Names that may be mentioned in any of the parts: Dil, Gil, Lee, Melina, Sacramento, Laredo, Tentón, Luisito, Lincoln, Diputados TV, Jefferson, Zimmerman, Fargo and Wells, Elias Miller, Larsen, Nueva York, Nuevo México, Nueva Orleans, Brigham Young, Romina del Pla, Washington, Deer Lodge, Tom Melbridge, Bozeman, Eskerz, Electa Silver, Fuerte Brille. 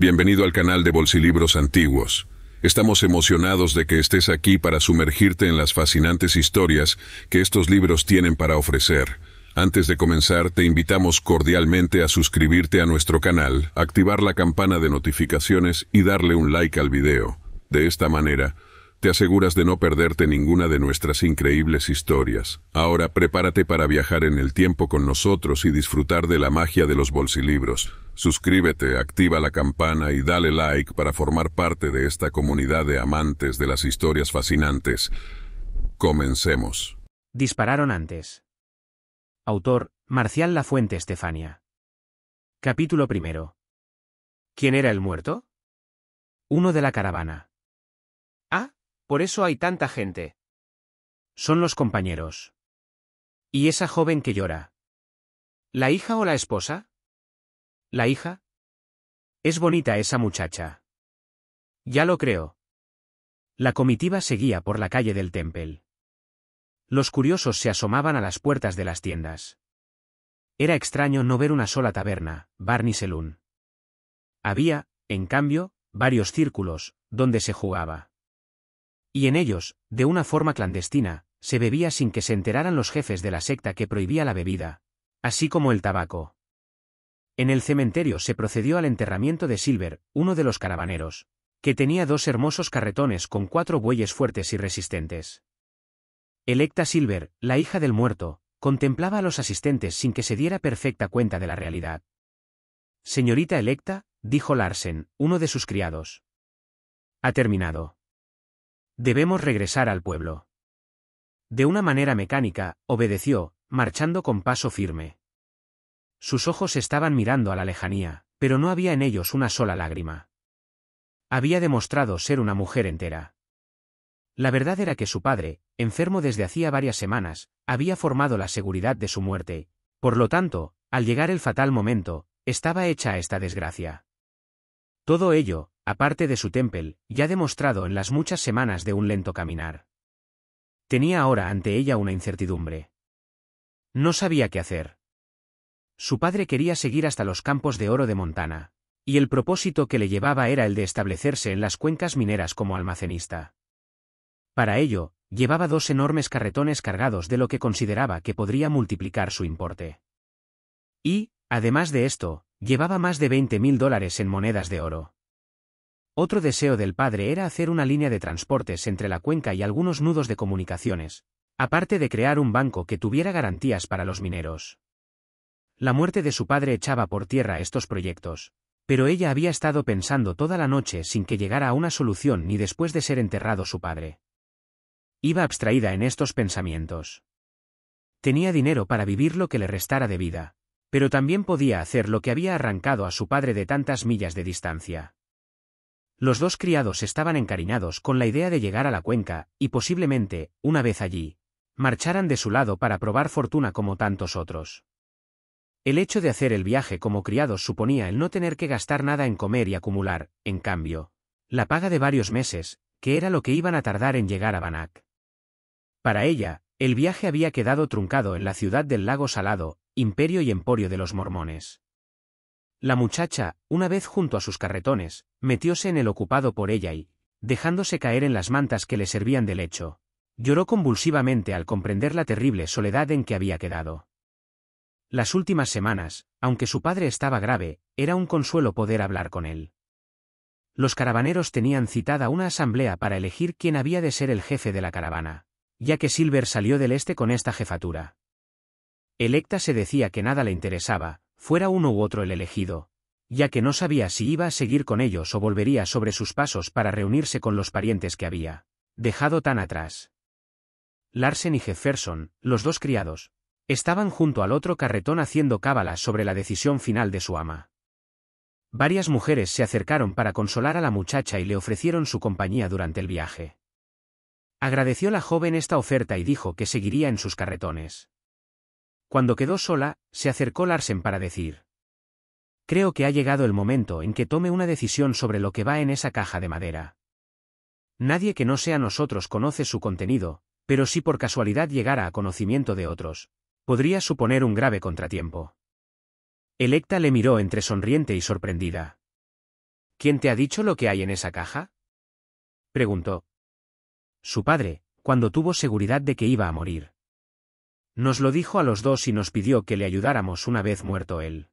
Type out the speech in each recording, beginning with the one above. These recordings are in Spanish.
Bienvenido al canal de Bolsilibros Antiguos. Estamos emocionados de que estés aquí para sumergirte en las fascinantes historias que estos libros tienen para ofrecer. Antes de comenzar, te invitamos cordialmente a suscribirte a nuestro canal, activar la campana de notificaciones y darle un like al video. De esta manera, te aseguras de no perderte ninguna de nuestras increíbles historias. Ahora prepárate para viajar en el tiempo con nosotros y disfrutar de la magia de los bolsilibros. Suscríbete, activa la campana y dale like para formar parte de esta comunidad de amantes de las historias fascinantes. Comencemos. Dispararon antes. Autor, Marcial Lafuente Estefania. Capítulo primero. ¿Quién era el muerto? Uno de la caravana. Ah, por eso hay tanta gente. Son los compañeros. ¿Y esa joven que llora? ¿La hija o la esposa? ¿La hija? Es bonita esa muchacha. Ya lo creo. La comitiva seguía por la calle del Temple. Los curiosos se asomaban a las puertas de las tiendas. Era extraño no ver una sola taberna, bar ni saloon. Había, en cambio, varios círculos, donde se jugaba. Y en ellos, de una forma clandestina, se bebía sin que se enteraran los jefes de la secta que prohibía la bebida, así como el tabaco. En el cementerio se procedió al enterramiento de Silver, uno de los caravaneros, que tenía dos hermosos carretones con cuatro bueyes fuertes y resistentes. Electa Silver, la hija del muerto, contemplaba a los asistentes sin que se diera perfecta cuenta de la realidad. «Señorita Electa», dijo Larsen, uno de sus criados. «Ha terminado. Debemos regresar al pueblo». De una manera mecánica, obedeció, marchando con paso firme. Sus ojos estaban mirando a la lejanía, pero no había en ellos una sola lágrima. Había demostrado ser una mujer entera. La verdad era que su padre, enfermo desde hacía varias semanas, había formado la seguridad de su muerte. Por lo tanto, al llegar el fatal momento, estaba hecha esta desgracia. Todo ello, aparte de su temple, ya demostrado en las muchas semanas de un lento caminar. Tenía ahora ante ella una incertidumbre. No sabía qué hacer. Su padre quería seguir hasta los campos de oro de Montana, y el propósito que le llevaba era el de establecerse en las cuencas mineras como almacenista. Para ello, llevaba dos enormes carretones cargados de lo que consideraba que podría multiplicar su importe. Y, además de esto, llevaba más de $20.000 en monedas de oro. Otro deseo del padre era hacer una línea de transportes entre la cuenca y algunos nudos de comunicaciones, aparte de crear un banco que tuviera garantías para los mineros. La muerte de su padre echaba por tierra estos proyectos. Pero ella había estado pensando toda la noche sin que llegara a una solución ni después de ser enterrado su padre. Iba abstraída en estos pensamientos. Tenía dinero para vivir lo que le restara de vida, pero también podía hacer lo que había arrancado a su padre de tantas millas de distancia. Los dos criados estaban encariñados con la idea de llegar a la cuenca, y posiblemente, una vez allí, marcharan de su lado para probar fortuna como tantos otros. El hecho de hacer el viaje como criados suponía el no tener que gastar nada en comer y acumular, en cambio, la paga de varios meses, que era lo que iban a tardar en llegar a Bannack. Para ella, el viaje había quedado truncado en la ciudad del lago salado, imperio y emporio de los mormones. La muchacha, una vez junto a sus carretones, metióse en el ocupado por ella y, dejándose caer en las mantas que le servían de lecho, lloró convulsivamente al comprender la terrible soledad en que había quedado. Las últimas semanas, aunque su padre estaba grave, era un consuelo poder hablar con él. Los caravaneros tenían citada una asamblea para elegir quién había de ser el jefe de la caravana, ya que Silver salió del este con esta jefatura. Electa se decía que nada le interesaba, fuera uno u otro el elegido, ya que no sabía si iba a seguir con ellos o volvería sobre sus pasos para reunirse con los parientes que había dejado tan atrás. Larsen y Jefferson, los dos criados, estaban junto al otro carretón haciendo cábalas sobre la decisión final de su ama. Varias mujeres se acercaron para consolar a la muchacha y le ofrecieron su compañía durante el viaje. Agradeció la joven esta oferta y dijo que seguiría en sus carretones. Cuando quedó sola, se acercó Larsen para decir: «Creo que ha llegado el momento en que tome una decisión sobre lo que va en esa caja de madera. Nadie que no sea nosotros conoce su contenido, pero si por casualidad llegara a conocimiento de otros, podría suponer un grave contratiempo». Electa le miró entre sonriente y sorprendida. ¿Quién te ha dicho lo que hay en esa caja?, preguntó. Su padre, cuando tuvo seguridad de que iba a morir. Nos lo dijo a los dos y nos pidió que le ayudáramos una vez muerto él.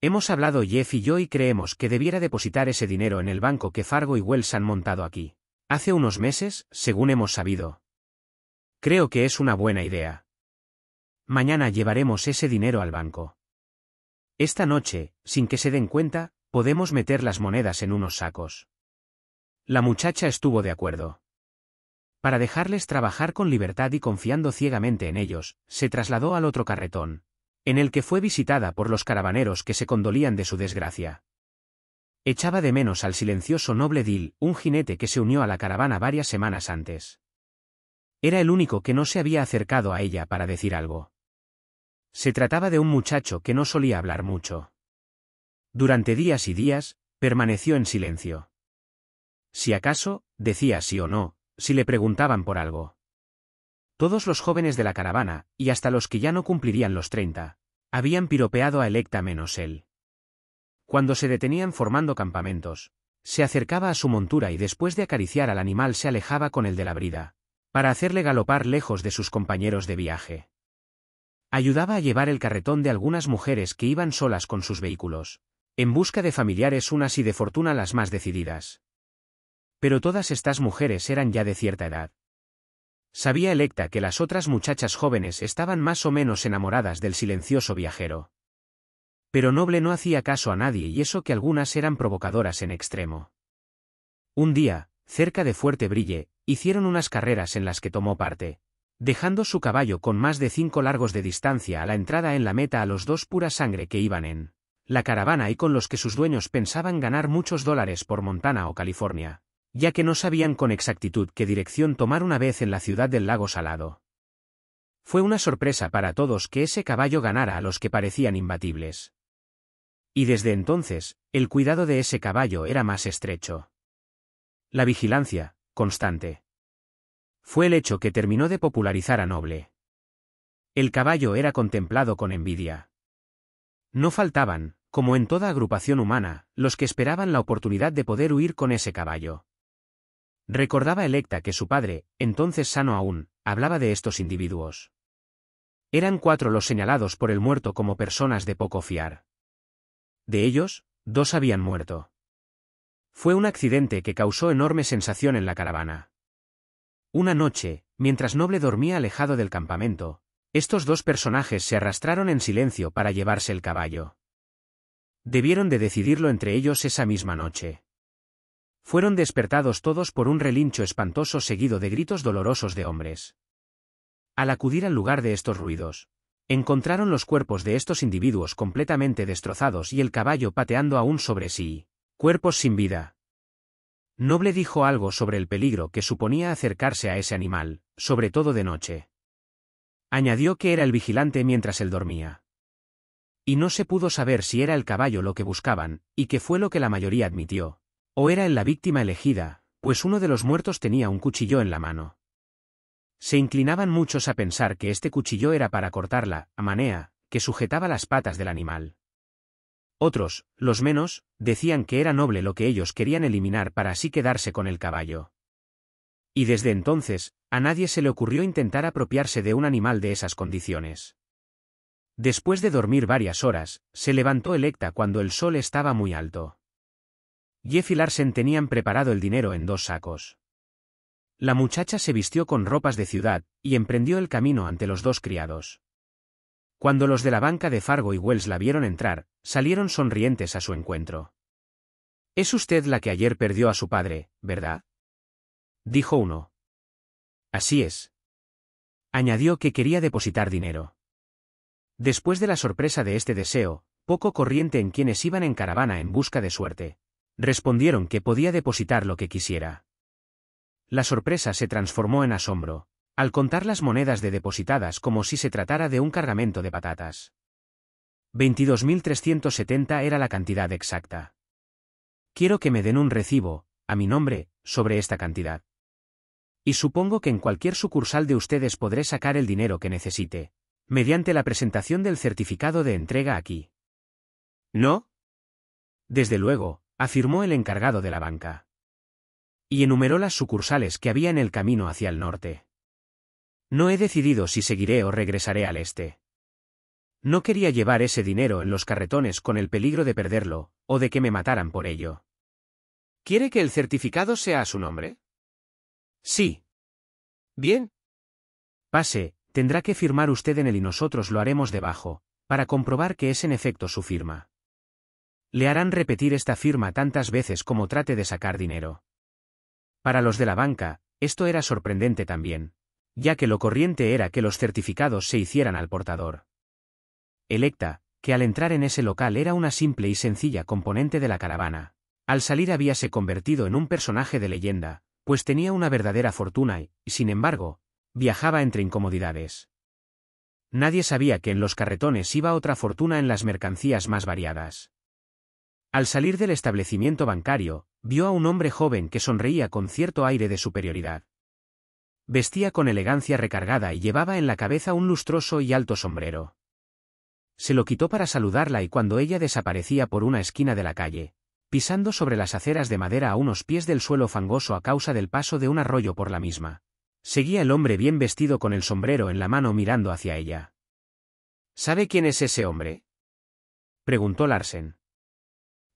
Hemos hablado Jeff y yo y creemos que debiera depositar ese dinero en el banco que Fargo y Wells han montado aquí. Hace unos meses, según hemos sabido. Creo que es una buena idea. Mañana llevaremos ese dinero al banco. Esta noche, sin que se den cuenta, podemos meter las monedas en unos sacos. La muchacha estuvo de acuerdo. Para dejarles trabajar con libertad y confiando ciegamente en ellos, se trasladó al otro carretón, en el que fue visitada por los caravaneros que se condolían de su desgracia. Echaba de menos al silencioso noble Dil, un jinete que se unió a la caravana varias semanas antes. Era el único que no se había acercado a ella para decir algo. Se trataba de un muchacho que no solía hablar mucho. Durante días y días, permaneció en silencio. Si acaso, decía sí o no, si le preguntaban por algo. Todos los jóvenes de la caravana, y hasta los que ya no cumplirían los 30, habían piropeado a Electa menos él. Cuando se detenían formando campamentos, se acercaba a su montura y después de acariciar al animal se alejaba con el de la brida, para hacerle galopar lejos de sus compañeros de viaje. Ayudaba a llevar el carretón de algunas mujeres que iban solas con sus vehículos, en busca de familiares unas y de fortuna las más decididas. Pero todas estas mujeres eran ya de cierta edad. Sabía Electa que las otras muchachas jóvenes estaban más o menos enamoradas del silencioso viajero. Pero Noble no hacía caso a nadie y eso que algunas eran provocadoras en extremo. Un día, cerca de Fuerte Brille, hicieron unas carreras en las que tomó parte, dejando su caballo con más de 5 largos de distancia a la entrada en la meta a los 2 pura sangre que iban en la caravana y con los que sus dueños pensaban ganar muchos dólares por Montana o California, ya que no sabían con exactitud qué dirección tomar una vez en la ciudad del lago salado. Fue una sorpresa para todos que ese caballo ganara a los que parecían imbatibles. Y desde entonces, el cuidado de ese caballo era más estrecho. La vigilancia, constante. Fue el hecho que terminó de popularizar a Noble. El caballo era contemplado con envidia. No faltaban, como en toda agrupación humana, los que esperaban la oportunidad de poder huir con ese caballo. Recordaba Electa que su padre, entonces sano aún, hablaba de estos individuos. Eran 4 los señalados por el muerto como personas de poco fiar. De ellos, 2 habían muerto. Fue un accidente que causó enorme sensación en la caravana. Una noche, mientras Noble dormía alejado del campamento, estos 2 personajes se arrastraron en silencio para llevarse el caballo. Debieron de decidirlo entre ellos esa misma noche. Fueron despertados todos por un relincho espantoso seguido de gritos dolorosos de hombres. Al acudir al lugar de estos ruidos, encontraron los cuerpos de estos individuos completamente destrozados y el caballo pateando aún sobre sí, cuerpos sin vida. Noble dijo algo sobre el peligro que suponía acercarse a ese animal, sobre todo de noche. Añadió que era el vigilante mientras él dormía. Y no se pudo saber si era el caballo lo que buscaban, y que fue lo que la mayoría admitió, o era él la víctima elegida, pues uno de los muertos tenía un cuchillo en la mano. Se inclinaban muchos a pensar que este cuchillo era para cortar la manea que sujetaba las patas del animal. Otros, los menos, decían que era Noble lo que ellos querían eliminar para así quedarse con el caballo. Y desde entonces, a nadie se le ocurrió intentar apropiarse de un animal de esas condiciones. Después de dormir varias horas, se levantó Electa cuando el sol estaba muy alto. Jeff y Larsen tenían preparado el dinero en 2 sacos. La muchacha se vistió con ropas de ciudad y emprendió el camino ante los 2 criados. Cuando los de la banca de Fargo y Wells la vieron entrar, salieron sonrientes a su encuentro. «Es usted la que ayer perdió a su padre, ¿verdad?», dijo uno. «Así es». Añadió que quería depositar dinero. Después de la sorpresa de este deseo, poco corriente en quienes iban en caravana en busca de suerte, respondieron que podía depositar lo que quisiera. La sorpresa se transformó en asombro al contar las monedas de depositadas como si se tratara de un cargamento de patatas. 22.370 era la cantidad exacta. Quiero que me den un recibo, a mi nombre, sobre esta cantidad. Y supongo que en cualquier sucursal de ustedes podré sacar el dinero que necesite, mediante la presentación del certificado de entrega aquí. ¿No? Desde luego, afirmó el encargado de la banca. Y enumeró las sucursales que había en el camino hacia el norte. No he decidido si seguiré o regresaré al este. No quería llevar ese dinero en los carretones con el peligro de perderlo, o de que me mataran por ello. ¿Quiere que el certificado sea a su nombre? Sí. Bien. Pase, tendrá que firmar usted en él y nosotros lo haremos debajo, para comprobar que es en efecto su firma. Le harán repetir esta firma tantas veces como trate de sacar dinero. Para los de la banca, esto era sorprendente también, ya que lo corriente era que los certificados se hicieran al portador. Electa, que al entrar en ese local era una simple y sencilla componente de la caravana, al salir habíase convertido en un personaje de leyenda, pues tenía una verdadera fortuna y, sin embargo, viajaba entre incomodidades. Nadie sabía que en los carretones iba otra fortuna en las mercancías más variadas. Al salir del establecimiento bancario, vio a un hombre joven que sonreía con cierto aire de superioridad. Vestía con elegancia recargada y llevaba en la cabeza un lustroso y alto sombrero. Se lo quitó para saludarla y cuando ella desaparecía por una esquina de la calle, pisando sobre las aceras de madera a unos pies del suelo fangoso a causa del paso de un arroyo por la misma, seguía el hombre bien vestido con el sombrero en la mano mirando hacia ella. ¿Sabe quién es ese hombre? Preguntó Larsen.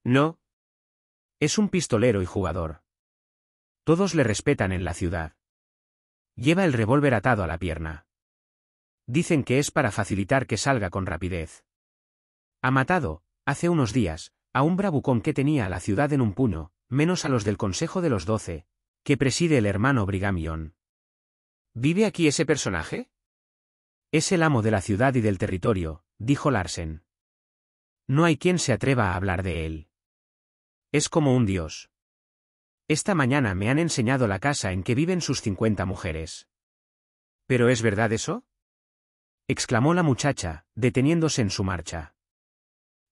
No. Es un pistolero y jugador. Todos le respetan en la ciudad. Lleva el revólver atado a la pierna. Dicen que es para facilitar que salga con rapidez. Ha matado, hace unos días, a un bravucón que tenía a la ciudad en un puño, menos a los del Consejo de los 12, que preside el hermano Brigham Young. ¿Vive aquí ese personaje? Es el amo de la ciudad y del territorio, dijo Larsen. No hay quien se atreva a hablar de él. Es como un dios. Esta mañana me han enseñado la casa en que viven sus 50 mujeres. ¿Pero es verdad eso? Exclamó la muchacha, deteniéndose en su marcha.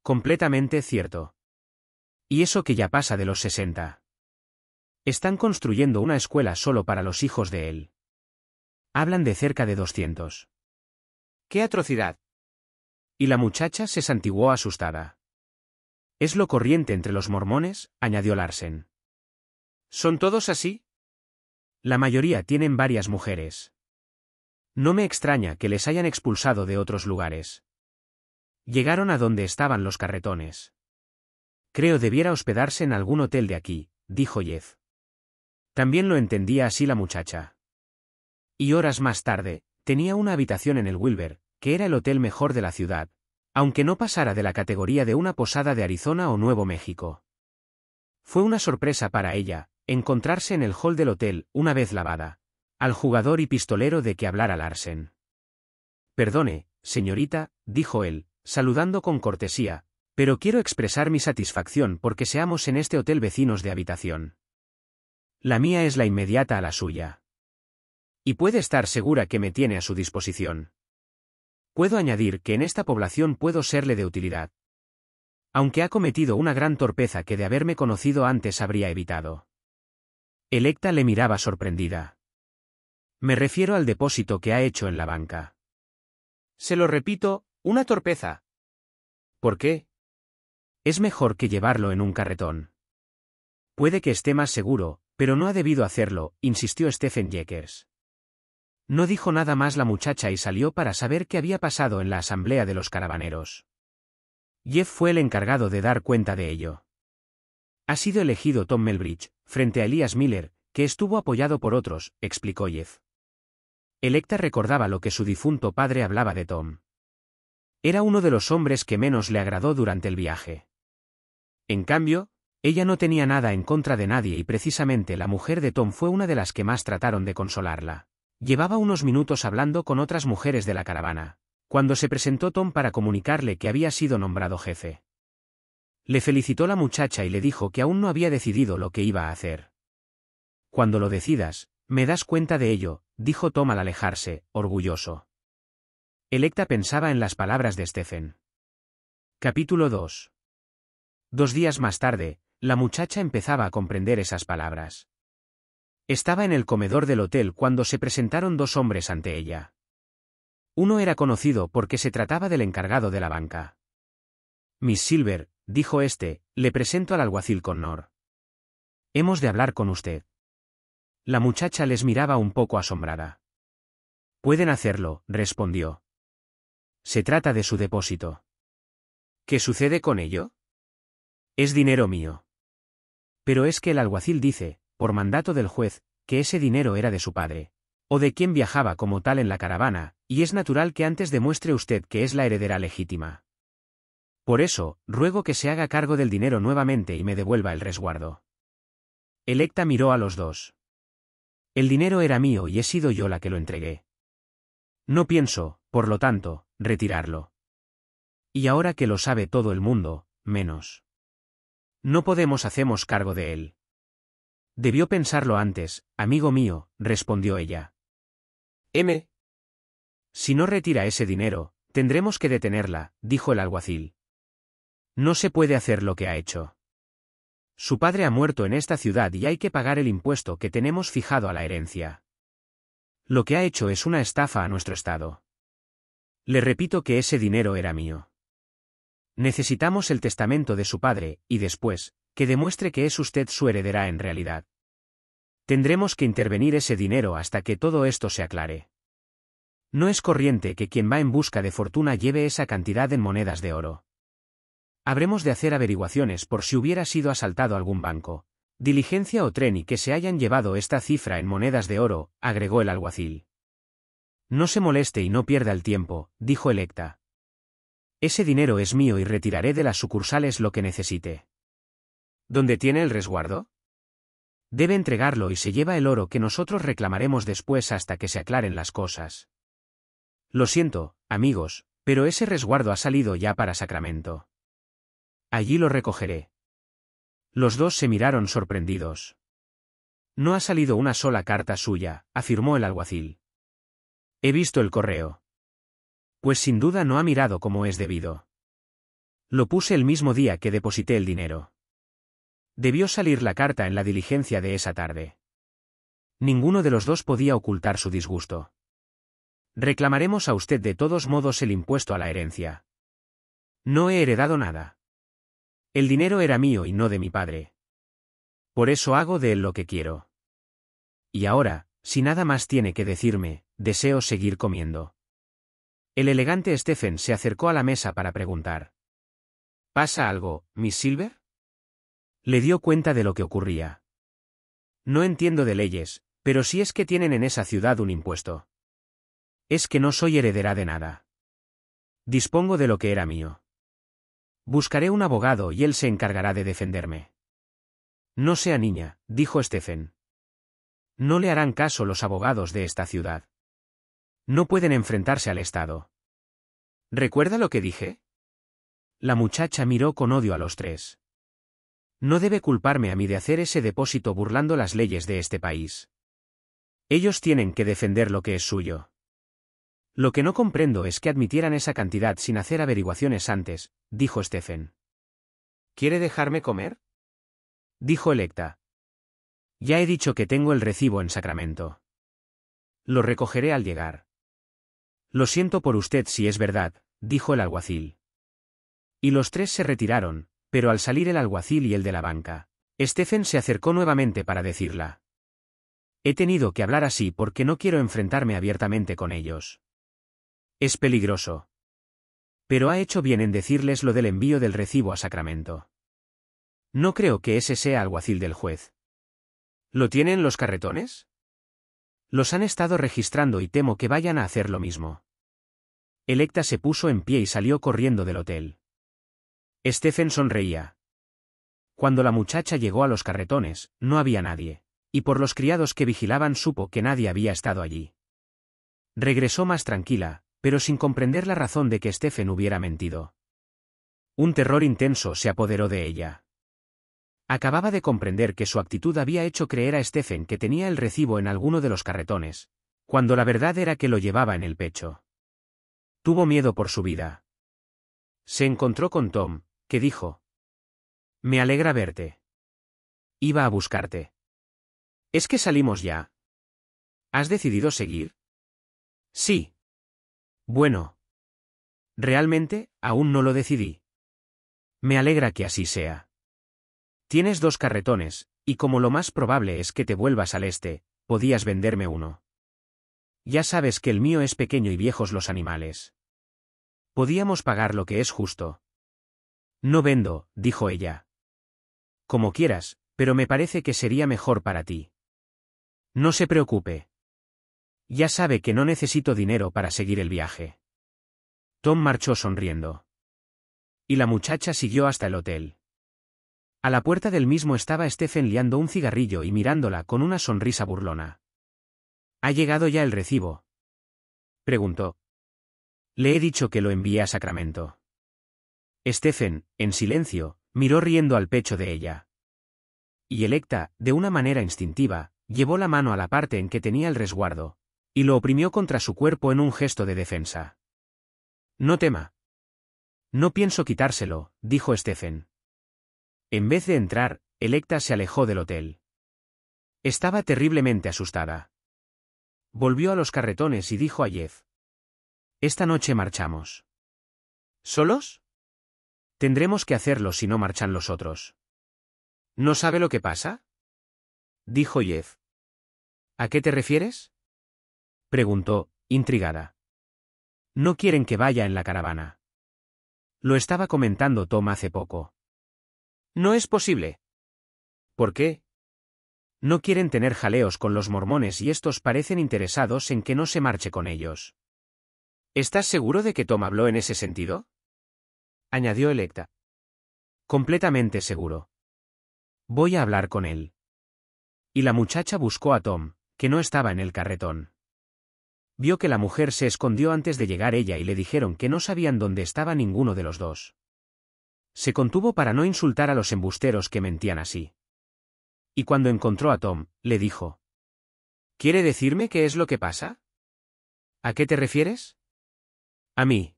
Completamente cierto. Y eso que ya pasa de los 60. Están construyendo una escuela solo para los hijos de él. Hablan de cerca de 200. ¡Qué atrocidad! Y la muchacha se santiguó asustada. Es lo corriente entre los mormones, añadió Larsen. ¿Son todos así? La mayoría tienen varias mujeres. No me extraña que les hayan expulsado de otros lugares. Llegaron a donde estaban los carretones. Creo debiera hospedarse en algún hotel de aquí, dijo Jeff. También lo entendía así la muchacha. Y horas más tarde, tenía una habitación en el Wilbur, que era el hotel mejor de la ciudad, aunque no pasara de la categoría de una posada de Arizona o Nuevo México. Fue una sorpresa para ella, encontrarse en el hall del hotel, una vez lavada, al jugador y pistolero de que hablara Larsen. «Perdone, señorita», dijo él, saludando con cortesía, «pero quiero expresar mi satisfacción porque seamos en este hotel vecinos de habitación. La mía es la inmediata a la suya. Y puede estar segura que me tiene a su disposición. Puedo añadir que en esta población puedo serle de utilidad. Aunque ha cometido una gran torpeza que de haberme conocido antes habría evitado». Electa le miraba sorprendida. Me refiero al depósito que ha hecho en la banca. Se lo repito, una torpeza. ¿Por qué? Es mejor que llevarlo en un carretón. Puede que esté más seguro, pero no ha debido hacerlo, insistió Stephen Yeckers. No dijo nada más la muchacha y salió para saber qué había pasado en la asamblea de los caravaneros. Jeff fue el encargado de dar cuenta de ello. Ha sido elegido Tom Melbridge, frente a Elias Miller, que estuvo apoyado por otros, explicó Jeff. Electa recordaba lo que su difunto padre hablaba de Tom. Era uno de los hombres que menos le agradó durante el viaje. En cambio, ella no tenía nada en contra de nadie y precisamente la mujer de Tom fue una de las que más trataron de consolarla. Llevaba unos minutos hablando con otras mujeres de la caravana, cuando se presentó Tom para comunicarle que había sido nombrado jefe. Le felicitó la muchacha y le dijo que aún no había decidido lo que iba a hacer. Cuando lo decidas, me das cuenta de ello, dijo Tom al alejarse, orgulloso. Electa pensaba en las palabras de Stephen. Capítulo 2. 2 días más tarde, la muchacha empezaba a comprender esas palabras. Estaba en el comedor del hotel cuando se presentaron 2 hombres ante ella. Uno era conocido porque se trataba del encargado de la banca. Miss Silver, dijo este, le presento al alguacil Connor. Hemos de hablar con usted. La muchacha les miraba un poco asombrada. Pueden hacerlo, respondió. Se trata de su depósito. ¿Qué sucede con ello? Es dinero mío. Pero es que el alguacil dice, por mandato del juez, que ese dinero era de su padre, o de quien viajaba como tal en la caravana, y es natural que antes demuestre usted que es la heredera legítima. Por eso, ruego que se haga cargo del dinero nuevamente y me devuelva el resguardo. Electa miró a los dos. El dinero era mío y he sido yo la que lo entregué. No pienso, por lo tanto, retirarlo. Y ahora que lo sabe todo el mundo, menos. No podemos hacernos cargo de él. Debió pensarlo antes, amigo mío, respondió ella. M. Si no retira ese dinero, tendremos que detenerla, dijo el alguacil. No se puede hacer lo que ha hecho. Su padre ha muerto en esta ciudad y hay que pagar el impuesto que tenemos fijado a la herencia. Lo que ha hecho es una estafa a nuestro estado. Le repito que ese dinero era mío. Necesitamos el testamento de su padre, y después, que demuestre que es usted su heredera en realidad. Tendremos que intervenir ese dinero hasta que todo esto se aclare. No es corriente que quien va en busca de fortuna lleve esa cantidad en monedas de oro. Habremos de hacer averiguaciones por si hubiera sido asaltado algún banco, diligencia o tren y que se hayan llevado esta cifra en monedas de oro, agregó el alguacil. No se moleste y no pierda el tiempo, dijo Electa. Ese dinero es mío y retiraré de las sucursales lo que necesite. ¿Dónde tiene el resguardo? Debe entregarlo y se lleva el oro que nosotros reclamaremos después hasta que se aclaren las cosas. Lo siento, amigos, pero ese resguardo ha salido ya para Sacramento. Allí lo recogeré. Los dos se miraron sorprendidos. No ha salido una sola carta suya, afirmó el alguacil. He visto el correo. Pues sin duda no ha mirado como es debido. Lo puse el mismo día que deposité el dinero. Debió salir la carta en la diligencia de esa tarde. Ninguno de los dos podía ocultar su disgusto. Reclamaremos a usted de todos modos el impuesto a la herencia. No he heredado nada. El dinero era mío y no de mi padre. Por eso hago de él lo que quiero. Y ahora, si nada más tiene que decirme, deseo seguir comiendo. El elegante Stephen se acercó a la mesa para preguntar. ¿Pasa algo, Miss Silver? Le dio cuenta de lo que ocurría. No entiendo de leyes, pero si es que tienen en esa ciudad un impuesto. Es que no soy heredera de nada. Dispongo de lo que era mío. Buscaré un abogado y él se encargará de defenderme. No sea niña, dijo Stephen. No le harán caso los abogados de esta ciudad. No pueden enfrentarse al Estado. ¿Recuerda lo que dije? La muchacha miró con odio a los tres. No debe culparme a mí de hacer ese depósito burlando las leyes de este país. Ellos tienen que defender lo que es suyo. Lo que no comprendo es que admitieran esa cantidad sin hacer averiguaciones antes, dijo Stephen. ¿Quiere dejarme comer? Dijo Electa. Ya he dicho que tengo el recibo en Sacramento. Lo recogeré al llegar. Lo siento por usted si es verdad, dijo el alguacil. Y los tres se retiraron, pero al salir el alguacil y el de la banca, Stephen se acercó nuevamente para decirla. He tenido que hablar así porque no quiero enfrentarme abiertamente con ellos. Es peligroso. Pero ha hecho bien en decirles lo del envío del recibo a Sacramento. No creo que ese sea alguacil del juez. ¿Lo tienen los carretones? Los han estado registrando y temo que vayan a hacer lo mismo. Electa se puso en pie y salió corriendo del hotel. Stephen sonreía. Cuando la muchacha llegó a los carretones, no había nadie, y por los criados que vigilaban supo que nadie había estado allí. Regresó más tranquila, pero sin comprender la razón de que Stephen hubiera mentido. Un terror intenso se apoderó de ella. Acababa de comprender que su actitud había hecho creer a Stephen que tenía el recibo en alguno de los carretones, cuando la verdad era que lo llevaba en el pecho. Tuvo miedo por su vida. Se encontró con Tom, que dijo: «Me alegra verte. Iba a buscarte. ¿Es que salimos ya? ¿Has decidido seguir?» «Sí. Bueno. Realmente, aún no lo decidí. Me alegra que así sea. Tienes 2 carretones, y como lo más probable es que te vuelvas al este, podías venderme uno. Ya sabes que el mío es pequeño y viejos los animales. Podíamos pagar lo que es justo. No vendo, dijo ella. Como quieras, pero me parece que sería mejor para ti. No se preocupe. Ya sabe que no necesito dinero para seguir el viaje. Tom marchó sonriendo. Y la muchacha siguió hasta el hotel. A la puerta del mismo estaba Stephen liando un cigarrillo y mirándola con una sonrisa burlona. ¿Ha llegado ya el recibo?, preguntó. Le he dicho que lo envié a Sacramento. Stephen, en silencio, miró riendo al pecho de ella. Y Electa, de una manera instintiva, llevó la mano a la parte en que tenía el resguardo, y lo oprimió contra su cuerpo en un gesto de defensa. No tema. No pienso quitárselo, dijo Stephen. En vez de entrar, Electa se alejó del hotel. Estaba terriblemente asustada. Volvió a los carretones y dijo a Jeff: Esta noche marchamos. ¿Solos? Tendremos que hacerlo si no marchan los otros. ¿No sabe lo que pasa?, dijo Jeff. ¿A qué te refieres?, preguntó, intrigada. No quieren que vaya en la caravana. Lo estaba comentando Tom hace poco. No es posible. ¿Por qué? No quieren tener jaleos con los mormones y estos parecen interesados en que no se marche con ellos. ¿Estás seguro de que Tom habló en ese sentido?, añadió Electa. Completamente seguro. Voy a hablar con él. Y la muchacha buscó a Tom, que no estaba en el carretón. Vio que la mujer se escondió antes de llegar ella y le dijeron que no sabían dónde estaba ninguno de los dos. Se contuvo para no insultar a los embusteros que mentían así. Y cuando encontró a Tom, le dijo: ¿Quiere decirme qué es lo que pasa? ¿A qué te refieres? A mí.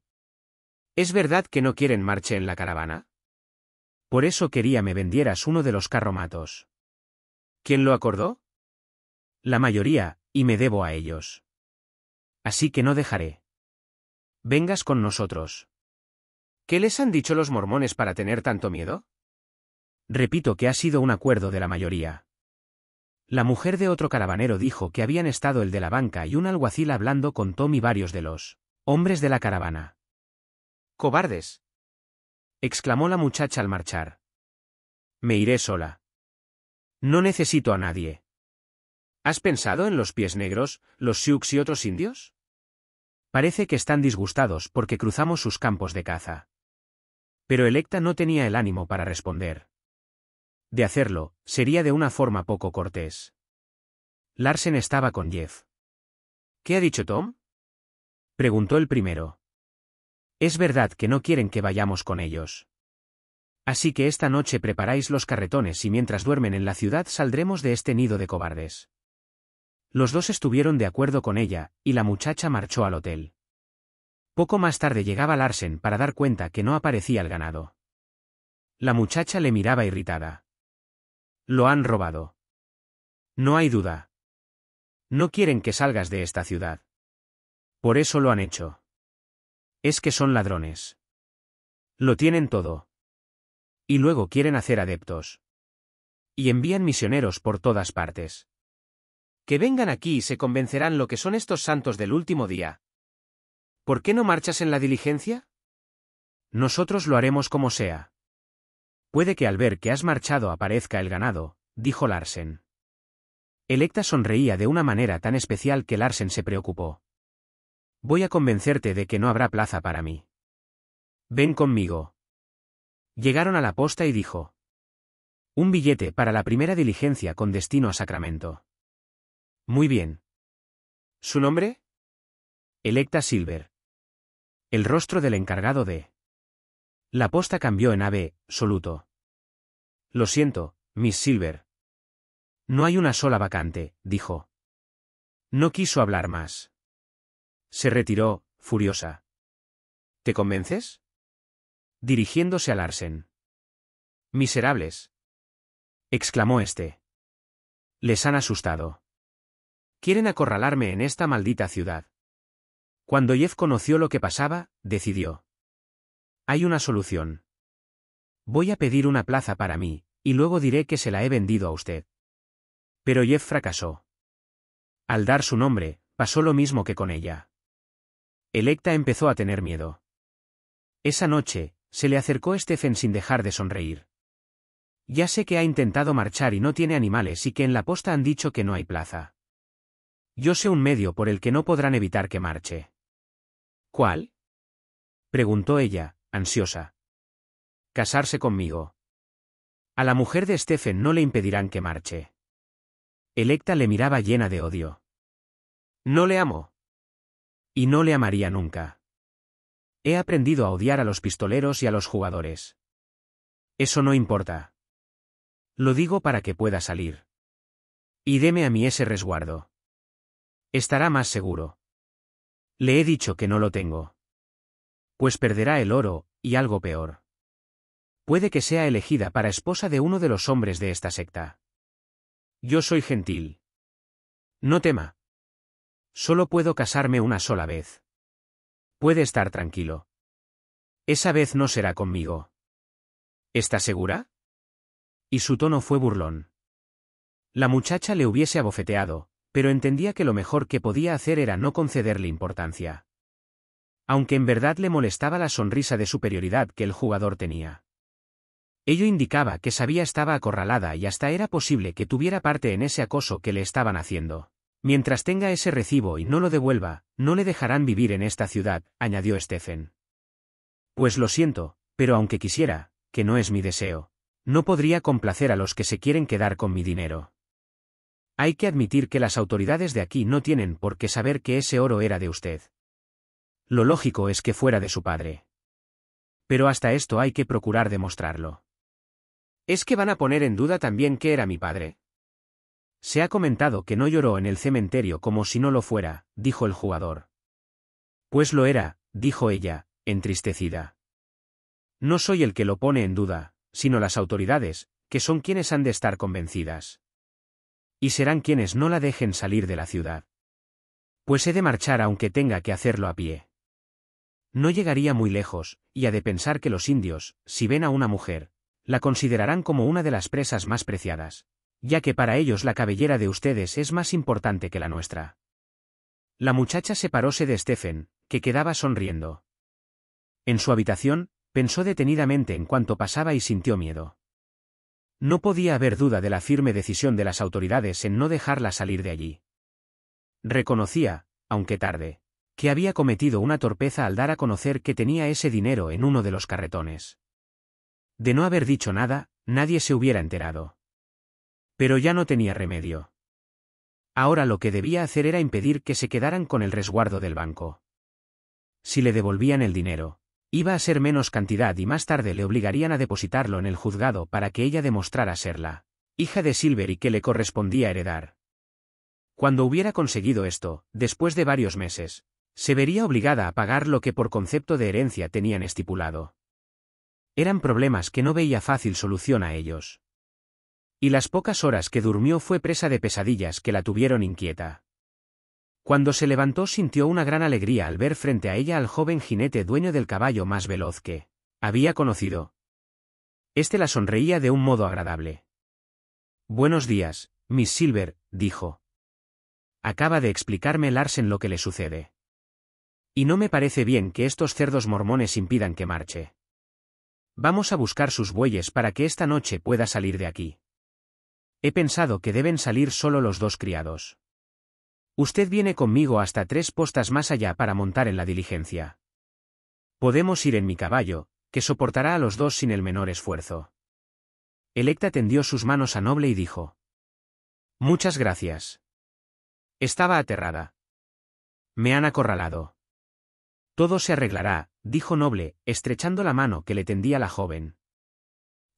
¿Es verdad que no quieren marche en la caravana? Por eso quería me vendieras uno de los carromatos. ¿Quién lo acordó? La mayoría, y me debo a ellos. Así que no dejaré. Vengas con nosotros. ¿Qué les han dicho los mormones para tener tanto miedo? Repito que ha sido un acuerdo de la mayoría. La mujer de otro caravanero dijo que habían estado el de la banca y un alguacil hablando con Tom y varios de los hombres de la caravana. ¡Cobardes!, exclamó la muchacha al marchar. Me iré sola. No necesito a nadie. ¿Has pensado en los pies negros, los Sioux y otros indios? Parece que están disgustados porque cruzamos sus campos de caza. Pero Electa no tenía el ánimo para responder. De hacerlo, sería de una forma poco cortés. Larsen estaba con Jeff. ¿Qué ha dicho Tom?, preguntó el primero. Es verdad que no quieren que vayamos con ellos. Así que esta noche preparáis los carretones y mientras duermen en la ciudad saldremos de este nido de cobardes. Los dos estuvieron de acuerdo con ella, y la muchacha marchó al hotel. Poco más tarde llegaba Larsen para dar cuenta que no aparecía el ganado. La muchacha le miraba irritada. Lo han robado. No hay duda. No quieren que salgas de esta ciudad. Por eso lo han hecho. Es que son ladrones. Lo tienen todo. Y luego quieren hacer adeptos. Y envían misioneros por todas partes. Que vengan aquí y se convencerán lo que son estos santos del último día. ¿Por qué no marchas en la diligencia? Nosotros lo haremos como sea. Puede que al ver que has marchado aparezca el ganado, dijo Larsen. Electa sonreía de una manera tan especial que Larsen se preocupó. Voy a convencerte de que no habrá plaza para mí. Ven conmigo. Llegaron a la posta y dijo: Un billete para la primera diligencia con destino a Sacramento. Muy bien. ¿Su nombre? Electa Silver. El rostro del encargado de la posta cambió en absoluto. Lo siento, Miss Silver. No hay una sola vacante, dijo. No quiso hablar más. Se retiró, furiosa. ¿Te convences? Dirigiéndose a Larsen. «Miserables», exclamó este. «Les han asustado. Quieren acorralarme en esta maldita ciudad». Cuando Jeff conoció lo que pasaba, decidió. «Hay una solución. Voy a pedir una plaza para mí, y luego diré que se la he vendido a usted. Pero Jeff fracasó. Al dar su nombre, pasó lo mismo que con ella. Electa empezó a tener miedo. Esa noche, se le acercó Stephen sin dejar de sonreír. Ya sé que ha intentado marchar y no tiene animales y que en la posta han dicho que no hay plaza. Yo sé un medio por el que no podrán evitar que marche. ¿Cuál? Preguntó ella, ansiosa. Casarse conmigo. A la mujer de Stephen no le impedirán que marche. Electa le miraba llena de odio. No le amo. Y no le amaría nunca. He aprendido a odiar a los pistoleros y a los jugadores. Eso no importa. Lo digo para que pueda salir. Y deme a mí ese resguardo. Estará más seguro. Le he dicho que no lo tengo. Pues perderá el oro, y algo peor. Puede que sea elegida para esposa de uno de los hombres de esta secta. Yo soy gentil. No tema. Solo puedo casarme una sola vez. Puede estar tranquilo. Esa vez no será conmigo. ¿Está segura? Y su tono fue burlón. La muchacha le hubiese abofeteado, pero entendía que lo mejor que podía hacer era no concederle importancia. Aunque en verdad le molestaba la sonrisa de superioridad que el jugador tenía. Ello indicaba que sabía estaba acorralada y hasta era posible que tuviera parte en ese acoso que le estaban haciendo. Mientras tenga ese recibo y no lo devuelva, no le dejarán vivir en esta ciudad, añadió Stephen. Pues lo siento, pero aunque quisiera, que no es mi deseo, no podría complacer a los que se quieren quedar con mi dinero. Hay que admitir que las autoridades de aquí no tienen por qué saber que ese oro era de usted. Lo lógico es que fuera de su padre. Pero hasta esto hay que procurar demostrarlo. ¿Es que van a poner en duda también que era mi padre? Se ha comentado que no lloró en el cementerio como si no lo fuera, dijo el jugador. Pues lo era, dijo ella, entristecida. No soy el que lo pone en duda, sino las autoridades, que son quienes han de estar convencidas. Y serán quienes no la dejen salir de la ciudad. Pues he de marchar aunque tenga que hacerlo a pie. No llegaría muy lejos, y ha de pensar que los indios, si ven a una mujer, la considerarán como una de las presas más preciadas. Ya que para ellos la cabellera de ustedes es más importante que la nuestra. La muchacha separóse de Stephen, que quedaba sonriendo. En su habitación, pensó detenidamente en cuanto pasaba y sintió miedo. No podía haber duda de la firme decisión de las autoridades en no dejarla salir de allí. Reconocía, aunque tarde, que había cometido una torpeza al dar a conocer que tenía ese dinero en uno de los carretones. De no haber dicho nada, nadie se hubiera enterado. Pero ya no tenía remedio. Ahora lo que debía hacer era impedir que se quedaran con el resguardo del banco. Si le devolvían el dinero, iba a ser menos cantidad y más tarde le obligarían a depositarlo en el juzgado para que ella demostrara serla hija de Silver y que le correspondía heredar. Cuando hubiera conseguido esto, después de varios meses, se vería obligada a pagar lo que por concepto de herencia tenían estipulado. Eran problemas que no veía fácil solución a ellos. Y las pocas horas que durmió fue presa de pesadillas que la tuvieron inquieta. Cuando se levantó sintió una gran alegría al ver frente a ella al joven jinete dueño del caballo más veloz que había conocido. Este la sonreía de un modo agradable. «Buenos días, Miss Silver», dijo. «Acaba de explicarme Larsen lo que le sucede. Y no me parece bien que estos cerdos mormones impidan que marche. Vamos a buscar sus bueyes para que esta noche pueda salir de aquí». He pensado que deben salir solo los dos criados. Usted viene conmigo hasta 3 postas más allá para montar en la diligencia. Podemos ir en mi caballo, que soportará a los dos sin el menor esfuerzo. Electa tendió sus manos a Noble y dijo: Muchas gracias. Estaba aterrada. Me han acorralado. Todo se arreglará, dijo Noble, estrechando la mano que le tendía la joven.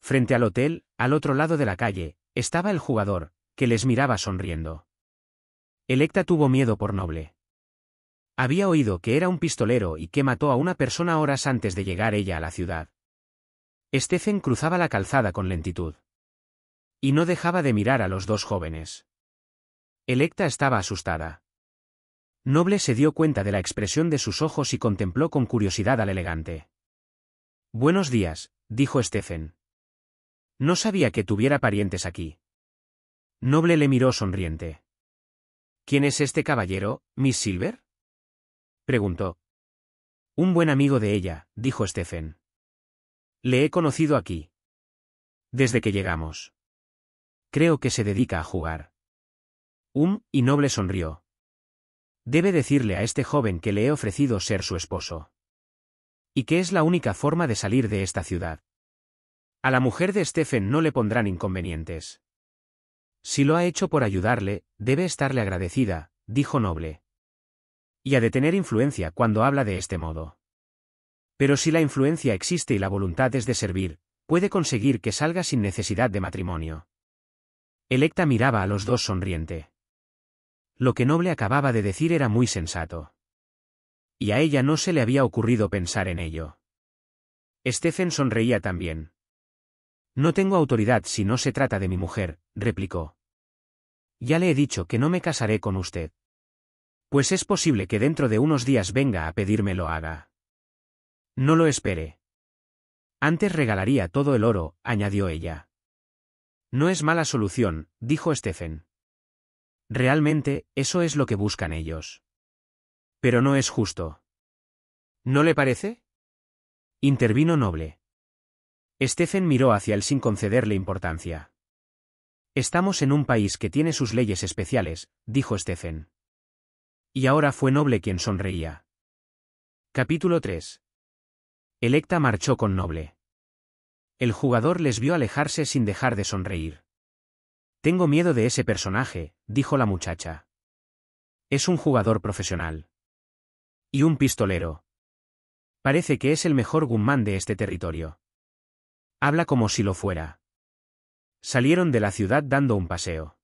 Frente al hotel, al otro lado de la calle, estaba el jugador, que les miraba sonriendo. Electa tuvo miedo por Noble. Había oído que era un pistolero y que mató a una persona horas antes de llegar ella a la ciudad. Stephen cruzaba la calzada con lentitud. Y no dejaba de mirar a los dos jóvenes. Electa estaba asustada. Noble se dio cuenta de la expresión de sus ojos y contempló con curiosidad al elegante. Buenos días, dijo Stephen. No sabía que tuviera parientes aquí. Noble le miró sonriente. —¿Quién es este caballero, Miss Silver? —preguntó. —Un buen amigo de ella —dijo Stephen—. Le he conocido aquí. Desde que llegamos. Creo que se dedica a jugar. Y Noble sonrió. —Debe decirle a este joven que le he ofrecido ser su esposo. Y que es la única forma de salir de esta ciudad. A la mujer de Stephen no le pondrán inconvenientes. Si lo ha hecho por ayudarle, debe estarle agradecida, dijo Noble. Y ha de tener influencia cuando habla de este modo. Pero si la influencia existe y la voluntad es de servir, puede conseguir que salga sin necesidad de matrimonio. Electa miraba a los dos sonriente. Lo que Noble acababa de decir era muy sensato. Y a ella no se le había ocurrido pensar en ello. Stephen sonreía también. No tengo autoridad si no se trata de mi mujer, replicó. Ya le he dicho que no me casaré con usted. Pues es posible que dentro de unos días venga a pedirme lo haga. No lo espere. Antes regalaría todo el oro, añadió ella. No es mala solución, dijo Stephen. Realmente, eso es lo que buscan ellos. Pero no es justo. ¿No le parece? Intervino Noble. Stephen miró hacia él sin concederle importancia. Estamos en un país que tiene sus leyes especiales, dijo Stephen. Y ahora fue Noble quien sonreía. Capítulo 3. Electa marchó con Noble. El jugador les vio alejarse sin dejar de sonreír. Tengo miedo de ese personaje, dijo la muchacha. Es un jugador profesional. Y un pistolero. Parece que es el mejor gunman de este territorio. Habla como si lo fuera. Salieron de la ciudad dando un paseo.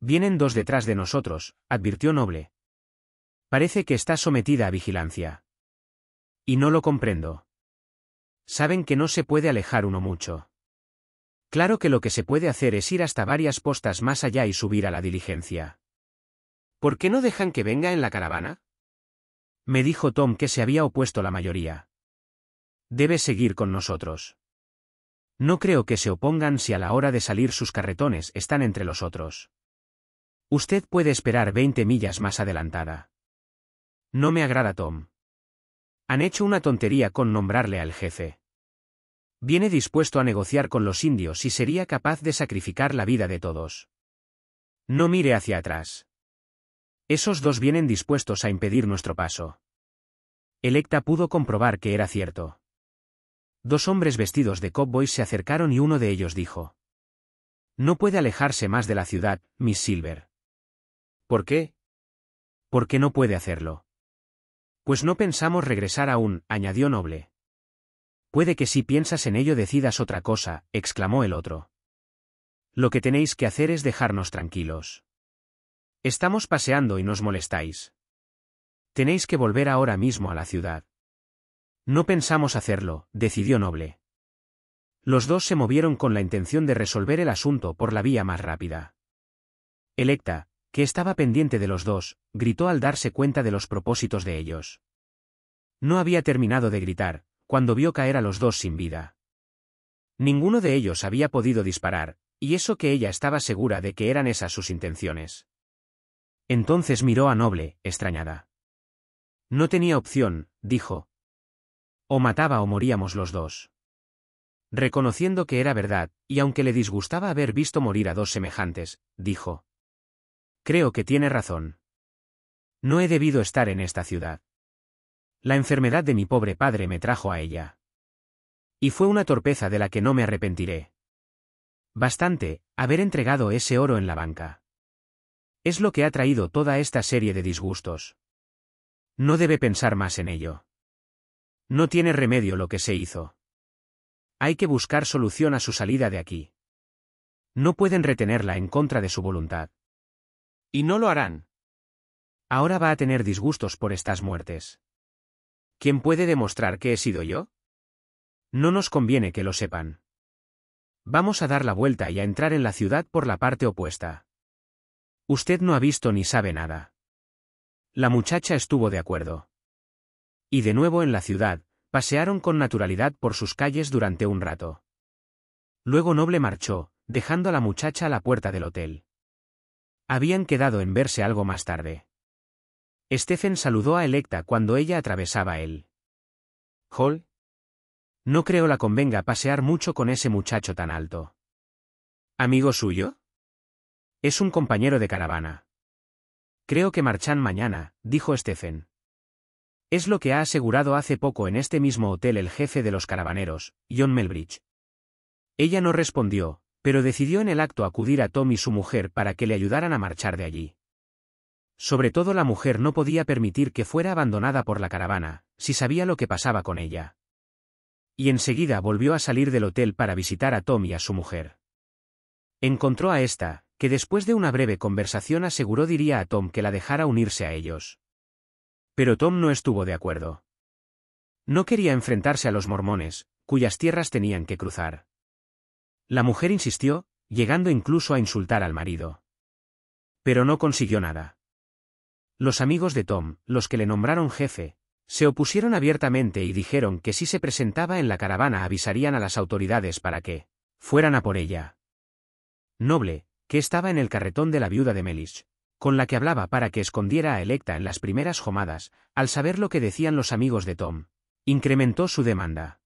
Vienen dos detrás de nosotros, advirtió Noble. Parece que está sometida a vigilancia. Y no lo comprendo. Saben que no se puede alejar uno mucho. Claro que lo que se puede hacer es ir hasta varias postas más allá y subir a la diligencia. ¿Por qué no dejan que venga en la caravana? Me dijo Tom que se había opuesto la mayoría. Debe seguir con nosotros. No creo que se opongan si a la hora de salir sus carretones están entre los otros. Usted puede esperar 20 millas más adelantada. No me agrada Tom. Han hecho una tontería con nombrarle al jefe. Viene dispuesto a negociar con los indios y sería capaz de sacrificar la vida de todos. No mire hacia atrás. Esos dos vienen dispuestos a impedir nuestro paso. Electa pudo comprobar que era cierto. Dos hombres vestidos de cowboys se acercaron y uno de ellos dijo: No puede alejarse más de la ciudad, Miss Silver. ¿Por qué? Porque no puede hacerlo. Pues no pensamos regresar aún, añadió Noble. Puede que si piensas en ello decidas otra cosa, exclamó el otro. Lo que tenéis que hacer es dejarnos tranquilos. Estamos paseando y nos molestáis. Tenéis que volver ahora mismo a la ciudad. No pensamos hacerlo, decidió Noble. Los dos se movieron con la intención de resolver el asunto por la vía más rápida. Electa, que estaba pendiente de los dos, gritó al darse cuenta de los propósitos de ellos. No había terminado de gritar, cuando vio caer a los dos sin vida. Ninguno de ellos había podido disparar, y eso que ella estaba segura de que eran esas sus intenciones. Entonces miró a Noble, extrañada. No tenía opción, dijo. O mataba o moríamos los dos. Reconociendo que era verdad, y aunque le disgustaba haber visto morir a dos semejantes, dijo: Creo que tiene razón. No he debido estar en esta ciudad. La enfermedad de mi pobre padre me trajo a ella. Y fue una torpeza de la que no me arrepentiré. Bastante, haber entregado ese oro en la banca. Es lo que ha traído toda esta serie de disgustos. No debe pensar más en ello. No tiene remedio lo que se hizo. Hay que buscar solución a su salida de aquí. No pueden retenerla en contra de su voluntad. Y no lo harán. Ahora va a tener disgustos por estas muertes. ¿Quién puede demostrar que he sido yo? No nos conviene que lo sepan. Vamos a dar la vuelta y a entrar en la ciudad por la parte opuesta. Usted no ha visto ni sabe nada. La muchacha estuvo de acuerdo. Y de nuevo en la ciudad, pasearon con naturalidad por sus calles durante un rato. Luego Noble marchó, dejando a la muchacha a la puerta del hotel. Habían quedado en verse algo más tarde. Stephen saludó a Electa cuando ella atravesaba el hall. No creo la convenga pasear mucho con ese muchacho tan alto. ¿Amigo suyo? Es un compañero de caravana. Creo que marchan mañana, dijo Stephen. Es lo que ha asegurado hace poco en este mismo hotel el jefe de los caravaneros, John Melbridge. Ella no respondió, pero decidió en el acto acudir a Tom y su mujer para que le ayudaran a marchar de allí. Sobre todo la mujer no podía permitir que fuera abandonada por la caravana, si sabía lo que pasaba con ella. Y enseguida volvió a salir del hotel para visitar a Tom y a su mujer. Encontró a esta, que después de una breve conversación aseguró diría a Tom que la dejara unirse a ellos. Pero Tom no estuvo de acuerdo. No quería enfrentarse a los mormones, cuyas tierras tenían que cruzar. La mujer insistió, llegando incluso a insultar al marido. Pero no consiguió nada. Los amigos de Tom, los que le nombraron jefe, se opusieron abiertamente y dijeron que si se presentaba en la caravana avisarían a las autoridades para que fueran a por ella. Noble, que estaba en el carretón de la viuda de Melbridge, con la que hablaba para que escondiera a Electa en las primeras jomadas, al saber lo que decían los amigos de Tom, incrementó su demanda.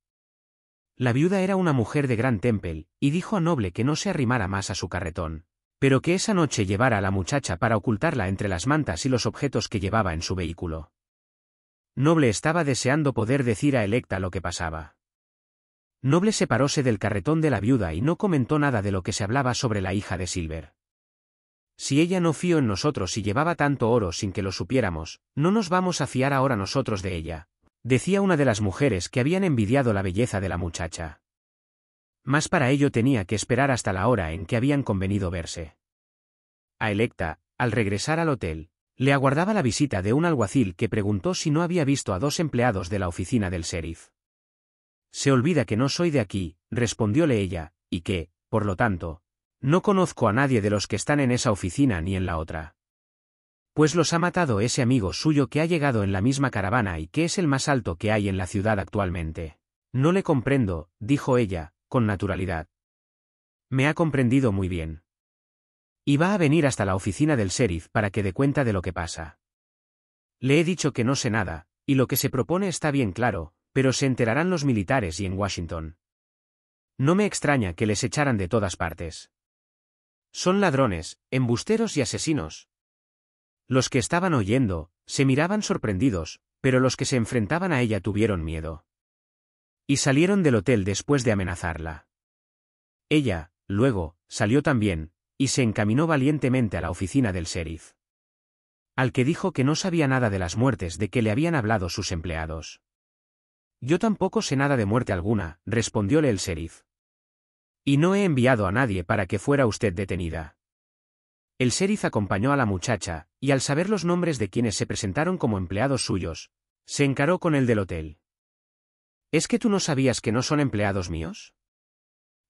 La viuda era una mujer de gran temple, y dijo a Noble que no se arrimara más a su carretón, pero que esa noche llevara a la muchacha para ocultarla entre las mantas y los objetos que llevaba en su vehículo. Noble estaba deseando poder decir a Electa lo que pasaba. Noble separóse del carretón de la viuda y no comentó nada de lo que se hablaba sobre la hija de Silver. Si ella no fió en nosotros y llevaba tanto oro sin que lo supiéramos, no nos vamos a fiar ahora nosotros de ella, decía una de las mujeres que habían envidiado la belleza de la muchacha. Mas para ello tenía que esperar hasta la hora en que habían convenido verse. A Electa, al regresar al hotel, le aguardaba la visita de un alguacil que preguntó si no había visto a dos empleados de la oficina del sheriff. Se olvida que no soy de aquí, respondióle ella, y que, por lo tanto, no conozco a nadie de los que están en esa oficina ni en la otra. Pues los ha matado ese amigo suyo que ha llegado en la misma caravana y que es el más alto que hay en la ciudad actualmente. No le comprendo, dijo ella, con naturalidad. Me ha comprendido muy bien. Y va a venir hasta la oficina del sheriff para que dé cuenta de lo que pasa. Le he dicho que no sé nada, y lo que se propone está bien claro, pero se enterarán los militares y en Washington. No me extraña que les echaran de todas partes. Son ladrones, embusteros y asesinos. Los que estaban oyendo, se miraban sorprendidos, pero los que se enfrentaban a ella tuvieron miedo. Y salieron del hotel después de amenazarla. Ella, luego, salió también, y se encaminó valientemente a la oficina del sheriff, al que dijo que no sabía nada de las muertes de que le habían hablado sus empleados. Yo tampoco sé nada de muerte alguna, respondióle el sheriff. Y no he enviado a nadie para que fuera usted detenida. El sheriff acompañó a la muchacha, y al saber los nombres de quienes se presentaron como empleados suyos, se encaró con el del hotel. ¿Es que tú no sabías que no son empleados míos?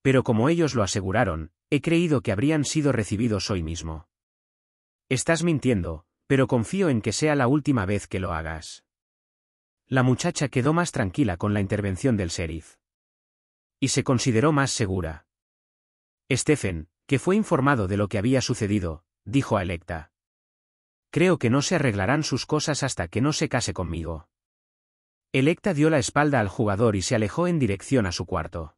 Pero como ellos lo aseguraron, he creído que habrían sido recibidos hoy mismo. Estás mintiendo, pero confío en que sea la última vez que lo hagas. La muchacha quedó más tranquila con la intervención del sheriff. Y se consideró más segura. Stephen, que fue informado de lo que había sucedido, dijo a Electa. Creo que no se arreglarán sus cosas hasta que no se case conmigo. Electa dio la espalda al jugador y se alejó en dirección a su cuarto.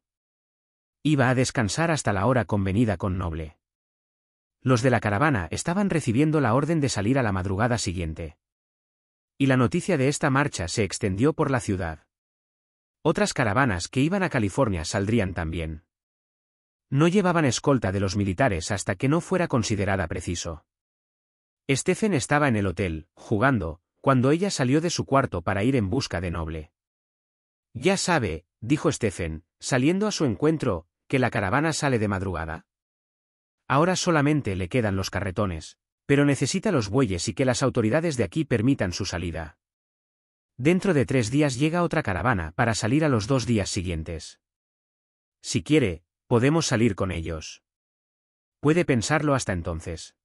Iba a descansar hasta la hora convenida con Noble. Los de la caravana estaban recibiendo la orden de salir a la madrugada siguiente. Y la noticia de esta marcha se extendió por la ciudad. Otras caravanas que iban a California saldrían también. No llevaban escolta de los militares hasta que no fuera considerada preciso. Stephen estaba en el hotel, jugando, cuando ella salió de su cuarto para ir en busca de Noble. «Ya sabe», dijo Stephen, saliendo a su encuentro, «que la caravana sale de madrugada. Ahora solamente le quedan los carretones, pero necesita los bueyes y que las autoridades de aquí permitan su salida. Dentro de 3 días llega otra caravana para salir a los 2 días siguientes. Si quiere, podemos salir con ellos. Puede pensarlo hasta entonces.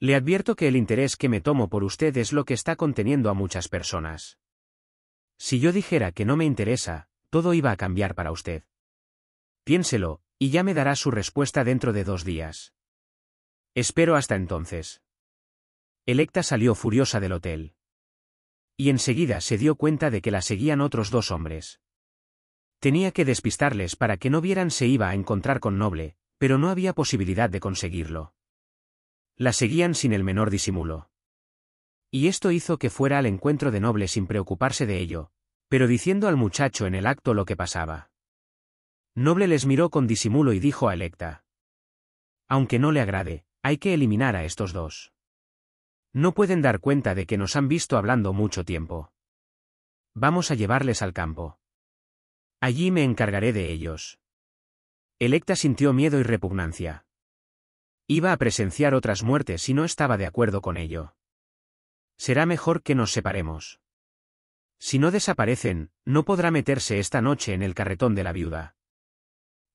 Le advierto que el interés que me tomo por usted es lo que está conteniendo a muchas personas. Si yo dijera que no me interesa, todo iba a cambiar para usted. Piénselo, y ya me dará su respuesta dentro de 2 días. Espero hasta entonces. Electa salió furiosa del hotel. Y enseguida se dio cuenta de que la seguían otros 2 hombres. Tenía que despistarles para que no vieran se iba a encontrar con Noble, pero no había posibilidad de conseguirlo. La seguían sin el menor disimulo. Y esto hizo que fuera al encuentro de Noble sin preocuparse de ello, pero diciendo al muchacho en el acto lo que pasaba. Noble les miró con disimulo y dijo a Electa: aunque no le agrade, hay que eliminar a estos 2. No pueden dar cuenta de que nos han visto hablando mucho tiempo. Vamos a llevarles al campo. Allí me encargaré de ellos. Electa sintió miedo y repugnancia. Iba a presenciar otras muertes y no estaba de acuerdo con ello. Será mejor que nos separemos. Si no desaparecen, no podrá meterse esta noche en el carretón de la viuda.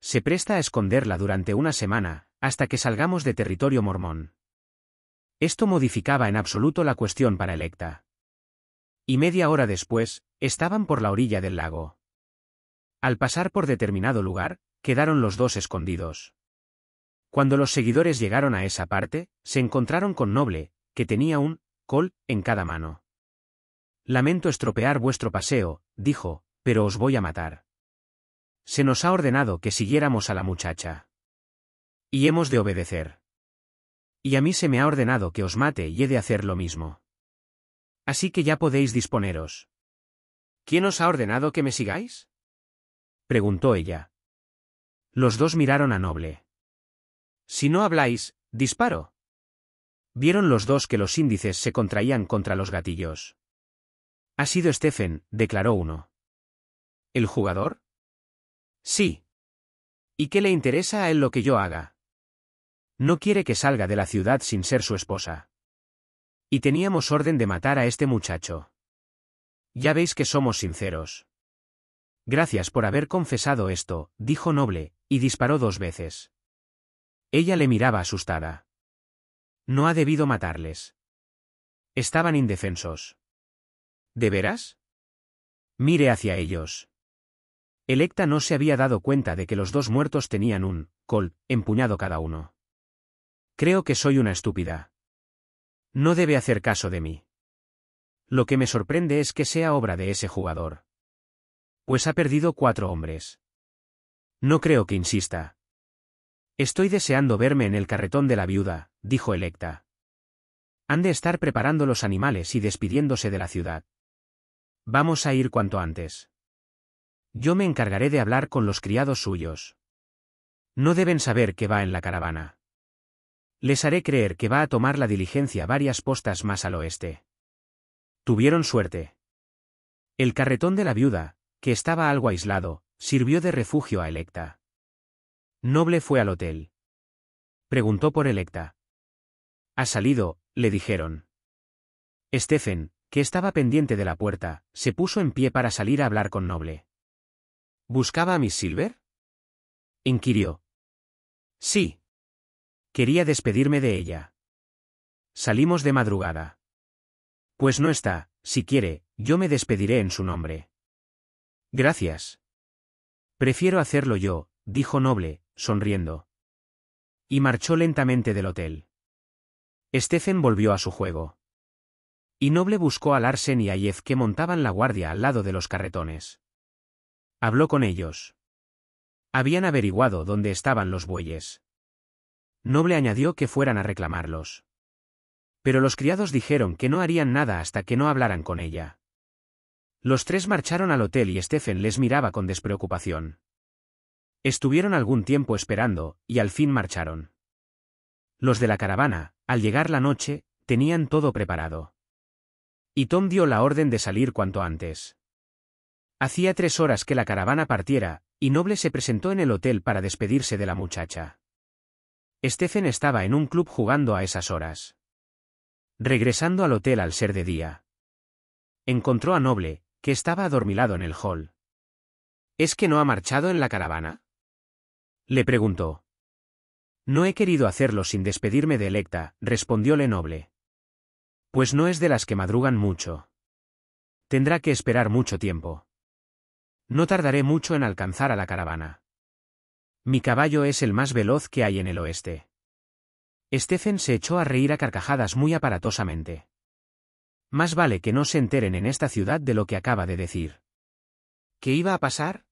Se presta a esconderla durante una semana, hasta que salgamos de territorio mormón. Esto modificaba en absoluto la cuestión para Electa. Y media hora después, estaban por la orilla del lago. Al pasar por determinado lugar, quedaron los 2 escondidos. Cuando los seguidores llegaron a esa parte, se encontraron con Noble, que tenía un col en cada mano. Lamento estropear vuestro paseo, dijo, pero os voy a matar. Se nos ha ordenado que siguiéramos a la muchacha. Y hemos de obedecer. Y a mí se me ha ordenado que os mate y he de hacer lo mismo. Así que ya podéis disponeros. ¿Quién os ha ordenado que me sigáis?, preguntó ella. Los 2 miraron a Noble. Si no habláis, disparo. Vieron los 2 que los índices se contraían contra los gatillos. Ha sido Stephen, declaró uno. ¿El jugador? Sí. ¿Y qué le interesa a él lo que yo haga? No quiere que salga de la ciudad sin ser su esposa. Y teníamos orden de matar a este muchacho. Ya veis que somos sinceros. Gracias por haber confesado esto, dijo Noble, y disparó 2 veces. Ella le miraba asustada. No ha debido matarles. Estaban indefensos. ¿De veras? Mire hacia ellos. Electa no se había dado cuenta de que los 2 muertos tenían un col empuñado cada uno. Creo que soy una estúpida. No debe hacer caso de mí. Lo que me sorprende es que sea obra de ese jugador. Pues ha perdido 4 hombres. No creo que insista. Estoy deseando verme en el carretón de la viuda, dijo Electa. Han de estar preparando los animales y despidiéndose de la ciudad. Vamos a ir cuanto antes. Yo me encargaré de hablar con los criados suyos. No deben saber que va en la caravana. Les haré creer que va a tomar la diligencia varias postas más al oeste. Tuvieron suerte. El carretón de la viuda, que estaba algo aislado, sirvió de refugio a Electa. Noble fue al hotel. Preguntó por Electa. Ha salido, le dijeron. Stephen, que estaba pendiente de la puerta, se puso en pie para salir a hablar con Noble. ¿Buscaba a Miss Silver?, inquirió. Sí. Quería despedirme de ella. Salimos de madrugada. Pues no está, si quiere, yo me despediré en su nombre. Gracias. Prefiero hacerlo yo, dijo Noble, sonriendo. Y marchó lentamente del hotel. Stephen volvió a su juego. Y Noble buscó a Larsen y a Jeff, que montaban la guardia al lado de los carretones. Habló con ellos. Habían averiguado dónde estaban los bueyes. Noble añadió que fueran a reclamarlos. Pero los criados dijeron que no harían nada hasta que no hablaran con ella. Los 3 marcharon al hotel y Stephen les miraba con despreocupación. Estuvieron algún tiempo esperando, y al fin marcharon. Los de la caravana, al llegar la noche, tenían todo preparado. Y Tom dio la orden de salir cuanto antes. Hacía 3 horas que la caravana partiera, y Noble se presentó en el hotel para despedirse de la muchacha. Stephen estaba en un club jugando a esas horas. Regresando al hotel al ser de día, encontró a Noble, que estaba adormilado en el hall. ¿Es que no ha marchado en la caravana?, le preguntó. No he querido hacerlo sin despedirme de Electa, respondióle Noble. Pues no es de las que madrugan mucho. Tendrá que esperar mucho tiempo. No tardaré mucho en alcanzar a la caravana. Mi caballo es el más veloz que hay en el oeste. Stephen se echó a reír a carcajadas muy aparatosamente. Más vale que no se enteren en esta ciudad de lo que acaba de decir. ¿Qué iba a pasar?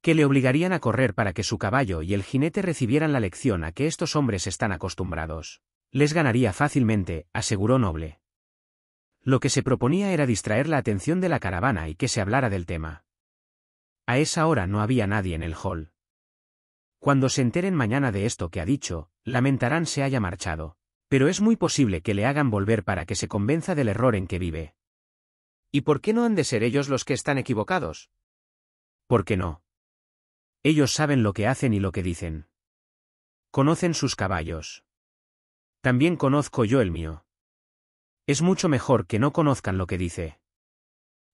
Que le obligarían a correr para que su caballo y el jinete recibieran la lección a que estos hombres están acostumbrados. Les ganaría fácilmente, aseguró Noble. Lo que se proponía era distraer la atención de la caravana y que se hablara del tema. A esa hora no había nadie en el hall. Cuando se enteren mañana de esto que ha dicho, lamentarán se haya marchado. Pero es muy posible que le hagan volver para que se convenza del error en que vive. ¿Y por qué no han de ser ellos los que están equivocados? ¿Por qué no? Ellos saben lo que hacen y lo que dicen. Conocen sus caballos. También conozco yo el mío. Es mucho mejor que no conozcan lo que dice.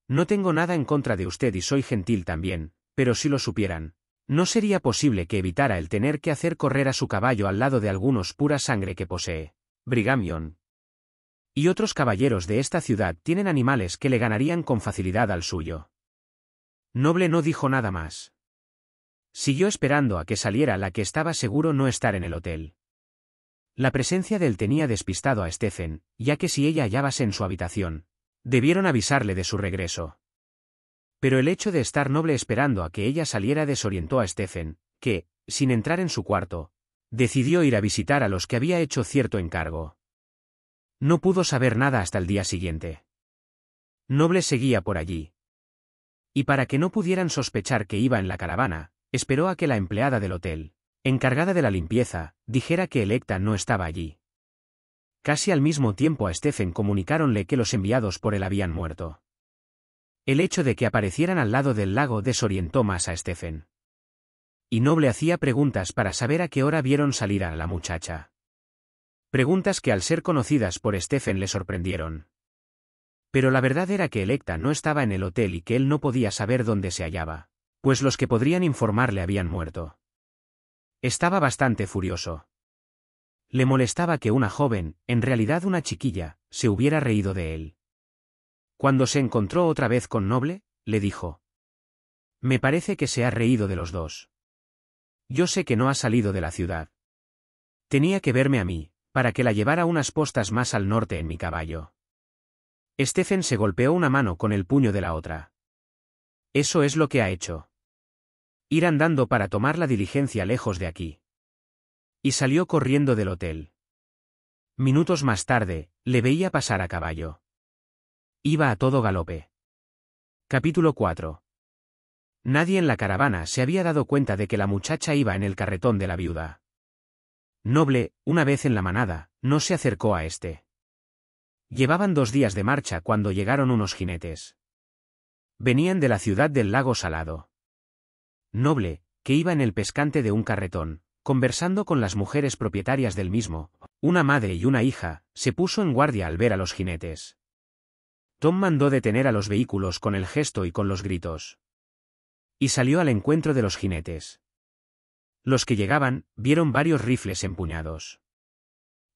No tengo nada en contra de usted y soy gentil también, pero si lo supieran, no sería posible que evitara el tener que hacer correr a su caballo al lado de algunos pura sangre que posee, Brigham Young. Y otros caballeros de esta ciudad tienen animales que le ganarían con facilidad al suyo. Noble no dijo nada más. Siguió esperando a que saliera la que estaba seguro no estar en el hotel. La presencia de él tenía despistado a Stephen, ya que si ella hallábase en su habitación, debieron avisarle de su regreso. Pero el hecho de estar Noble esperando a que ella saliera desorientó a Stephen, que, sin entrar en su cuarto, decidió ir a visitar a los que había hecho cierto encargo. No pudo saber nada hasta el día siguiente. Noble seguía por allí. Y para que no pudieran sospechar que iba en la caravana, esperó a que la empleada del hotel, encargada de la limpieza, dijera que Electa no estaba allí. Casi al mismo tiempo a Stephen comunicaronle que los enviados por él habían muerto. El hecho de que aparecieran al lado del lago desorientó más a Stephen. Y Noble hacía preguntas para saber a qué hora vieron salir a la muchacha. Preguntas que al ser conocidas por Stephen le sorprendieron. Pero la verdad era que Electa no estaba en el hotel y que él no podía saber dónde se hallaba, pues los que podrían informarle habían muerto. Estaba bastante furioso. Le molestaba que una joven, en realidad una chiquilla, se hubiera reído de él. Cuando se encontró otra vez con Noble, le dijo: «Me parece que se ha reído de los dos. Yo sé que no ha salido de la ciudad. Tenía que verme a mí, para que la llevara unas postas más al norte en mi caballo». Stephen se golpeó una mano con el puño de la otra. «Eso es lo que ha hecho. Ir andando para tomar la diligencia lejos de aquí». Y salió corriendo del hotel. Minutos más tarde, le veía pasar a caballo. Iba a todo galope. Capítulo 4. Nadie en la caravana se había dado cuenta de que la muchacha iba en el carretón de la viuda. Noble, una vez en la manada, no se acercó a este. Llevaban 2 días de marcha cuando llegaron unos jinetes. Venían de la ciudad del lago Salado. Noble, que iba en el pescante de un carretón, conversando con las mujeres propietarias del mismo, una madre y una hija, se puso en guardia al ver a los jinetes. Tom mandó detener a los vehículos con el gesto y con los gritos. Y salió al encuentro de los jinetes. Los que llegaban, vieron varios rifles empuñados.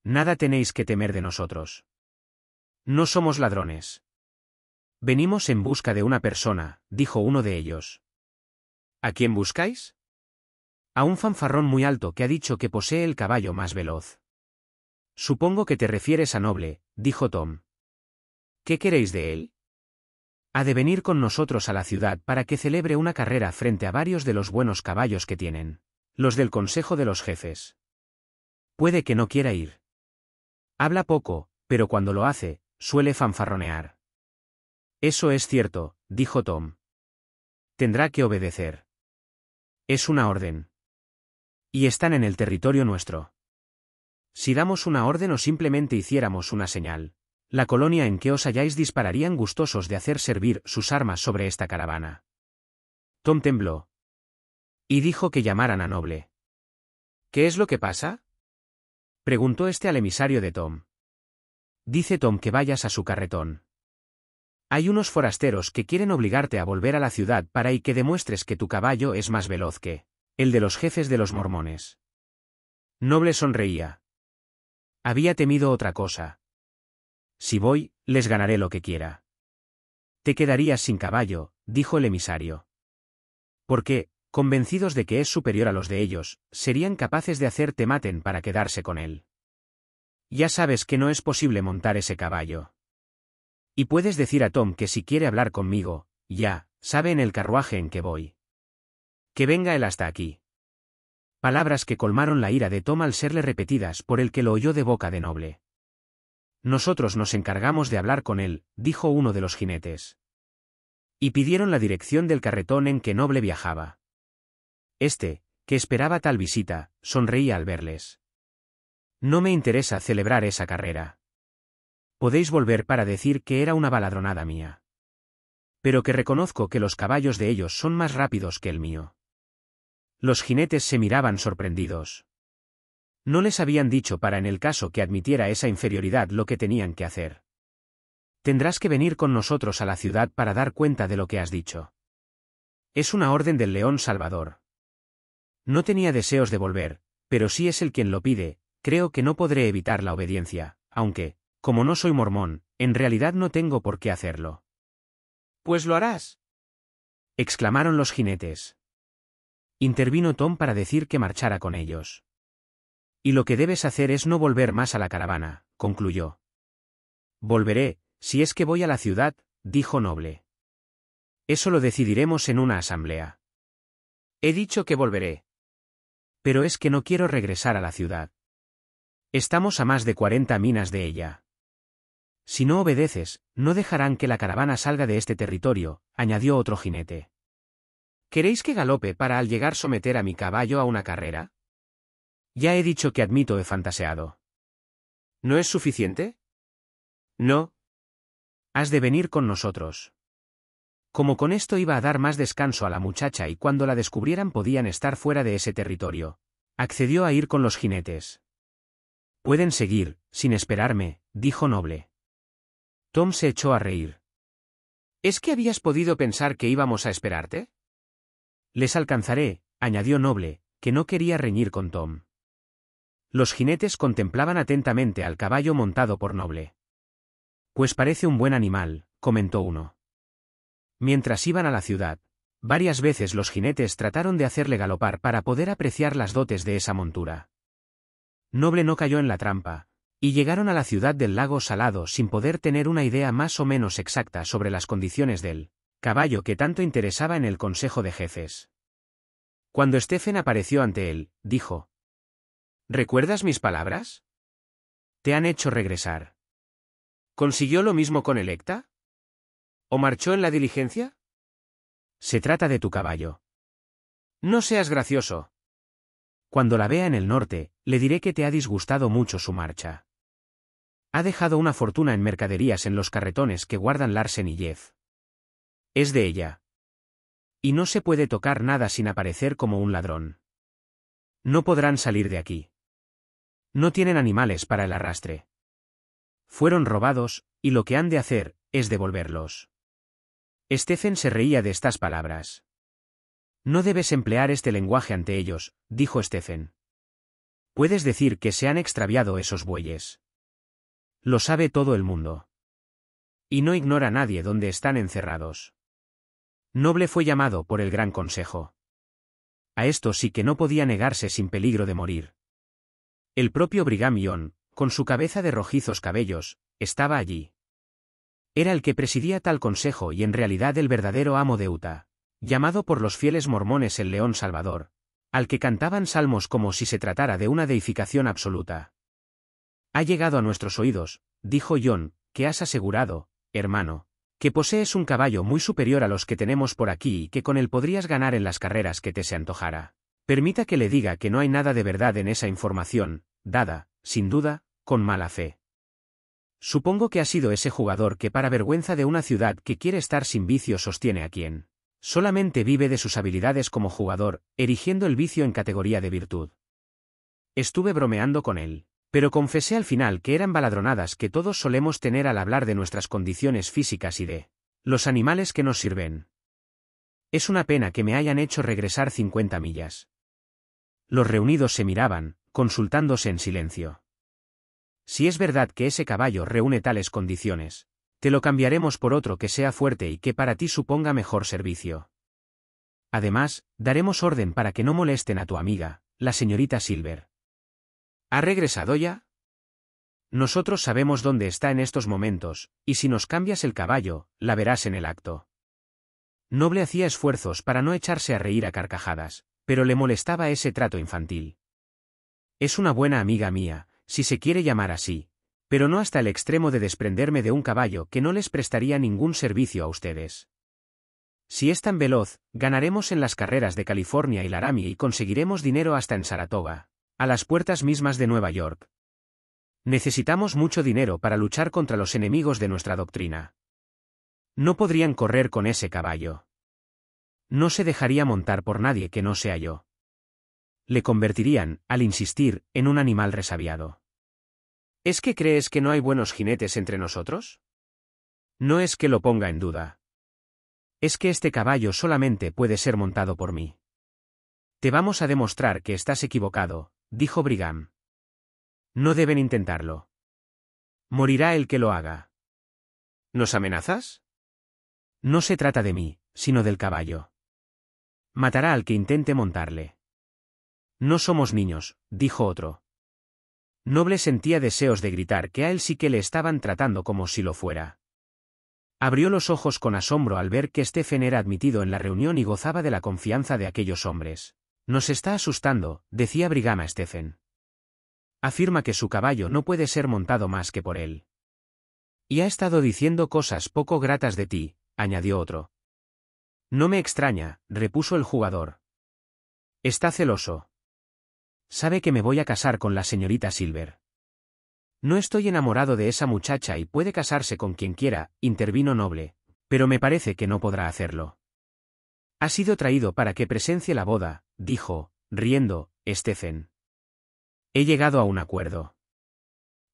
Nada tenéis que temer de nosotros. No somos ladrones. Venimos en busca de una persona, dijo uno de ellos. ¿A quién buscáis? A un fanfarrón muy alto que ha dicho que posee el caballo más veloz. Supongo que te refieres a Noble, dijo Tom. ¿Qué queréis de él? Ha de venir con nosotros a la ciudad para que celebre una carrera frente a varios de los buenos caballos que tienen, los del Consejo de los Jefes. Puede que no quiera ir. Habla poco, pero cuando lo hace, suele fanfarronear. Eso es cierto, dijo Tom. Tendrá que obedecer. Es una orden. Y están en el territorio nuestro. Si damos una orden o simplemente hiciéramos una señal, la colonia en que os halláis dispararían gustosos de hacer servir sus armas sobre esta caravana. Tom tembló. Y dijo que llamaran a Noble. ¿Qué es lo que pasa? Preguntó este al emisario de Tom. Dice Tom que vayas a su carretón. Hay unos forasteros que quieren obligarte a volver a la ciudad para y que demuestres que tu caballo es más veloz que el de los jefes de los mormones. Noble sonreía. Había temido otra cosa. Si voy, les ganaré lo que quiera. Te quedarías sin caballo, dijo el emisario. Porque, convencidos de que es superior a los de ellos, serían capaces de hacer que maten para quedarse con él. Ya sabes que no es posible montar ese caballo. Y puedes decir a Tom que si quiere hablar conmigo, ya, sabe en el carruaje en que voy. Que venga él hasta aquí. Palabras que colmaron la ira de Tom al serle repetidas por el que lo oyó de boca de Noble. Nosotros nos encargamos de hablar con él, dijo uno de los jinetes. Y pidieron la dirección del carretón en que Noble viajaba. Este, que esperaba tal visita, sonreía al verles. No me interesa celebrar esa carrera. Podéis volver para decir que era una baladronada mía. Pero que reconozco que los caballos de ellos son más rápidos que el mío. Los jinetes se miraban sorprendidos. No les habían dicho para en el caso que admitiera esa inferioridad lo que tenían que hacer. Tendrás que venir con nosotros a la ciudad para dar cuenta de lo que has dicho. Es una orden del León Salvador. No tenía deseos de volver, pero si es él quien lo pide, creo que no podré evitar la obediencia, aunque, como no soy mormón, en realidad no tengo por qué hacerlo. Pues lo harás, exclamaron los jinetes. Intervino Tom para decir que marchara con ellos. Y lo que debes hacer es no volver más a la caravana, concluyó. Volveré, si es que voy a la ciudad, dijo Noble. Eso lo decidiremos en una asamblea. He dicho que volveré. Pero es que no quiero regresar a la ciudad. Estamos a más de 40 minas de ella. Si no obedeces, no dejarán que la caravana salga de este territorio, añadió otro jinete. ¿Queréis que galope para al llegar someter a mi caballo a una carrera? Ya he dicho que admito he fantaseado. ¿No es suficiente? No. Has de venir con nosotros. Como con esto iba a dar más descanso a la muchacha y cuando la descubrieran podían estar fuera de ese territorio, accedió a ir con los jinetes. Pueden seguir, sin esperarme, dijo Noble. Tom se echó a reír. ¿Es que habías podido pensar que íbamos a esperarte? Les alcanzaré, añadió Noble, que no quería reñir con Tom. Los jinetes contemplaban atentamente al caballo montado por Noble. Pues parece un buen animal, comentó uno. Mientras iban a la ciudad, varias veces los jinetes trataron de hacerle galopar para poder apreciar las dotes de esa montura. Noble no cayó en la trampa, y llegaron a la ciudad del lago salado sin poder tener una idea más o menos exacta sobre las condiciones del caballo que tanto interesaba en el consejo de jefes. Cuando Stephen apareció ante él, dijo: ¿Recuerdas mis palabras? Te han hecho regresar. ¿Consiguió lo mismo con Electa? ¿O marchó en la diligencia? Se trata de tu caballo. No seas gracioso. Cuando la vea en el norte, le diré que te ha disgustado mucho su marcha. Ha dejado una fortuna en mercaderías en los carretones que guardan Larsen y Jeff. Es de ella. Y no se puede tocar nada sin aparecer como un ladrón. No podrán salir de aquí. No tienen animales para el arrastre. Fueron robados, y lo que han de hacer, es devolverlos. Stephen se reía de estas palabras. No debes emplear este lenguaje ante ellos, dijo Stephen. Puedes decir que se han extraviado esos bueyes. Lo sabe todo el mundo. Y no ignora a nadie dónde están encerrados. Noble fue llamado por el Gran Consejo. A esto sí que no podía negarse sin peligro de morir. El propio Brigham Young, con su cabeza de rojizos cabellos, estaba allí. Era el que presidía tal consejo y en realidad el verdadero amo de Utah, llamado por los fieles mormones el León Salvador, al que cantaban salmos como si se tratara de una deificación absoluta. Ha llegado a nuestros oídos, dijo Young, que has asegurado, hermano, que posees un caballo muy superior a los que tenemos por aquí y que con él podrías ganar en las carreras que te se antojara. Permita que le diga que no hay nada de verdad en esa información, dada, sin duda, con mala fe. Supongo que ha sido ese jugador que para vergüenza de una ciudad que quiere estar sin vicio sostiene a quien solamente vive de sus habilidades como jugador, erigiendo el vicio en categoría de virtud. Estuve bromeando con él. Pero confesé al final que eran baladronadas que todos solemos tener al hablar de nuestras condiciones físicas y de los animales que nos sirven. Es una pena que me hayan hecho regresar 50 millas. Los reunidos se miraban, consultándose en silencio. Si es verdad que ese caballo reúne tales condiciones, te lo cambiaremos por otro que sea fuerte y que para ti suponga mejor servicio. Además, daremos orden para que no molesten a tu amiga, la señorita Silver. ¿Ha regresado ya? Nosotros sabemos dónde está en estos momentos, y si nos cambias el caballo, la verás en el acto. Noble hacía esfuerzos para no echarse a reír a carcajadas, pero le molestaba ese trato infantil. Es una buena amiga mía, si se quiere llamar así, pero no hasta el extremo de desprenderme de un caballo que no les prestaría ningún servicio a ustedes. Si es tan veloz, ganaremos en las carreras de California y Laramie y conseguiremos dinero hasta en Saratoga, a las puertas mismas de Nueva York. Necesitamos mucho dinero para luchar contra los enemigos de nuestra doctrina. No podrían correr con ese caballo. No se dejaría montar por nadie que no sea yo. Le convertirían, al insistir, en un animal resabiado. ¿Es que crees que no hay buenos jinetes entre nosotros? No es que lo ponga en duda. Es que este caballo solamente puede ser montado por mí. Te vamos a demostrar que estás equivocado, dijo Brigham. No deben intentarlo. Morirá el que lo haga. ¿Nos amenazas? No se trata de mí, sino del caballo. Matará al que intente montarle. No somos niños, dijo otro. Noble sentía deseos de gritar que a él sí que le estaban tratando como si lo fuera. Abrió los ojos con asombro al ver que Stephen era admitido en la reunión y gozaba de la confianza de aquellos hombres. Nos está asustando, decía Brigham a Stephen. Afirma que su caballo no puede ser montado más que por él. Y ha estado diciendo cosas poco gratas de ti, añadió otro. No me extraña, repuso el jugador. Está celoso. Sabe que me voy a casar con la señorita Silver. No estoy enamorado de esa muchacha y puede casarse con quien quiera, intervino Noble, pero me parece que no podrá hacerlo. Ha sido traído para que presencie la boda, dijo, riendo, Stephen. He llegado a un acuerdo.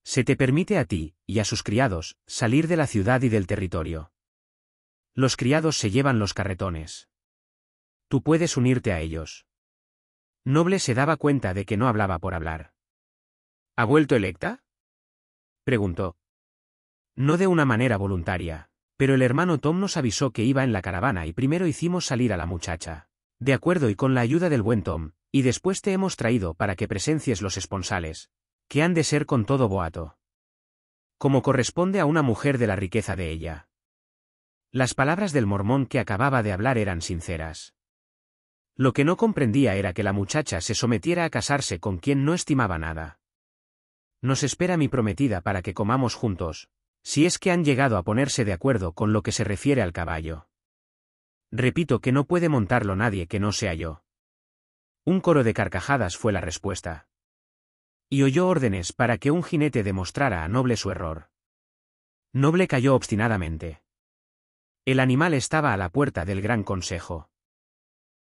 Se te permite a ti, y a sus criados, salir de la ciudad y del territorio. Los criados se llevan los carretones. Tú puedes unirte a ellos. Noble se daba cuenta de que no hablaba por hablar. ¿Ha vuelto Electa? Preguntó. No de una manera voluntaria, pero el hermano Tom nos avisó que iba en la caravana y primero hicimos salir a la muchacha. De acuerdo y con la ayuda del buen Tom, y después te hemos traído para que presencies los esponsales, que han de ser con todo boato. Como corresponde a una mujer de la riqueza de ella. Las palabras del mormón que acababa de hablar eran sinceras. Lo que no comprendía era que la muchacha se sometiera a casarse con quien no estimaba nada. Nos espera mi prometida para que comamos juntos, si es que han llegado a ponerse de acuerdo con lo que se refiere al caballo. Repito que no puede montarlo nadie que no sea yo. Un coro de carcajadas fue la respuesta. Y oyó órdenes para que un jinete demostrara a Noble su error. Noble calló obstinadamente. El animal estaba a la puerta del Gran Consejo.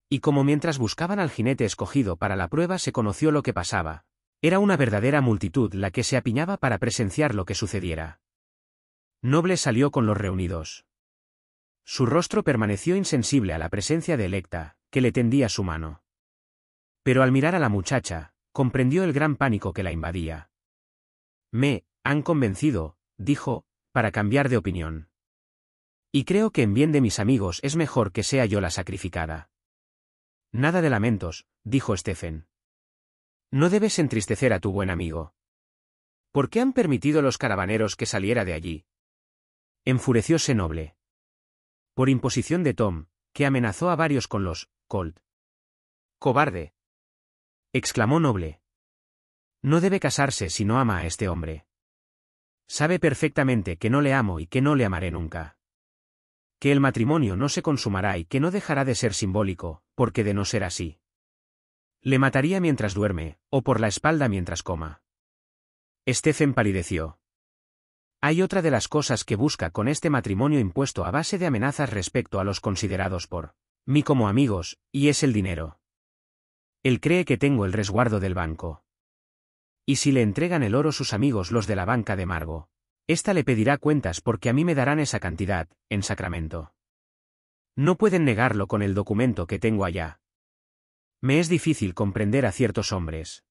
Y como mientras buscaban al jinete escogido para la prueba se conoció lo que pasaba, era una verdadera multitud la que se apiñaba para presenciar lo que sucediera. Noble salió con los reunidos. Su rostro permaneció insensible a la presencia de Electa, que le tendía su mano. Pero al mirar a la muchacha, comprendió el gran pánico que la invadía. «Me han convencido», dijo, «para cambiar de opinión. Y creo que en bien de mis amigos es mejor que sea yo la sacrificada». Nada de lamentos, dijo Stephen. No debes entristecer a tu buen amigo. ¿Por qué han permitido los caravaneros que saliera de allí? Enfurecióse Noble. Por imposición de Tom, que amenazó a varios con los Colt. ¡Cobarde!, exclamó Noble. No debe casarse si no ama a este hombre. Sabe perfectamente que no le amo y que no le amaré nunca. Que el matrimonio no se consumará y que no dejará de ser simbólico, porque de no ser así. Le mataría mientras duerme, o por la espalda mientras coma. Stephen palideció. Hay otra de las cosas que busca con este matrimonio impuesto a base de amenazas respecto a los considerados por mí como amigos, y es el dinero. Él cree que tengo el resguardo del banco. Y si le entregan el oro sus amigos los de la banca de Margo, esta le pedirá cuentas porque a mí me darán esa cantidad, en Sacramento. No pueden negarlo con el documento que tengo allá. Me es difícil comprender a ciertos hombres.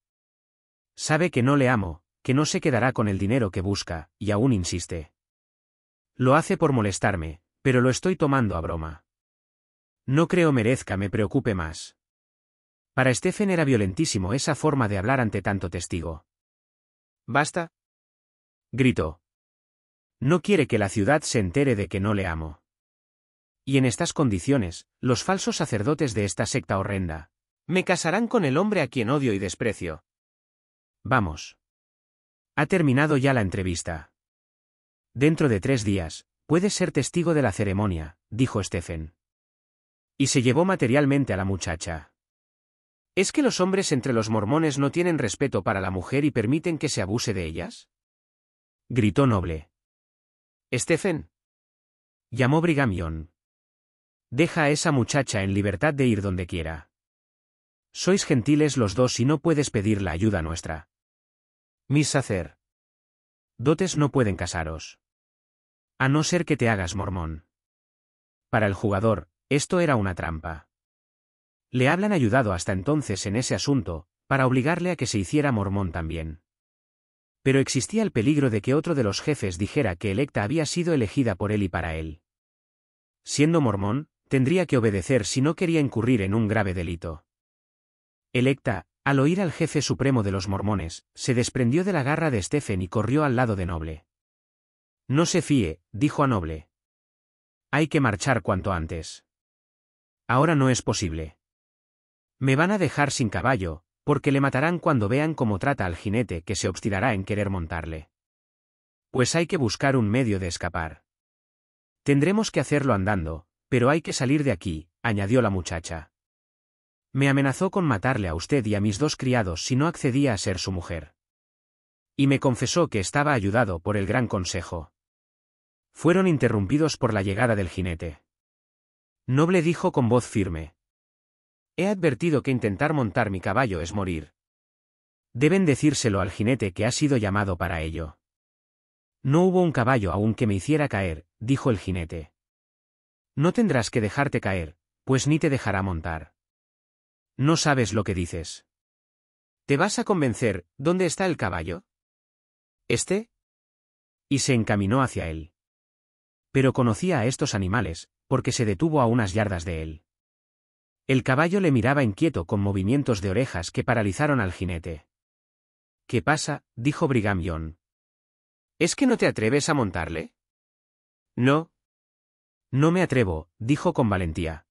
Sabe que no le amo, que no se quedará con el dinero que busca, y aún insiste. Lo hace por molestarme, pero lo estoy tomando a broma. No creo merezca me preocupe más. Para Stephen era violentísimo esa forma de hablar ante tanto testigo. —¡Basta! —gritó. —No quiere que la ciudad se entere de que no le amo. Y en estas condiciones, los falsos sacerdotes de esta secta horrenda me casarán con el hombre a quien odio y desprecio. —Vamos. Ha terminado ya la entrevista. Dentro de 3 días, puedes ser testigo de la ceremonia, dijo Stephen. Y se llevó materialmente a la muchacha. ¿Es que los hombres entre los mormones no tienen respeto para la mujer y permiten que se abuse de ellas?, gritó Noble. —Stephen, llamó Brigham Young, deja a esa muchacha en libertad de ir donde quiera. Sois gentiles los dos y no puedes pedir la ayuda nuestra. Mis sacerdotes no pueden casaros, a no ser que te hagas mormón. Para el jugador, esto era una trampa. Le habían ayudado hasta entonces en ese asunto, para obligarle a que se hiciera mormón también. Pero existía el peligro de que otro de los jefes dijera que Electa había sido elegida por él y para él. Siendo mormón, tendría que obedecer si no quería incurrir en un grave delito. Electa, al oír al jefe supremo de los mormones, se desprendió de la garra de Stephen y corrió al lado de Noble. —No se fíe, dijo a Noble. Hay que marchar cuanto antes. Ahora no es posible. Me van a dejar sin caballo, porque le matarán cuando vean cómo trata al jinete que se obstinará en querer montarle. Pues hay que buscar un medio de escapar. Tendremos que hacerlo andando, pero hay que salir de aquí, añadió la muchacha. Me amenazó con matarle a usted y a mis 2 criados si no accedía a ser su mujer. Y me confesó que estaba ayudado por el Gran Consejo. Fueron interrumpidos por la llegada del jinete. Noble dijo con voz firme. He advertido que intentar montar mi caballo es morir. Deben decírselo al jinete que ha sido llamado para ello. No hubo un caballo aún que me hiciera caer, dijo el jinete. No tendrás que dejarte caer, pues ni te dejará montar. No sabes lo que dices. ¿Te vas a convencer? ¿Dónde está el caballo? ¿Este? Y se encaminó hacia él. Pero conocía a estos animales, porque se detuvo a unas yardas de él. El caballo le miraba inquieto con movimientos de orejas que paralizaron al jinete. —¿Qué pasa? —dijo Brigham Young. —¿Es que no te atreves a montarle? —No. —No me atrevo —dijo con valentía—.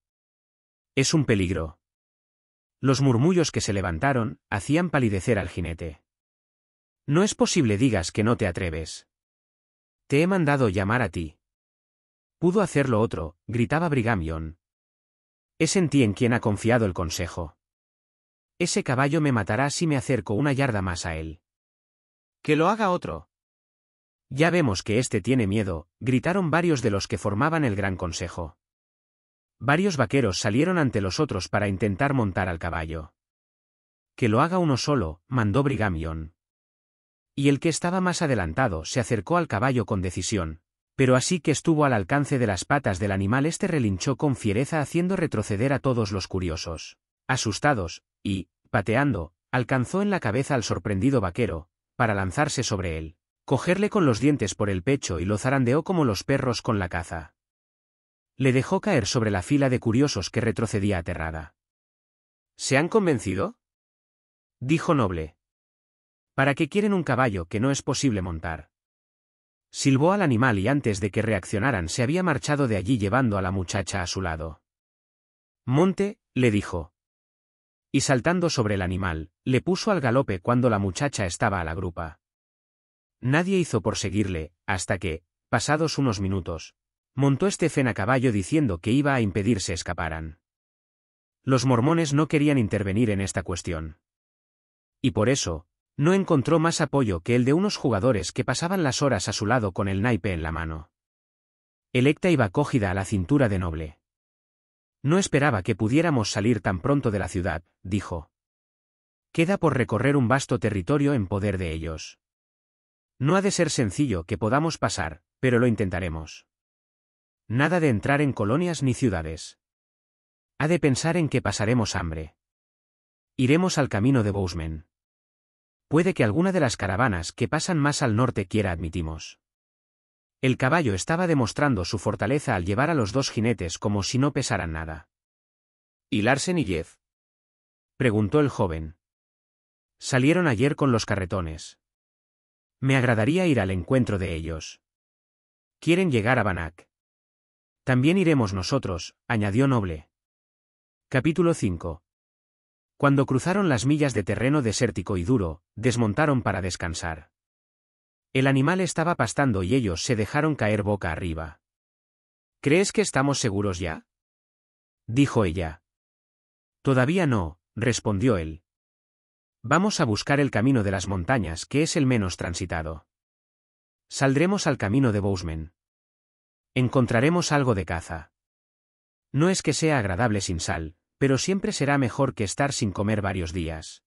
Es un peligro. Los murmullos que se levantaron hacían palidecer al jinete. —No es posible digas que no te atreves. Te he mandado llamar a ti. Pudo hacerlo otro, gritaba Brigham Young. Es en ti en quien ha confiado el consejo. Ese caballo me matará si me acerco una yarda más a él. Que lo haga otro. Ya vemos que este tiene miedo, gritaron varios de los que formaban el Gran Consejo. Varios vaqueros salieron ante los otros para intentar montar al caballo. Que lo haga uno solo, mandó Brigham Young. Y el que estaba más adelantado se acercó al caballo con decisión. Pero así que estuvo al alcance de las patas del animal, este relinchó con fiereza haciendo retroceder a todos los curiosos, asustados, y, pateando, alcanzó en la cabeza al sorprendido vaquero, para lanzarse sobre él, cogerle con los dientes por el pecho y lo zarandeó como los perros con la caza. Le dejó caer sobre la fila de curiosos que retrocedía aterrada. ¿Se han convencido?, dijo Noble. ¿Para qué quieren un caballo que no es posible montar? Silbó al animal y antes de que reaccionaran se había marchado de allí llevando a la muchacha a su lado. —Monte —le dijo. Y saltando sobre el animal, le puso al galope cuando la muchacha estaba a la grupa. Nadie hizo por seguirle, hasta que, pasados unos minutos, montó Stephen a caballo diciendo que iba a impedir se escaparan. Los mormones no querían intervenir en esta cuestión. Y por eso, no encontró más apoyo que el de unos jugadores que pasaban las horas a su lado con el naipe en la mano. Electa iba cogida a la cintura de Noble. No esperaba que pudiéramos salir tan pronto de la ciudad, dijo. Queda por recorrer un vasto territorio en poder de ellos. No ha de ser sencillo que podamos pasar, pero lo intentaremos. Nada de entrar en colonias ni ciudades. Ha de pensar en que pasaremos hambre. Iremos al camino de Bozeman. Puede que alguna de las caravanas que pasan más al norte quiera admitimos. El caballo estaba demostrando su fortaleza al llevar a los 2 jinetes como si no pesaran nada. ¿Y Larsen y Jeff?, preguntó el joven. Salieron ayer con los carretones. Me agradaría ir al encuentro de ellos. Quieren llegar a Bannack. También iremos nosotros, añadió Noble. Capítulo 5. Cuando cruzaron las millas de terreno desértico y duro, desmontaron para descansar. El animal estaba pastando y ellos se dejaron caer boca arriba. ¿Crees que estamos seguros ya?, dijo ella. Todavía no, respondió él. Vamos a buscar el camino de las montañas, que es el menos transitado. Saldremos al camino de Bozeman. Encontraremos algo de caza. No es que sea agradable sin sal, pero siempre será mejor que estar sin comer varios días.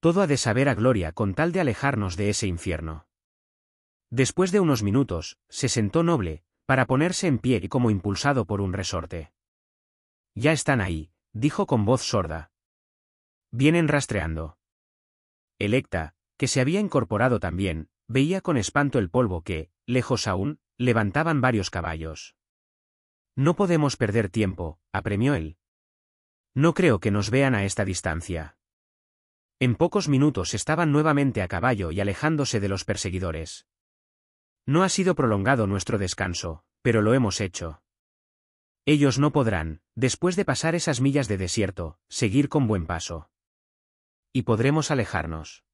Todo ha de saber a gloria con tal de alejarnos de ese infierno. Después de unos minutos, se sentó Noble, para ponerse en pie y como impulsado por un resorte. Ya están ahí, dijo con voz sorda. Vienen rastreando. Electa, que se había incorporado también, veía con espanto el polvo que, lejos aún, levantaban varios caballos. No podemos perder tiempo, apremió él. No creo que nos vean a esta distancia. En pocos minutos estaban nuevamente a caballo y alejándose de los perseguidores. No ha sido prolongado nuestro descanso, pero lo hemos hecho. Ellos no podrán, después de pasar esas millas de desierto, seguir con buen paso. Y podremos alejarnos.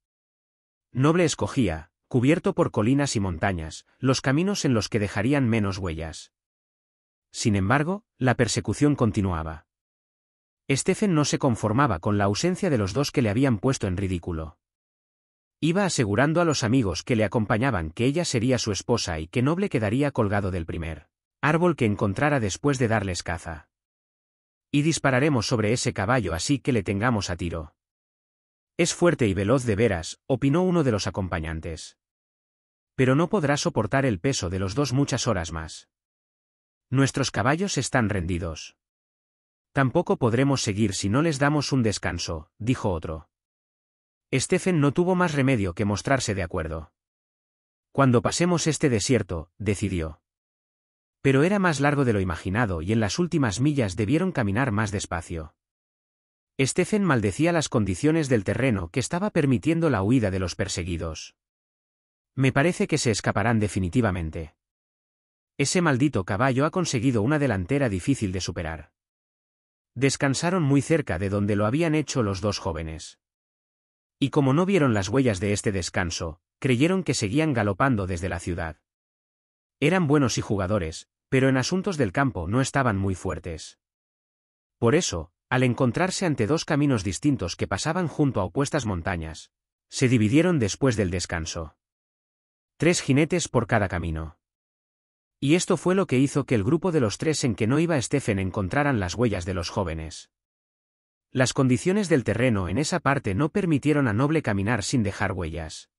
Noble escogía, cubierto por colinas y montañas, los caminos en los que dejarían menos huellas. Sin embargo, la persecución continuaba. Stephen no se conformaba con la ausencia de los dos que le habían puesto en ridículo. Iba asegurando a los amigos que le acompañaban que ella sería su esposa y que Noble quedaría colgado del primer árbol que encontrara después de darles caza. Y dispararemos sobre ese caballo así que le tengamos a tiro. Es fuerte y veloz de veras, opinó uno de los acompañantes. Pero no podrá soportar el peso de los dos muchas horas más. Nuestros caballos están rendidos. Tampoco podremos seguir si no les damos un descanso, dijo otro. Stephen no tuvo más remedio que mostrarse de acuerdo. Cuando pasemos este desierto, decidió. Pero era más largo de lo imaginado y en las últimas millas debieron caminar más despacio. Stephen maldecía las condiciones del terreno que estaba permitiendo la huida de los perseguidos. Me parece que se escaparán definitivamente. Ese maldito caballo ha conseguido una delantera difícil de superar. Descansaron muy cerca de donde lo habían hecho los dos jóvenes. Y como no vieron las huellas de este descanso, creyeron que seguían galopando desde la ciudad. Eran buenos y jugadores, pero en asuntos del campo no estaban muy fuertes. Por eso, al encontrarse ante dos caminos distintos que pasaban junto a opuestas montañas, se dividieron después del descanso. 3 jinetes por cada camino. Y esto fue lo que hizo que el grupo de los 3 en que no iba Stephen encontraran las huellas de los jóvenes. Las condiciones del terreno en esa parte no permitieron a Noble caminar sin dejar huellas.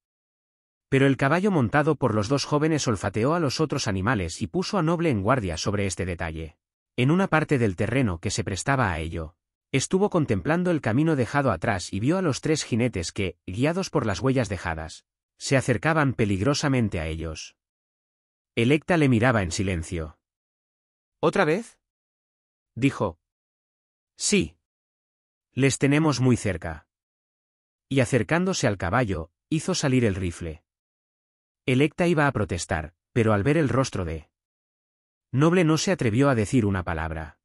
Pero el caballo montado por los dos jóvenes olfateó a los otros animales y puso a Noble en guardia sobre este detalle. En una parte del terreno que se prestaba a ello, estuvo contemplando el camino dejado atrás y vio a los 3 jinetes que, guiados por las huellas dejadas, se acercaban peligrosamente a ellos. Electa le miraba en silencio. ¿Otra vez?, dijo. Sí. Les tenemos muy cerca. Y acercándose al caballo, hizo salir el rifle. Electa iba a protestar, pero al ver el rostro de Noble no se atrevió a decir una palabra.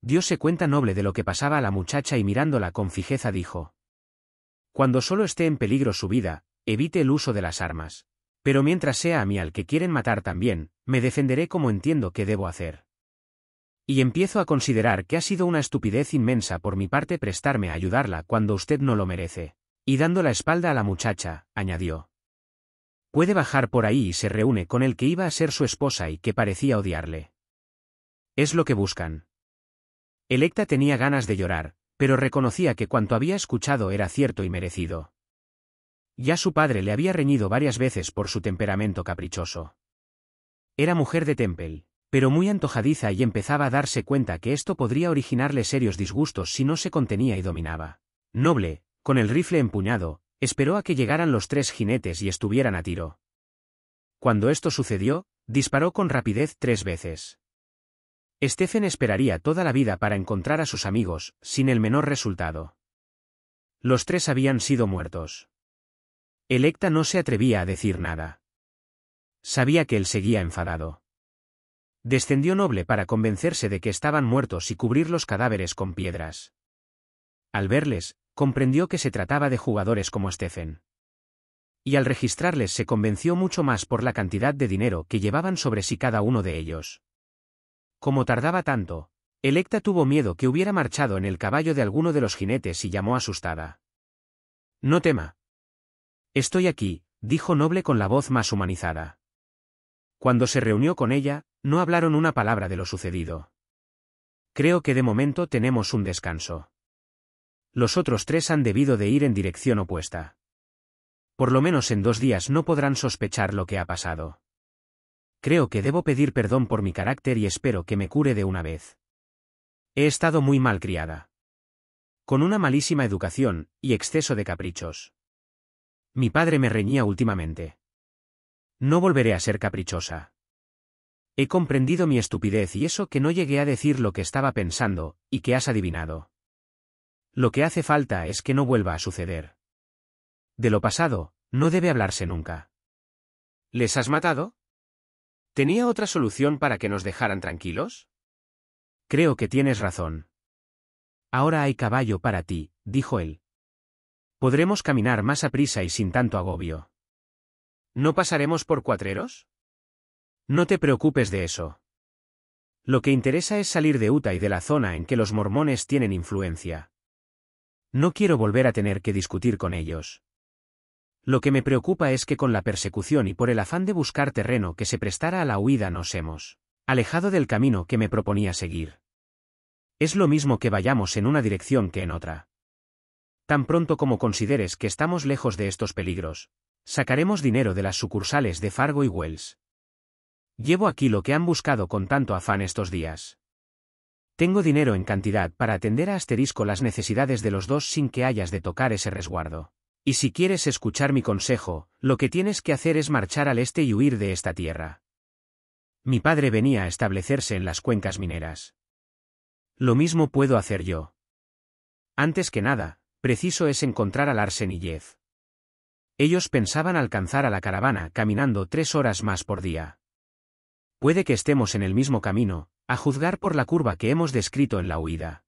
Dióse cuenta Noble de lo que pasaba a la muchacha y mirándola con fijeza dijo: Cuando solo esté en peligro su vida, evite el uso de las armas. Pero mientras sea a mí al que quieren matar también, me defenderé como entiendo que debo hacer. Y empiezo a considerar que ha sido una estupidez inmensa por mi parte prestarme a ayudarla cuando usted no lo merece. Y dando la espalda a la muchacha, añadió: Puede bajar por ahí y se reúne con el que iba a ser su esposa y que parecía odiarle. Es lo que buscan. Electa tenía ganas de llorar, pero reconocía que cuanto había escuchado era cierto y merecido. Ya su padre le había reñido varias veces por su temperamento caprichoso. Era mujer de Temple, pero muy antojadiza y empezaba a darse cuenta que esto podría originarle serios disgustos si no se contenía y dominaba. Noble, con el rifle empuñado, esperó a que llegaran los 3 jinetes y estuvieran a tiro. Cuando esto sucedió, disparó con rapidez 3 veces. Stephen esperaría toda la vida para encontrar a sus amigos, sin el menor resultado. Los tres habían sido muertos. Electa no se atrevía a decir nada. Sabía que él seguía enfadado. Descendió Noble para convencerse de que estaban muertos y cubrir los cadáveres con piedras. Al verles, comprendió que se trataba de jugadores como Stephen. Y al registrarles se convenció mucho más por la cantidad de dinero que llevaban sobre sí cada uno de ellos. Como tardaba tanto, Electa tuvo miedo que hubiera marchado en el caballo de alguno de los jinetes y llamó asustada. «No tema. Estoy aquí», dijo Noble con la voz más humanizada. Cuando se reunió con ella, no hablaron una palabra de lo sucedido. «Creo que de momento tenemos un descanso. Los otros tres han debido de ir en dirección opuesta. Por lo menos en 2 días no podrán sospechar lo que ha pasado. Creo que debo pedir perdón por mi carácter y espero que me cure de una vez. He estado muy mal criada. Con una malísima educación y exceso de caprichos. Mi padre me reñía últimamente. No volveré a ser caprichosa. He comprendido mi estupidez y eso que no llegué a decir lo que estaba pensando, y que has adivinado. Lo que hace falta es que no vuelva a suceder. De lo pasado, no debe hablarse nunca». «¿Les has matado? ¿Tenía otra solución para que nos dejaran tranquilos?» «Creo que tienes razón. Ahora hay caballo para ti», dijo él. «Podremos caminar más aprisa y sin tanto agobio». «¿No pasaremos por cuatreros?» «No te preocupes de eso. Lo que interesa es salir de Utah y de la zona en que los mormones tienen influencia. No quiero volver a tener que discutir con ellos. Lo que me preocupa es que con la persecución y por el afán de buscar terreno que se prestara a la huida nos hemos alejado del camino que me proponía seguir. Es lo mismo que vayamos en una dirección que en otra. Tan pronto como consideres que estamos lejos de estos peligros, sacaremos dinero de las sucursales de Fargo y Wells. Llevo aquí lo que han buscado con tanto afán estos días. Tengo dinero en cantidad para atender a las necesidades de los dos sin que hayas de tocar ese resguardo. Y si quieres escuchar mi consejo, lo que tienes que hacer es marchar al este y huir de esta tierra. Mi padre venía a establecerse en las cuencas mineras. Lo mismo puedo hacer yo. Antes que nada, preciso es encontrar a Larsen y Jeff. Ellos pensaban alcanzar a la caravana caminando 3 horas más por día. Puede que estemos en el mismo camino, a juzgar por la curva que hemos descrito en la huida.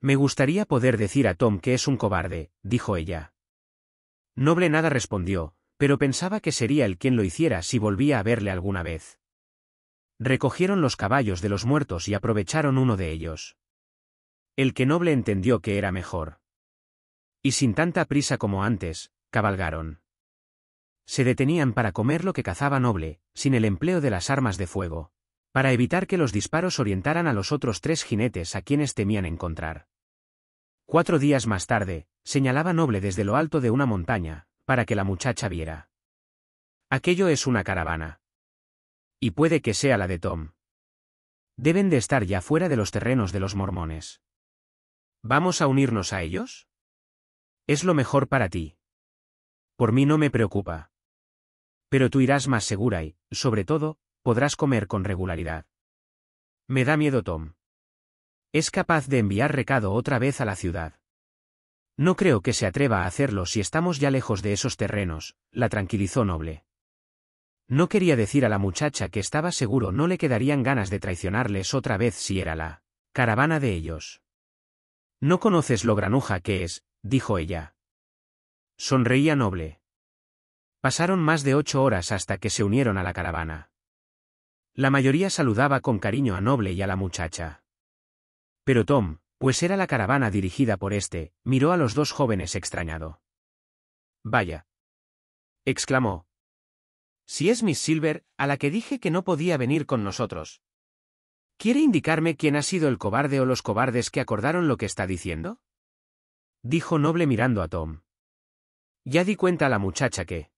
Me gustaría poder decir a Tom que es un cobarde», dijo ella. Noble nada respondió, pero pensaba que sería él quien lo hiciera si volvía a verle alguna vez. Recogieron los caballos de los muertos y aprovecharon uno de ellos. El que Noble entendió que era mejor. Y sin tanta prisa como antes, cabalgaron. Se detenían para comer lo que cazaba Noble, sin el empleo de las armas de fuego, para evitar que los disparos orientaran a los otros 3 jinetes a quienes temían encontrar. 4 días más tarde, señalaba Noble desde lo alto de una montaña, para que la muchacha viera. «Aquello es una caravana. Y puede que sea la de Tom. Deben de estar ya fuera de los terrenos de los mormones. ¿Vamos a unirnos a ellos? Es lo mejor para ti. Por mí no me preocupa. Pero tú irás más segura y, sobre todo, podrás comer con regularidad. Me da miedo Tom. Es capaz de enviar recado otra vez a la ciudad. No creo que se atreva a hacerlo si estamos ya lejos de esos terrenos», la tranquilizó Noble. No quería decir a la muchacha que estaba seguro no le quedarían ganas de traicionarles otra vez si era la caravana de ellos. «No conoces lo granuja que es», dijo ella. Sonreía Noble. Pasaron más de 8 horas hasta que se unieron a la caravana. La mayoría saludaba con cariño a Noble y a la muchacha. Pero Tom, pues era la caravana dirigida por este, miró a los 2 jóvenes extrañado. «Vaya», exclamó. «Si es Miss Silver, a la que dije que no podía venir con nosotros. ¿Quiere indicarme quién ha sido el cobarde o los cobardes que acordaron lo que está diciendo?», dijo Noble mirando a Tom. «Ya di cuenta a la muchacha que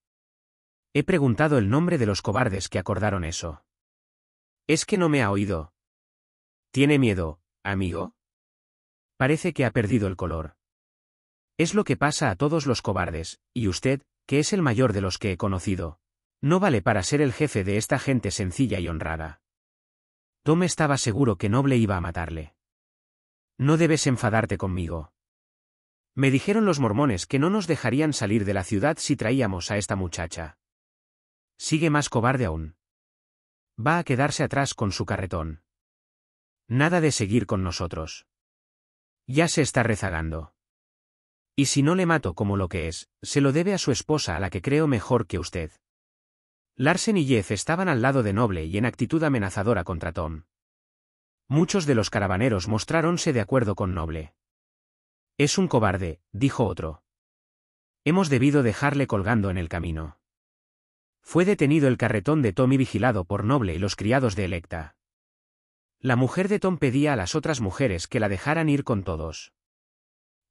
he preguntado el nombre de los cobardes que acordaron eso. Es que no me ha oído. Tiene miedo, amigo. Parece que ha perdido el color. Es lo que pasa a todos los cobardes, y usted, que es el mayor de los que he conocido, no vale para ser el jefe de esta gente sencilla y honrada. Tom estaba seguro que Noble iba a matarle. No debes enfadarte conmigo. Me dijeron los mormones que no nos dejarían salir de la ciudad si traíamos a esta muchacha. Sigue más cobarde aún. Va a quedarse atrás con su carretón. Nada de seguir con nosotros. Ya se está rezagando. Y si no le mato como lo que es, se lo debe a su esposa, a la que creo mejor que usted. Larsen y Jeff estaban al lado de Noble y en actitud amenazadora contra Tom. Muchos de los caravaneros mostráronse de acuerdo con Noble. Es un cobarde, dijo otro. Hemos debido dejarle colgando en el camino. Fue detenido el carretón de Tom y vigilado por Noble y los criados de Electa. La mujer de Tom pedía a las otras mujeres que la dejaran ir con todos.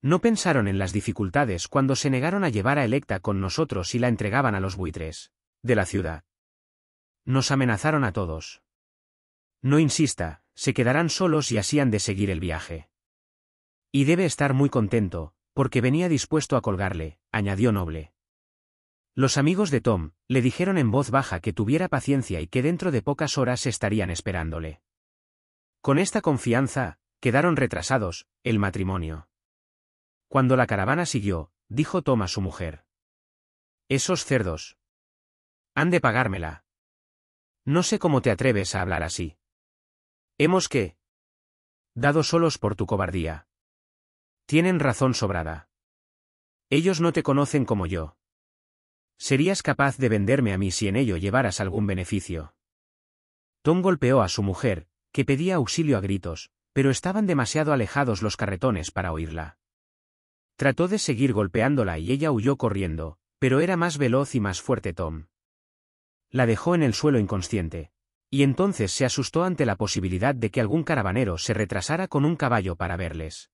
No pensaron en las dificultades cuando se negaron a llevar a Electa con nosotros y la entregaban a los buitres de la ciudad. Nos amenazaron a todos. No insista, se quedarán solos y así han de seguir el viaje. Y debe estar muy contento, porque venía dispuesto a colgarle, añadió Noble. Los amigos de Tom le dijeron en voz baja que tuviera paciencia y que dentro de pocas horas estarían esperándole. Con esta confianza, quedaron retrasados el matrimonio. Cuando la caravana siguió, dijo Tom a su mujer. Esos cerdos. Han de pagármela. No sé cómo te atreves a hablar así. Hemos que... dado solos por tu cobardía. Tienen razón sobrada. Ellos no te conocen como yo. Serías capaz de venderme a mí si en ello llevaras algún beneficio. Tom golpeó a su mujer, que pedía auxilio a gritos, pero estaban demasiado alejados los carretones para oírla. Trató de seguir golpeándola y ella huyó corriendo, pero era más veloz y más fuerte Tom. La dejó en el suelo inconsciente, y entonces se asustó ante la posibilidad de que algún caravanero se retrasara con un caballo para verles.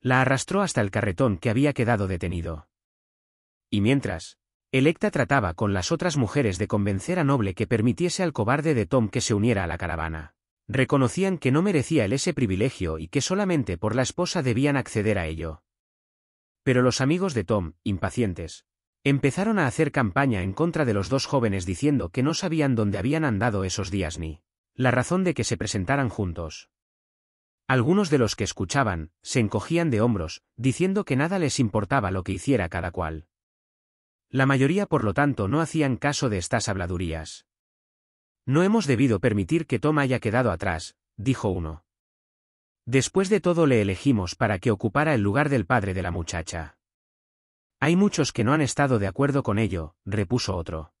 La arrastró hasta el carretón que había quedado detenido. Y mientras, Electa trataba con las otras mujeres de convencer a Noble que permitiese al cobarde de Tom que se uniera a la caravana. Reconocían que no merecía él ese privilegio y que solamente por la esposa debían acceder a ello. Pero los amigos de Tom, impacientes, empezaron a hacer campaña en contra de los dos jóvenes diciendo que no sabían dónde habían andado esos días ni la razón de que se presentaran juntos. Algunos de los que escuchaban se encogían de hombros, diciendo que nada les importaba lo que hiciera cada cual. La mayoría, por lo tanto, no hacían caso de estas habladurías. No hemos debido permitir que Tom haya quedado atrás, dijo uno. Después de todo le elegimos para que ocupara el lugar del padre de la muchacha. Hay muchos que no han estado de acuerdo con ello, repuso otro.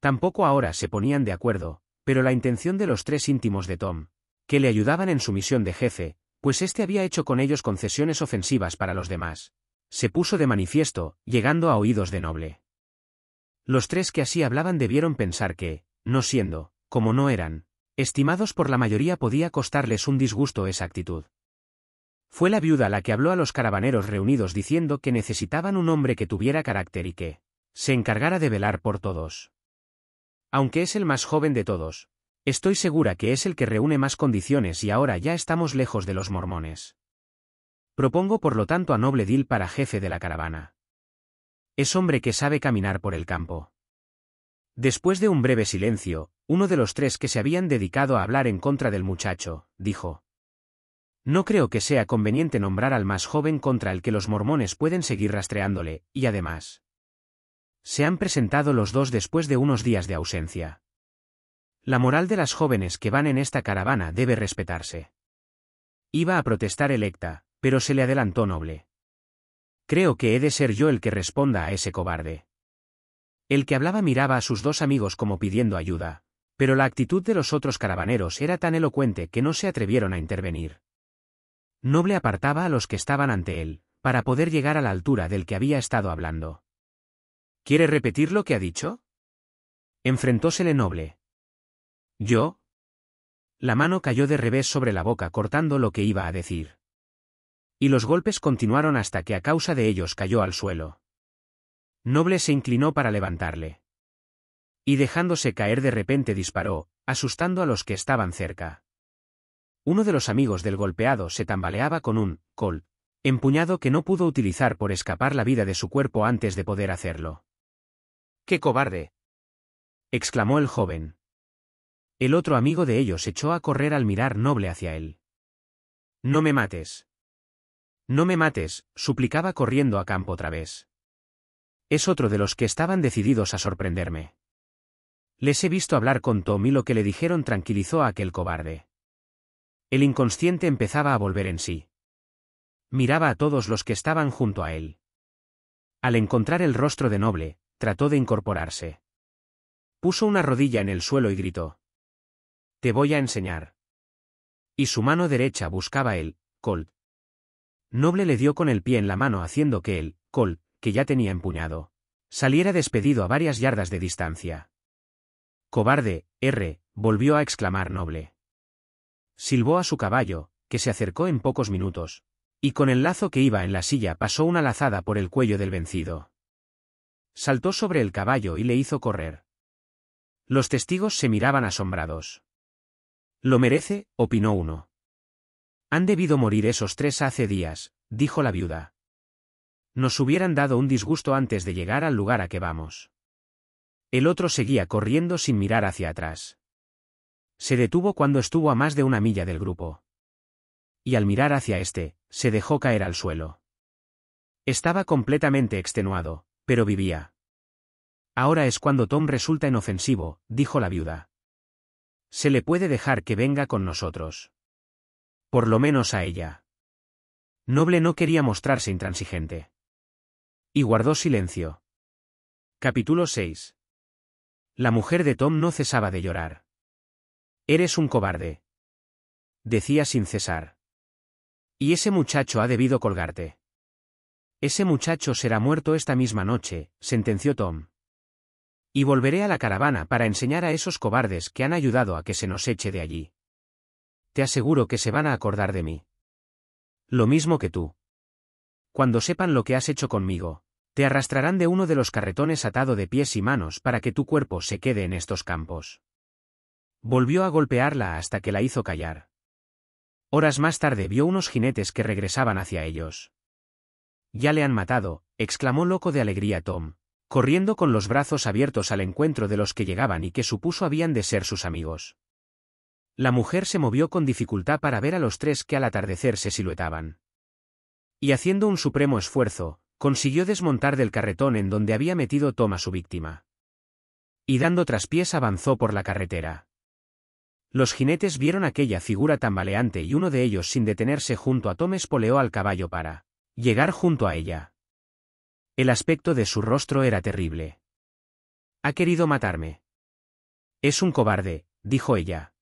Tampoco ahora se ponían de acuerdo, pero la intención de los tres íntimos de Tom, que le ayudaban en su misión de jefe, pues éste había hecho con ellos concesiones ofensivas para los demás, se puso de manifiesto, llegando a oídos de Noble. Los tres que así hablaban debieron pensar que, no siendo, como no eran, estimados por la mayoría, podía costarles un disgusto esa actitud. Fue la viuda la que habló a los caravaneros reunidos diciendo que necesitaban un hombre que tuviera carácter y que se encargara de velar por todos. Aunque es el más joven de todos, estoy segura que es el que reúne más condiciones y ahora ya estamos lejos de los mormones. Propongo por lo tanto a Noble Dil para jefe de la caravana. Es hombre que sabe caminar por el campo. Después de un breve silencio, uno de los tres que se habían dedicado a hablar en contra del muchacho, dijo. No creo que sea conveniente nombrar al más joven contra el que los mormones pueden seguir rastreándole, y además, se han presentado los dos después de unos días de ausencia. La moral de las jóvenes que van en esta caravana debe respetarse. Iba a protestar Electa, pero se le adelantó Noble. Creo que he de ser yo el que responda a ese cobarde. El que hablaba miraba a sus dos amigos como pidiendo ayuda, pero la actitud de los otros caravaneros era tan elocuente que no se atrevieron a intervenir. Noble apartaba a los que estaban ante él, para poder llegar a la altura del que había estado hablando. ¿Quiere repetir lo que ha dicho? Enfrentósele Noble. ¿Yo? La mano cayó de revés sobre la boca cortando lo que iba a decir. Y los golpes continuaron hasta que a causa de ellos cayó al suelo. Noble se inclinó para levantarle. Y dejándose caer de repente disparó, asustando a los que estaban cerca. Uno de los amigos del golpeado se tambaleaba con un col empuñado que no pudo utilizar por escapar la vida de su cuerpo antes de poder hacerlo. ¡Qué cobarde!, exclamó el joven. El otro amigo de ellos echó a correr al mirar Noble hacia él. «No me mates. No me mates», suplicaba corriendo a campo otra vez. Es otro de los que estaban decididos a sorprenderme. Les he visto hablar con Tom y lo que le dijeron tranquilizó a aquel cobarde. El inconsciente empezaba a volver en sí. Miraba a todos los que estaban junto a él. Al encontrar el rostro de Noble, trató de incorporarse. Puso una rodilla en el suelo y gritó: «Te voy a enseñar». Y su mano derecha buscaba el Colt. Noble le dio con el pie en la mano haciendo que el Colt, que ya tenía empuñado, saliera despedido a varias yardas de distancia. «Cobarde, R», volvió a exclamar Noble. Silbó a su caballo, que se acercó en pocos minutos, y con el lazo que iba en la silla pasó una lazada por el cuello del vencido. Saltó sobre el caballo y le hizo correr. Los testigos se miraban asombrados. «Lo merece», opinó uno. «Han debido morir esos tres hace días», dijo la viuda. «Nos hubieran dado un disgusto antes de llegar al lugar a que vamos». El otro seguía corriendo sin mirar hacia atrás. Se detuvo cuando estuvo a más de una milla del grupo. Y al mirar hacia este, se dejó caer al suelo. Estaba completamente extenuado, pero vivía. «Ahora es cuando Tom resulta inofensivo», dijo la viuda. «Se le puede dejar que venga con nosotros. Por lo menos a ella». Noble no quería mostrarse intransigente. Y guardó silencio. Capítulo 6. La mujer de Tom no cesaba de llorar. «Eres un cobarde», decía sin cesar. «Y ese muchacho ha debido colgarte. Ese muchacho será muerto esta misma noche», sentenció Tom. «Y volveré a la caravana para enseñar a esos cobardes que han ayudado a que se nos eche de allí. Te aseguro que se van a acordar de mí. Lo mismo que tú. Cuando sepan lo que has hecho conmigo, te arrastrarán de uno de los carretones atado de pies y manos para que tu cuerpo se quede en estos campos». Volvió a golpearla hasta que la hizo callar. Horas más tarde vio unos jinetes que regresaban hacia ellos. «Ya le han matado», exclamó loco de alegría Tom, corriendo con los brazos abiertos al encuentro de los que llegaban y que supuso habían de ser sus amigos. La mujer se movió con dificultad para ver a los tres que al atardecer se siluetaban. Y haciendo un supremo esfuerzo, consiguió desmontar del carretón en donde había metido Tom a su víctima. Y dando traspiés avanzó por la carretera. Los jinetes vieron aquella figura tambaleante y uno de ellos sin detenerse junto a Tom espoleó al caballo para llegar junto a ella. El aspecto de su rostro era terrible. «Ha querido matarme. Es un cobarde», dijo ella.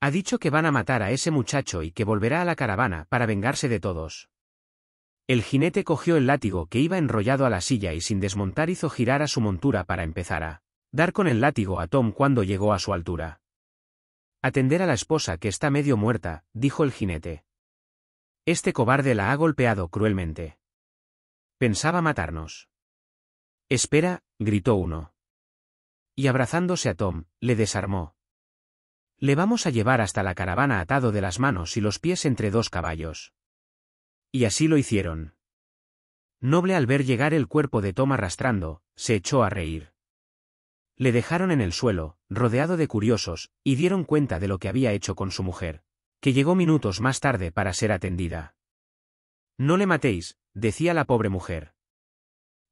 «Ha dicho que van a matar a ese muchacho y que volverá a la caravana para vengarse de todos». El jinete cogió el látigo que iba enrollado a la silla y sin desmontar hizo girar a su montura para empezar a dar con el látigo a Tom cuando llegó a su altura. «Atender a la esposa que está medio muerta», dijo el jinete. «Este cobarde la ha golpeado cruelmente. Pensaba matarnos». «Espera», gritó uno. Y abrazándose a Tom, le desarmó. «Le vamos a llevar hasta la caravana atado de las manos y los pies entre dos caballos». Y así lo hicieron. Noble al ver llegar el cuerpo de Tom arrastrando, se echó a reír. Le dejaron en el suelo, rodeado de curiosos, y dieron cuenta de lo que había hecho con su mujer, que llegó minutos más tarde para ser atendida. «No le matéis», decía la pobre mujer.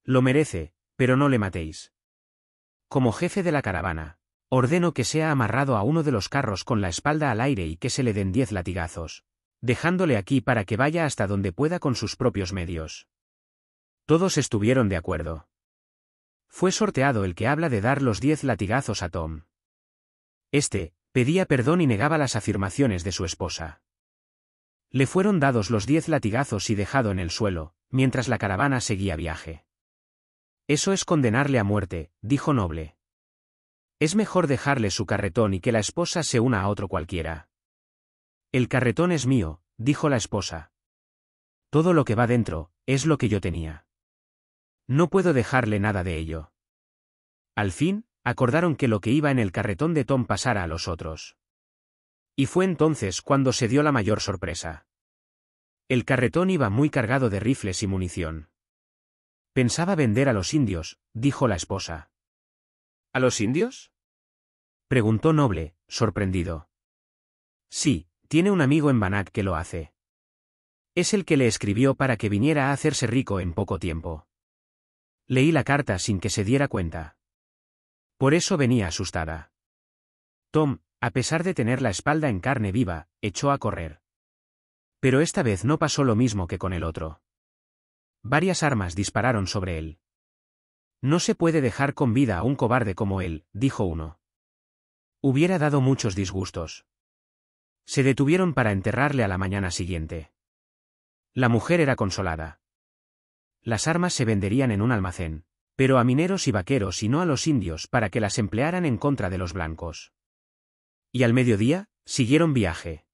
«Lo merece, pero no le matéis. Como jefe de la caravana, ordeno que sea amarrado a uno de los carros con la espalda al aire y que se le den 10 latigazos, dejándole aquí para que vaya hasta donde pueda con sus propios medios». Todos estuvieron de acuerdo. Fue sorteado el que habla de dar los 10 latigazos a Tom. Este pedía perdón y negaba las afirmaciones de su esposa. Le fueron dados los 10 latigazos y dejado en el suelo, mientras la caravana seguía viaje. «Eso es condenarle a muerte», dijo Noble. «Es mejor dejarle su carretón y que la esposa se una a otro cualquiera». «El carretón es mío», dijo la esposa. «Todo lo que va dentro, es lo que yo tenía. No puedo dejarle nada de ello». Al fin, acordaron que lo que iba en el carretón de Tom pasara a los otros. Y fue entonces cuando se dio la mayor sorpresa. El carretón iba muy cargado de rifles y munición. «Pensaba vender a los indios», dijo la esposa. «¿A los indios?», preguntó Noble, sorprendido. Sí, tiene un amigo en Bannack que lo hace. Es el que le escribió para que viniera a hacerse rico en poco tiempo. Leí la carta sin que se diera cuenta. Por eso venía asustada. Tom, a pesar de tener la espalda en carne viva, echó a correr. Pero esta vez no pasó lo mismo que con el otro. Varias armas dispararon sobre él. No se puede dejar con vida a un cobarde como él, dijo uno. Hubiera dado muchos disgustos. Se detuvieron para enterrarle a la mañana siguiente. La mujer era consolada. Las armas se venderían en un almacén, pero a mineros y vaqueros y no a los indios para que las emplearan en contra de los blancos. Y al mediodía, siguieron viaje.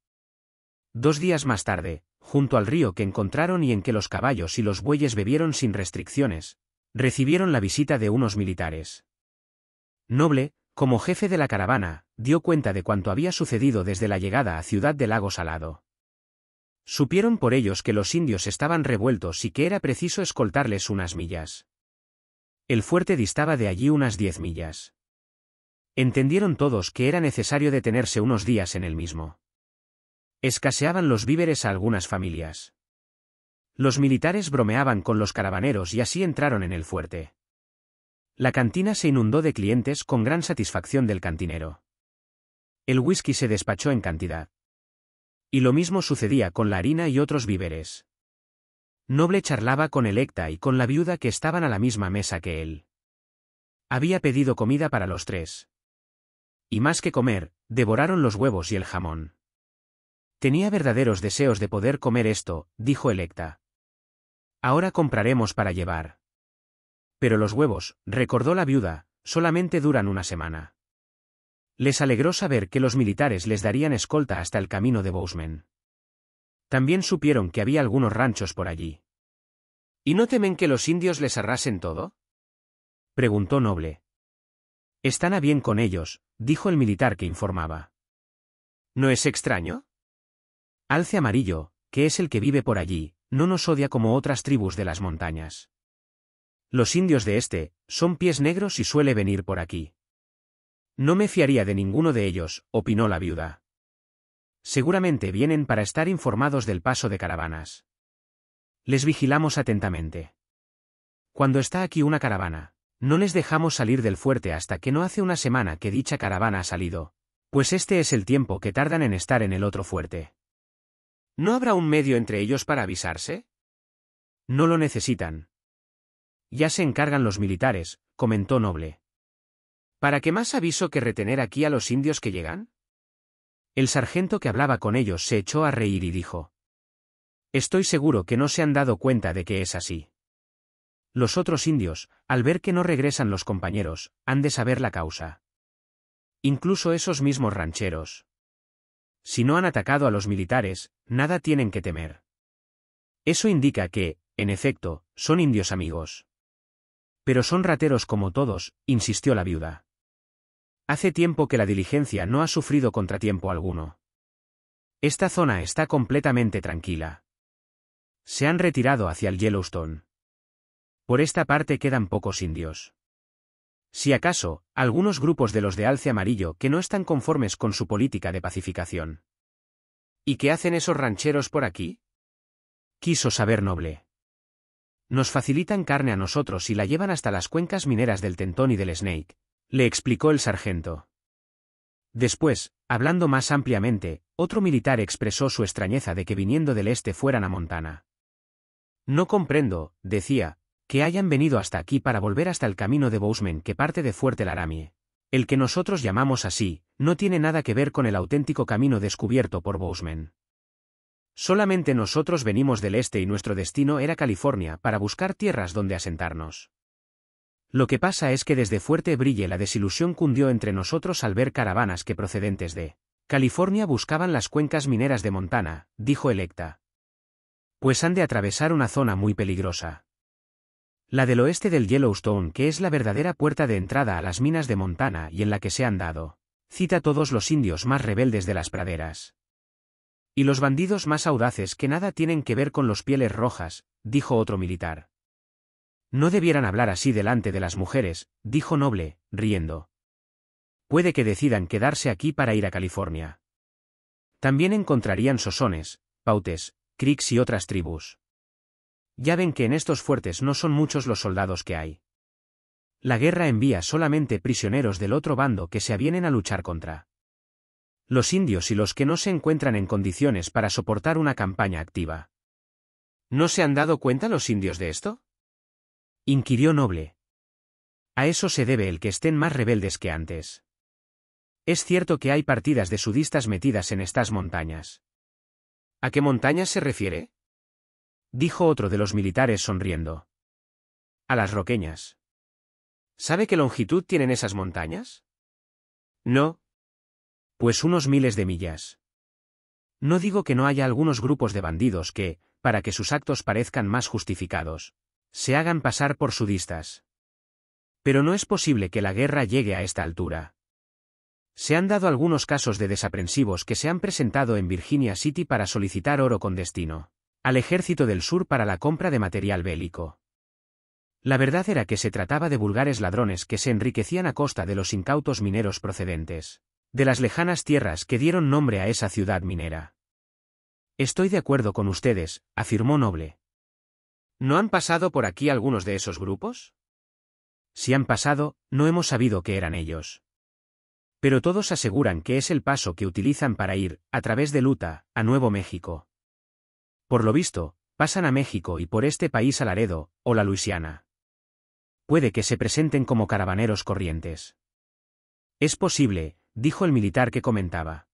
2 días más tarde, junto al río que encontraron y en que los caballos y los bueyes bebieron sin restricciones, recibieron la visita de unos militares. Noble, como jefe de la caravana, dio cuenta de cuanto había sucedido desde la llegada a Ciudad del Lago Salado. Supieron por ellos que los indios estaban revueltos y que era preciso escoltarles unas millas. El fuerte distaba de allí unas 10 millas. Entendieron todos que era necesario detenerse unos días en el mismo. Escaseaban los víveres a algunas familias. Los militares bromeaban con los caravaneros y así entraron en el fuerte. La cantina se inundó de clientes con gran satisfacción del cantinero. El whisky se despachó en cantidad. Y lo mismo sucedía con la harina y otros víveres. Noble charlaba con Electa y con la viuda que estaban a la misma mesa que él. Había pedido comida para los tres. Y más que comer, devoraron los huevos y el jamón. Tenía verdaderos deseos de poder comer esto, dijo Electa. Ahora compraremos para llevar. Pero los huevos, recordó la viuda, solamente duran una semana. Les alegró saber que los militares les darían escolta hasta el camino de Bozeman. También supieron que había algunos ranchos por allí. ¿Y no temen que los indios les arrasen todo?, preguntó Noble. Están a bien con ellos, dijo el militar que informaba. ¿No es extraño? Alce Amarillo, que es el que vive por allí, no nos odia como otras tribus de las montañas. Los indios de este, son pies negros y suele venir por aquí. No me fiaría de ninguno de ellos, opinó la viuda. Seguramente vienen para estar informados del paso de caravanas. Les vigilamos atentamente. Cuando está aquí una caravana, no les dejamos salir del fuerte hasta que no hace una semana que dicha caravana ha salido, pues este es el tiempo que tardan en estar en el otro fuerte. ¿No habrá un medio entre ellos para avisarse? No lo necesitan. Ya se encargan los militares, comentó Noble. ¿Para qué más aviso que retener aquí a los indios que llegan? El sargento que hablaba con ellos se echó a reír y dijo: Estoy seguro que no se han dado cuenta de que es así. Los otros indios, al ver que no regresan los compañeros, han de saber la causa. Incluso esos mismos rancheros. Si no han atacado a los militares, nada tienen que temer. Eso indica que, en efecto, son indios amigos. Pero son rateros como todos, insistió la viuda. Hace tiempo que la diligencia no ha sufrido contratiempo alguno. Esta zona está completamente tranquila. Se han retirado hacia el Yellowstone. Por esta parte quedan pocos indios. Si acaso, algunos grupos de los de Alce Amarillo que no están conformes con su política de pacificación. ¿Y qué hacen esos rancheros por aquí?, quiso saber Noble. Nos facilitan carne a nosotros y la llevan hasta las cuencas mineras del Tentón y del Snake, le explicó el sargento. Después, hablando más ampliamente, otro militar expresó su extrañeza de que viniendo del este fueran a Montana. No comprendo, decía, que hayan venido hasta aquí para volver hasta el camino de Bozeman que parte de Fuerte Laramie. El que nosotros llamamos así, no tiene nada que ver con el auténtico camino descubierto por Bozeman. Solamente nosotros venimos del este y nuestro destino era California para buscar tierras donde asentarnos. Lo que pasa es que desde Fuerte Brille la desilusión cundió entre nosotros al ver caravanas que procedentes de California buscaban las cuencas mineras de Montana, dijo Electa. Pues han de atravesar una zona muy peligrosa. La del oeste del Yellowstone, que es la verdadera puerta de entrada a las minas de Montana y en la que se han dado cita a todos los indios más rebeldes de las praderas. Y los bandidos más audaces que nada tienen que ver con los pieles rojas, dijo otro militar. No debieran hablar así delante de las mujeres, dijo Noble, riendo. puede que decidan quedarse aquí para ir a California. También encontrarían sosones, pautes, creeks y otras tribus. Ya ven que en estos fuertes no son muchos los soldados que hay. La guerra envía solamente prisioneros del otro bando que se avienen a luchar contra. Los indios y los que no se encuentran en condiciones para soportar una campaña activa. ¿No se han dado cuenta los indios de esto?, inquirió Noble. A eso se debe el que estén más rebeldes que antes. Es cierto que hay partidas de sudistas metidas en estas montañas. ¿A qué montañas se refiere?, dijo otro de los militares sonriendo. A las Roqueñas. ¿Sabe qué longitud tienen esas montañas? No. Pues unos miles de millas. No digo que no haya algunos grupos de bandidos que, para que sus actos parezcan más justificados, se hagan pasar por sudistas. Pero no es posible que la guerra llegue a esta altura. Se han dado algunos casos de desaprensivos que se han presentado en Virginia City para solicitar oro con destino al ejército del sur para la compra de material bélico. La verdad era que se trataba de vulgares ladrones que se enriquecían a costa de los incautos mineros procedentes de las lejanas tierras que dieron nombre a esa ciudad minera. Estoy de acuerdo con ustedes, afirmó Noble. ¿No han pasado por aquí algunos de esos grupos? Si han pasado, no hemos sabido que eran ellos. Pero todos aseguran que es el paso que utilizan para ir, a través de Utah, a Nuevo México. Por lo visto, pasan a México y por este país a Laredo, o la Luisiana. Puede que se presenten como caravaneros corrientes. Es posible, dijo el militar que comentaba.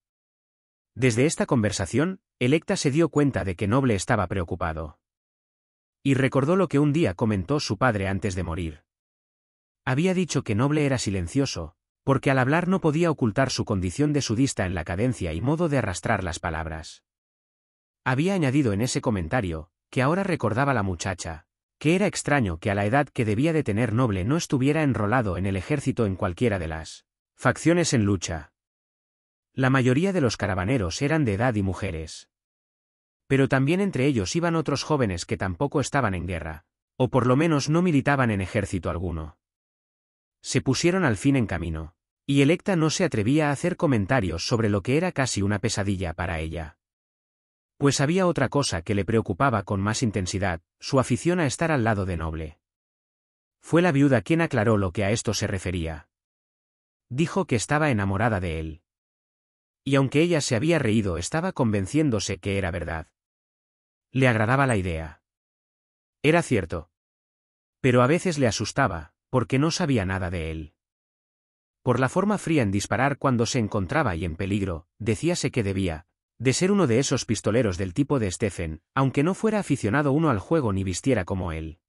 Desde esta conversación, Electa se dio cuenta de que Noble estaba preocupado. Y recordó lo que un día comentó su padre antes de morir. Había dicho que Noble era silencioso, porque al hablar no podía ocultar su condición de sudista en la cadencia y modo de arrastrar las palabras. Había añadido en ese comentario, que ahora recordaba la muchacha, que era extraño que a la edad que debía de tener Noble no estuviera enrolado en el ejército en cualquiera de las facciones en lucha. La mayoría de los caravaneros eran de edad y mujeres. Pero también entre ellos iban otros jóvenes que tampoco estaban en guerra, o por lo menos no militaban en ejército alguno. Se pusieron al fin en camino, y Electa no se atrevía a hacer comentarios sobre lo que era casi una pesadilla para ella. Pues había otra cosa que le preocupaba con más intensidad, su afición a estar al lado de Noble. Fue la viuda quien aclaró lo que a esto se refería. Dijo que estaba enamorada de él. Y aunque ella se había reído, estaba convenciéndose que era verdad. Le agradaba la idea. Era cierto. Pero a veces le asustaba, porque no sabía nada de él. Por la forma fría en disparar cuando se encontraba y en peligro, decíase que debía de ser uno de esos pistoleros del tipo de Stephen, aunque no fuera aficionado uno al juego ni vistiera como él.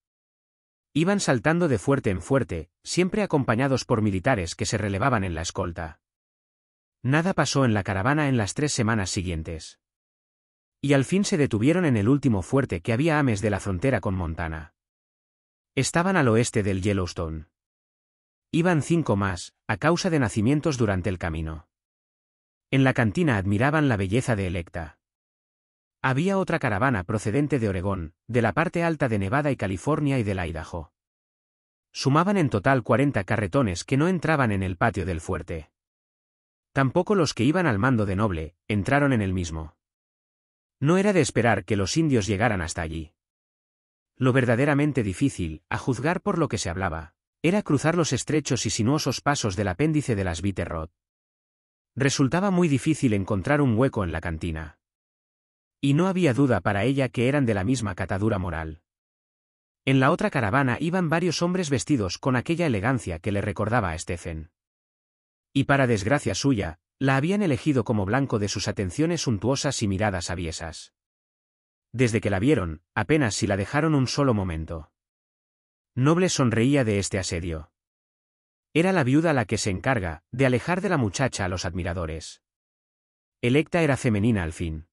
Iban saltando de fuerte en fuerte, siempre acompañados por militares que se relevaban en la escolta. Nada pasó en la caravana en las 3 semanas siguientes. Y al fin se detuvieron en el último fuerte que había a mes de la frontera con Montana. Estaban al oeste del Yellowstone. Iban 5 más, a causa de nacimientos durante el camino. En la cantina admiraban la belleza de Electa. Había otra caravana procedente de Oregón, de la parte alta de Nevada y California y del Idaho. Sumaban en total 40 carretones que no entraban en el patio del fuerte. Tampoco los que iban al mando de Noble entraron en el mismo. No era de esperar que los indios llegaran hasta allí. Lo verdaderamente difícil, a juzgar por lo que se hablaba, era cruzar los estrechos y sinuosos pasos del apéndice de las Bitter Rod. Resultaba muy difícil encontrar un hueco en la cantina. Y no había duda para ella que eran de la misma catadura moral. En la otra caravana iban varios hombres vestidos con aquella elegancia que le recordaba a Stephen. Y para desgracia suya, la habían elegido como blanco de sus atenciones suntuosas y miradas aviesas. Desde que la vieron, apenas si la dejaron un solo momento. Noble sonreía de este asedio. Era la viuda la que se encarga de alejar de la muchacha a los admiradores. Electa era femenina al fin.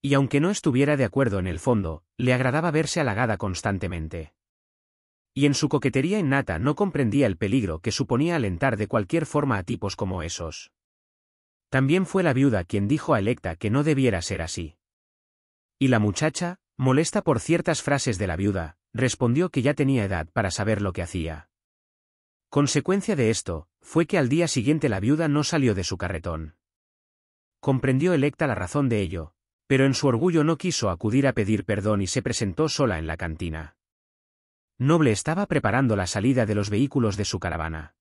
Y aunque no estuviera de acuerdo en el fondo, le agradaba verse halagada constantemente. Y en su coquetería innata no comprendía el peligro que suponía alentar de cualquier forma a tipos como esos. También fue la viuda quien dijo a Electa que no debiera ser así. Y la muchacha, molesta por ciertas frases de la viuda, respondió que ya tenía edad para saber lo que hacía. Consecuencia de esto, fue que al día siguiente la viuda no salió de su carretón. Comprendió Electa la razón de ello, pero en su orgullo no quiso acudir a pedir perdón y se presentó sola en la cantina. Noble estaba preparando la salida de los vehículos de su caravana.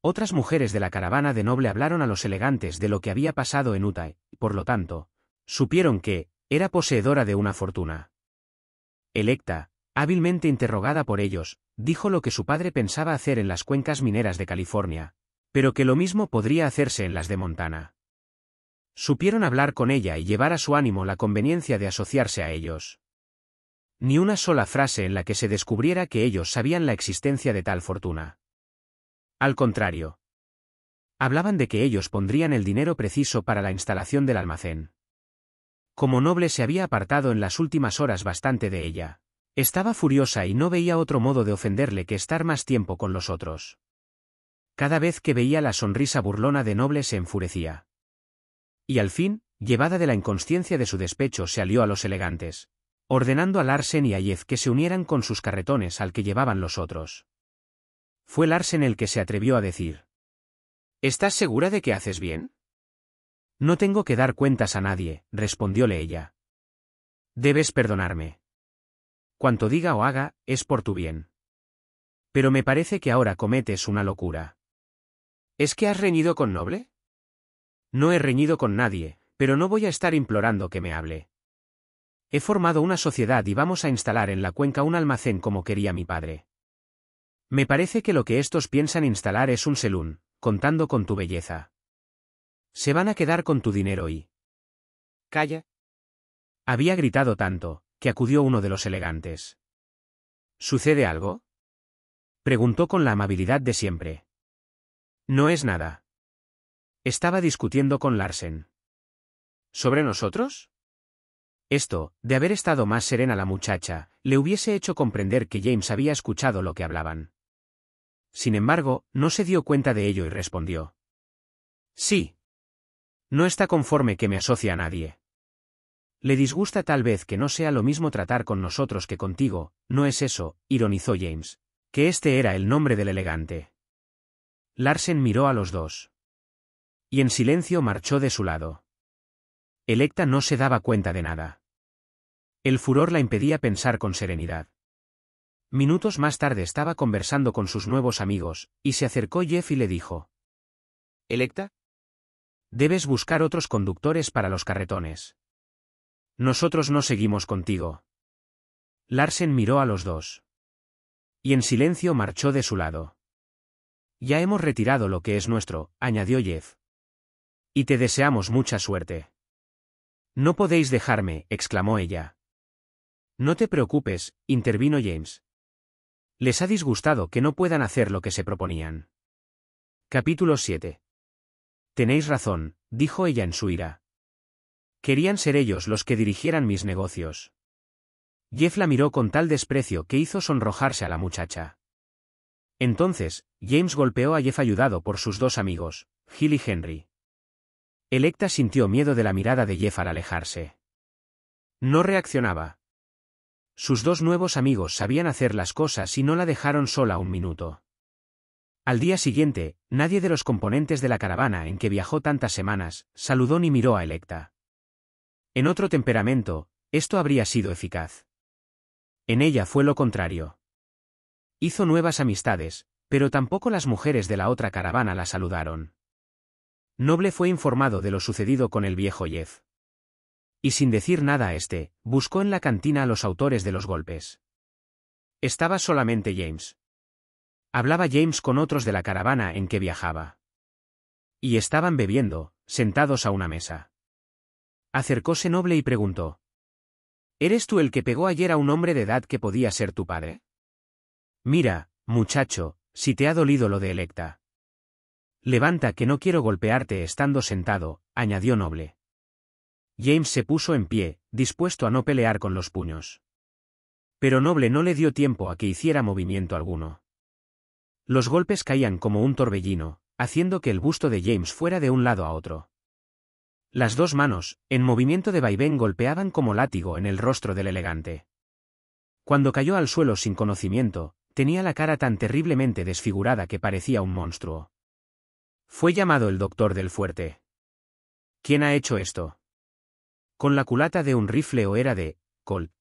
Otras mujeres de la caravana de Noble hablaron a los elegantes de lo que había pasado en Utah, y por lo tanto, supieron que era poseedora de una fortuna. Electa, hábilmente interrogada por ellos, dijo lo que su padre pensaba hacer en las cuencas mineras de California, pero que lo mismo podría hacerse en las de Montana. Supieron hablar con ella y llevar a su ánimo la conveniencia de asociarse a ellos. Ni una sola frase en la que se descubriera que ellos sabían la existencia de tal fortuna. Al contrario. Hablaban de que ellos pondrían el dinero preciso para la instalación del almacén. Como Noble se había apartado en las últimas horas bastante de ella, estaba furiosa y no veía otro modo de ofenderle que estar más tiempo con los otros. Cada vez que veía la sonrisa burlona de Noble se enfurecía. Y al fin, llevada de la inconsciencia de su despecho, se alió a los elegantes, ordenando a Larsen y a Jeff que se unieran con sus carretones al que llevaban los otros. Fue Larsen el que se atrevió a decir: ¿Estás segura de que haces bien? No tengo que dar cuentas a nadie, respondióle ella. Debes perdonarme. Cuanto diga o haga, es por tu bien. Pero me parece que ahora cometes una locura. ¿Es que has reñido con Noble? No he reñido con nadie, pero no voy a estar implorando que me hable. He formado una sociedad y vamos a instalar en la cuenca un almacén como quería mi padre. Me parece que lo que estos piensan instalar es un salón, contando con tu belleza. Se van a quedar con tu dinero y... Calla. Había gritado tanto, que acudió uno de los elegantes. ¿Sucede algo? Preguntó con la amabilidad de siempre. No es nada. Estaba discutiendo con Larsen. ¿Sobre nosotros? Esto, de haber estado más serena la muchacha, le hubiese hecho comprender que James había escuchado lo que hablaban. Sin embargo, no se dio cuenta de ello y respondió. Sí. No está conforme que me asocie a nadie. Le disgusta tal vez que no sea lo mismo tratar con nosotros que contigo, ¿no es eso?, ironizó James, que este era el nombre del elegante. Larsen miró a los dos. Y en silencio marchó de su lado. Electa no se daba cuenta de nada. El furor la impedía pensar con serenidad. Minutos más tarde estaba conversando con sus nuevos amigos, y se acercó Jeff y le dijo: ¿Electa? Debes buscar otros conductores para los carretones. Nosotros no seguimos contigo. Larsen miró a los dos. Y en silencio marchó de su lado. Ya hemos retirado lo que es nuestro, añadió Jeff. Y te deseamos mucha suerte. No podéis dejarme, exclamó ella. No te preocupes, intervino James. Les ha disgustado que no puedan hacer lo que se proponían. Capítulo 7. Tenéis razón, dijo ella en su ira. Querían ser ellos los que dirigieran mis negocios. Jeff la miró con tal desprecio que hizo sonrojarse a la muchacha. Entonces, James golpeó a Jeff ayudado por sus dos amigos, Gil y Henry. Electa sintió miedo de la mirada de Jeff al alejarse. No reaccionaba. Sus dos nuevos amigos sabían hacer las cosas y no la dejaron sola un minuto. Al día siguiente, nadie de los componentes de la caravana en que viajó tantas semanas saludó ni miró a Electa. En otro temperamento, esto habría sido eficaz. En ella fue lo contrario. Hizo nuevas amistades, pero tampoco las mujeres de la otra caravana la saludaron. Noble fue informado de lo sucedido con el viejo Jeff. Y sin decir nada a este, buscó en la cantina a los autores de los golpes. Estaba solamente James. Hablaba James con otros de la caravana en que viajaba. Y estaban bebiendo, sentados a una mesa. Acercóse Noble y preguntó: ¿Eres tú el que pegó ayer a un hombre de edad que podía ser tu padre? Mira, muchacho, si te ha dolido lo de Electa. Levanta que no quiero golpearte estando sentado, añadió Noble. James se puso en pie, dispuesto a no pelear con los puños. Pero Noble no le dio tiempo a que hiciera movimiento alguno. Los golpes caían como un torbellino, haciendo que el busto de James fuera de un lado a otro. Las dos manos, en movimiento de vaivén, golpeaban como látigo en el rostro del elegante. Cuando cayó al suelo sin conocimiento, tenía la cara tan terriblemente desfigurada que parecía un monstruo. Fue llamado el doctor del fuerte. ¿Quién ha hecho esto? Con la culata de un rifle o era de Colt.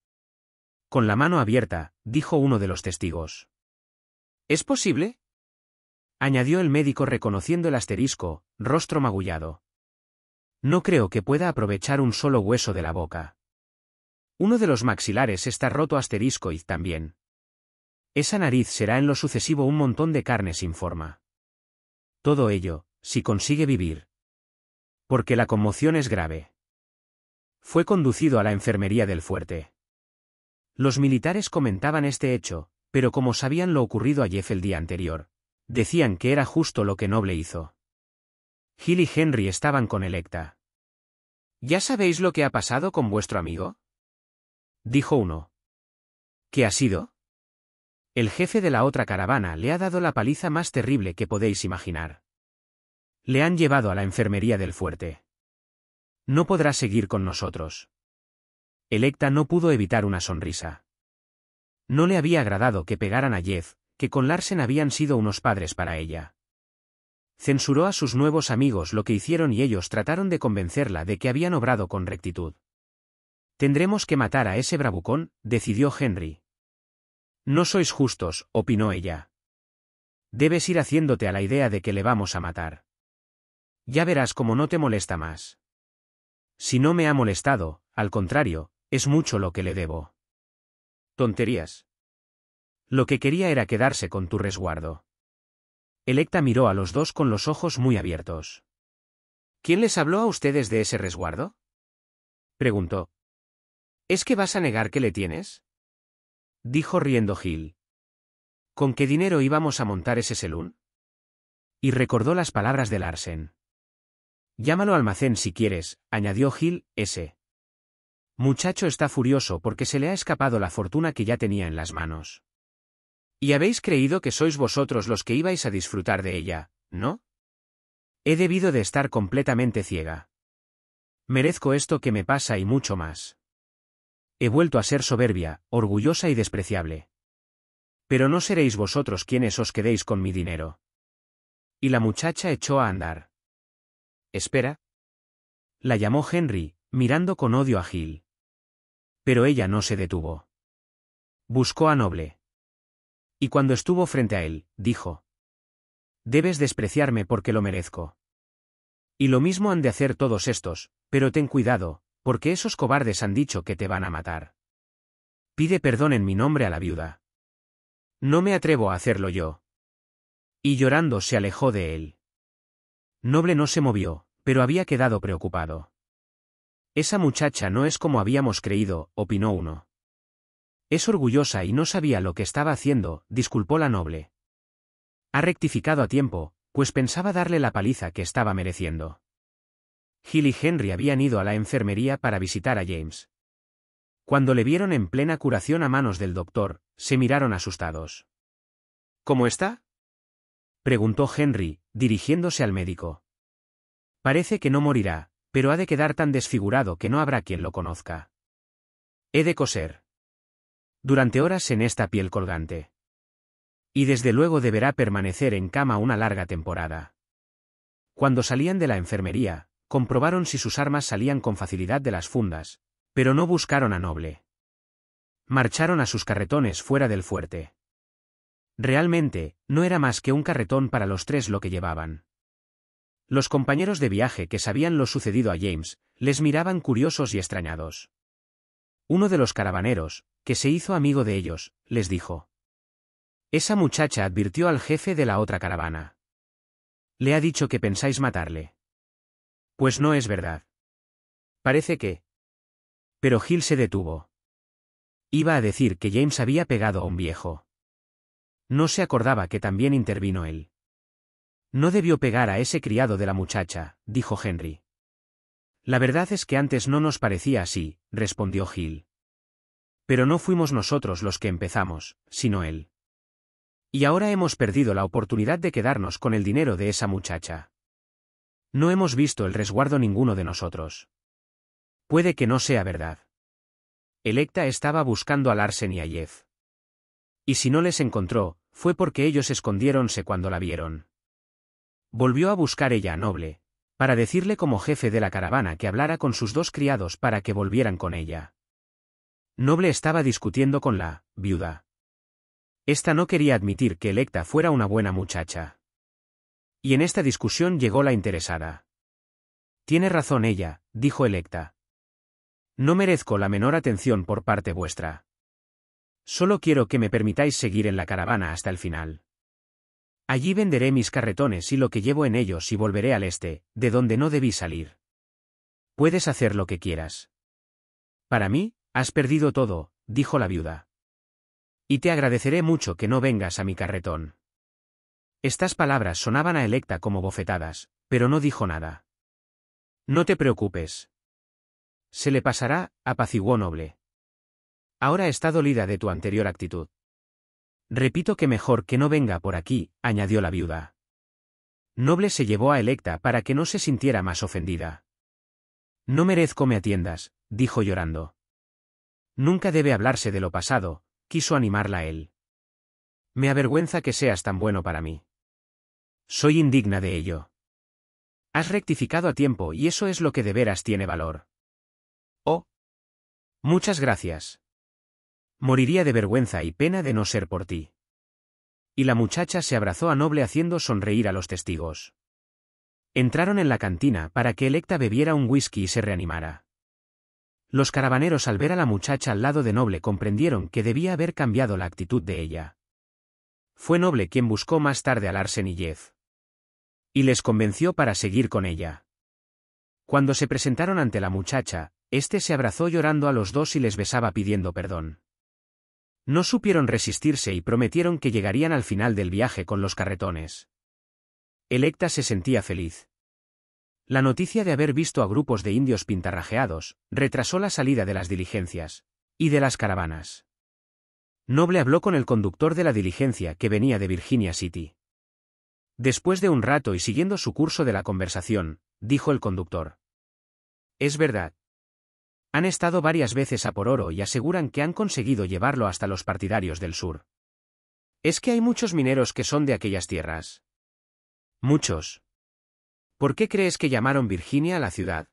Con la mano abierta, dijo uno de los testigos. ¿Es posible?, añadió el médico reconociendo el asterisco, rostro magullado. No creo que pueda aprovechar un solo hueso de la boca. Uno de los maxilares está roto asterisco y también. Esa nariz será en lo sucesivo un montón de carne sin forma. Todo ello, si consigue vivir. Porque la conmoción es grave. Fue conducido a la enfermería del fuerte. Los militares comentaban este hecho, pero como sabían lo ocurrido a Jeff el día anterior, decían que era justo lo que Noble hizo. Gil y Henry estaban con Electa. ¿Ya sabéis lo que ha pasado con vuestro amigo?, dijo uno. ¿Qué ha sido? El jefe de la otra caravana le ha dado la paliza más terrible que podéis imaginar. Le han llevado a la enfermería del fuerte. No podrá seguir con nosotros. Electa no pudo evitar una sonrisa. No le había agradado que pegaran a Jeff, que con Larsen habían sido unos padres para ella. Censuró a sus nuevos amigos lo que hicieron y ellos trataron de convencerla de que habían obrado con rectitud. Tendremos que matar a ese bravucón, decidió Henry. No sois justos, opinó ella. Debes ir haciéndote a la idea de que le vamos a matar. Ya verás cómo no te molesta más. Si no me ha molestado, al contrario, es mucho lo que le debo. Tonterías. Lo que quería era quedarse con tu resguardo. Electa miró a los dos con los ojos muy abiertos. ¿Quién les habló a ustedes de ese resguardo?, preguntó. ¿Es que vas a negar que le tienes?, dijo riendo Gil. ¿Con qué dinero íbamos a montar ese salón? Y recordó las palabras de Larsen. Llámalo almacén si quieres, añadió Gil, ese muchacho está furioso porque se le ha escapado la fortuna que ya tenía en las manos. Y habéis creído que sois vosotros los que ibais a disfrutar de ella, ¿no? He debido de estar completamente ciega. Merezco esto que me pasa y mucho más. He vuelto a ser soberbia, orgullosa y despreciable. Pero no seréis vosotros quienes os quedéis con mi dinero. Y la muchacha echó a andar. Espera. La llamó Henry, mirando con odio a Gil. Pero ella no se detuvo. Buscó a Noble. Y cuando estuvo frente a él, dijo: «Debes despreciarme porque lo merezco. Y lo mismo han de hacer todos estos, pero ten cuidado, porque esos cobardes han dicho que te van a matar. Pide perdón en mi nombre a la viuda. No me atrevo a hacerlo yo». Y llorando se alejó de él. Noble no se movió, pero había quedado preocupado. «Esa muchacha no es como habíamos creído», opinó uno. Es orgullosa y no sabía lo que estaba haciendo, disculpó la Noble. Ha rectificado a tiempo, pues pensaba darle la paliza que estaba mereciendo. Gil y Henry habían ido a la enfermería para visitar a James. Cuando le vieron en plena curación a manos del doctor, se miraron asustados. ¿Cómo está?, preguntó Henry, dirigiéndose al médico. Parece que no morirá, pero ha de quedar tan desfigurado que no habrá quien lo conozca. He de coser durante horas en esta piel colgante. Y desde luego deberá permanecer en cama una larga temporada. Cuando salían de la enfermería, comprobaron si sus armas salían con facilidad de las fundas, pero no buscaron a Noble. Marcharon a sus carretones fuera del fuerte. Realmente, no era más que un carretón para los tres lo que llevaban. Los compañeros de viaje que sabían lo sucedido a James, les miraban curiosos y extrañados. Uno de los caravaneros, que se hizo amigo de ellos, les dijo. Esa muchacha advirtió al jefe de la otra caravana. Le ha dicho que pensáis matarle. Pues no es verdad. Parece que... Pero Gil se detuvo. Iba a decir que James había pegado a un viejo. No se acordaba que también intervino él. No debió pegar a ese criado de la muchacha, dijo Henry. La verdad es que antes no nos parecía así, respondió Gil. Pero no fuimos nosotros los que empezamos, sino él. Y ahora hemos perdido la oportunidad de quedarnos con el dinero de esa muchacha. No hemos visto el resguardo ninguno de nosotros. Puede que no sea verdad. Electa estaba buscando a Larsen y a Jeff. Y si no les encontró, fue porque ellos escondiéronse cuando la vieron. Volvió a buscar ella a Noble, para decirle como jefe de la caravana que hablara con sus dos criados para que volvieran con ella. Noble estaba discutiendo con la viuda. Esta no quería admitir que Electa fuera una buena muchacha. Y en esta discusión llegó la interesada. «Tiene razón ella», dijo Electa. «No merezco la menor atención por parte vuestra. Solo quiero que me permitáis seguir en la caravana hasta el final. Allí venderé mis carretones y lo que llevo en ellos y volveré al este, de donde no debí salir. Puedes hacer lo que quieras. Para mí, has perdido todo», dijo la viuda. «Y te agradeceré mucho que no vengas a mi carretón». Estas palabras sonaban a Electa como bofetadas, pero no dijo nada. «No te preocupes. Se le pasará», apaciguó Noble. «Ahora está dolida de tu anterior actitud. Repito que mejor que no venga por aquí», añadió la viuda. Noble se llevó a Electa para que no se sintiera más ofendida. «No merezco me atiendas», dijo llorando. «Nunca debe hablarse de lo pasado», quiso animarla a él. «Me avergüenza que seas tan bueno para mí. Soy indigna de ello. Has rectificado a tiempo y eso es lo que de veras tiene valor». «Oh. Muchas gracias. Moriría de vergüenza y pena de no ser por ti». Y la muchacha se abrazó a Noble haciendo sonreír a los testigos. Entraron en la cantina para que Electa bebiera un whisky y se reanimara. Los caravaneros al ver a la muchacha al lado de Noble comprendieron que debía haber cambiado la actitud de ella. Fue Noble quien buscó más tarde a Larsen y Jeff. Y les convenció para seguir con ella. Cuando se presentaron ante la muchacha, este se abrazó llorando a los dos y les besaba pidiendo perdón. No supieron resistirse y prometieron que llegarían al final del viaje con los carretones. Electa se sentía feliz. La noticia de haber visto a grupos de indios pintarrajeados retrasó la salida de las diligencias y de las caravanas. Noble habló con el conductor de la diligencia que venía de Virginia City. Después de un rato y siguiendo su curso de la conversación, dijo el conductor: «Es verdad. Han estado varias veces a por oro y aseguran que han conseguido llevarlo hasta los partidarios del sur. Es que hay muchos mineros que son de aquellas tierras». «Muchos. ¿Por qué crees que llamaron Virginia a la ciudad?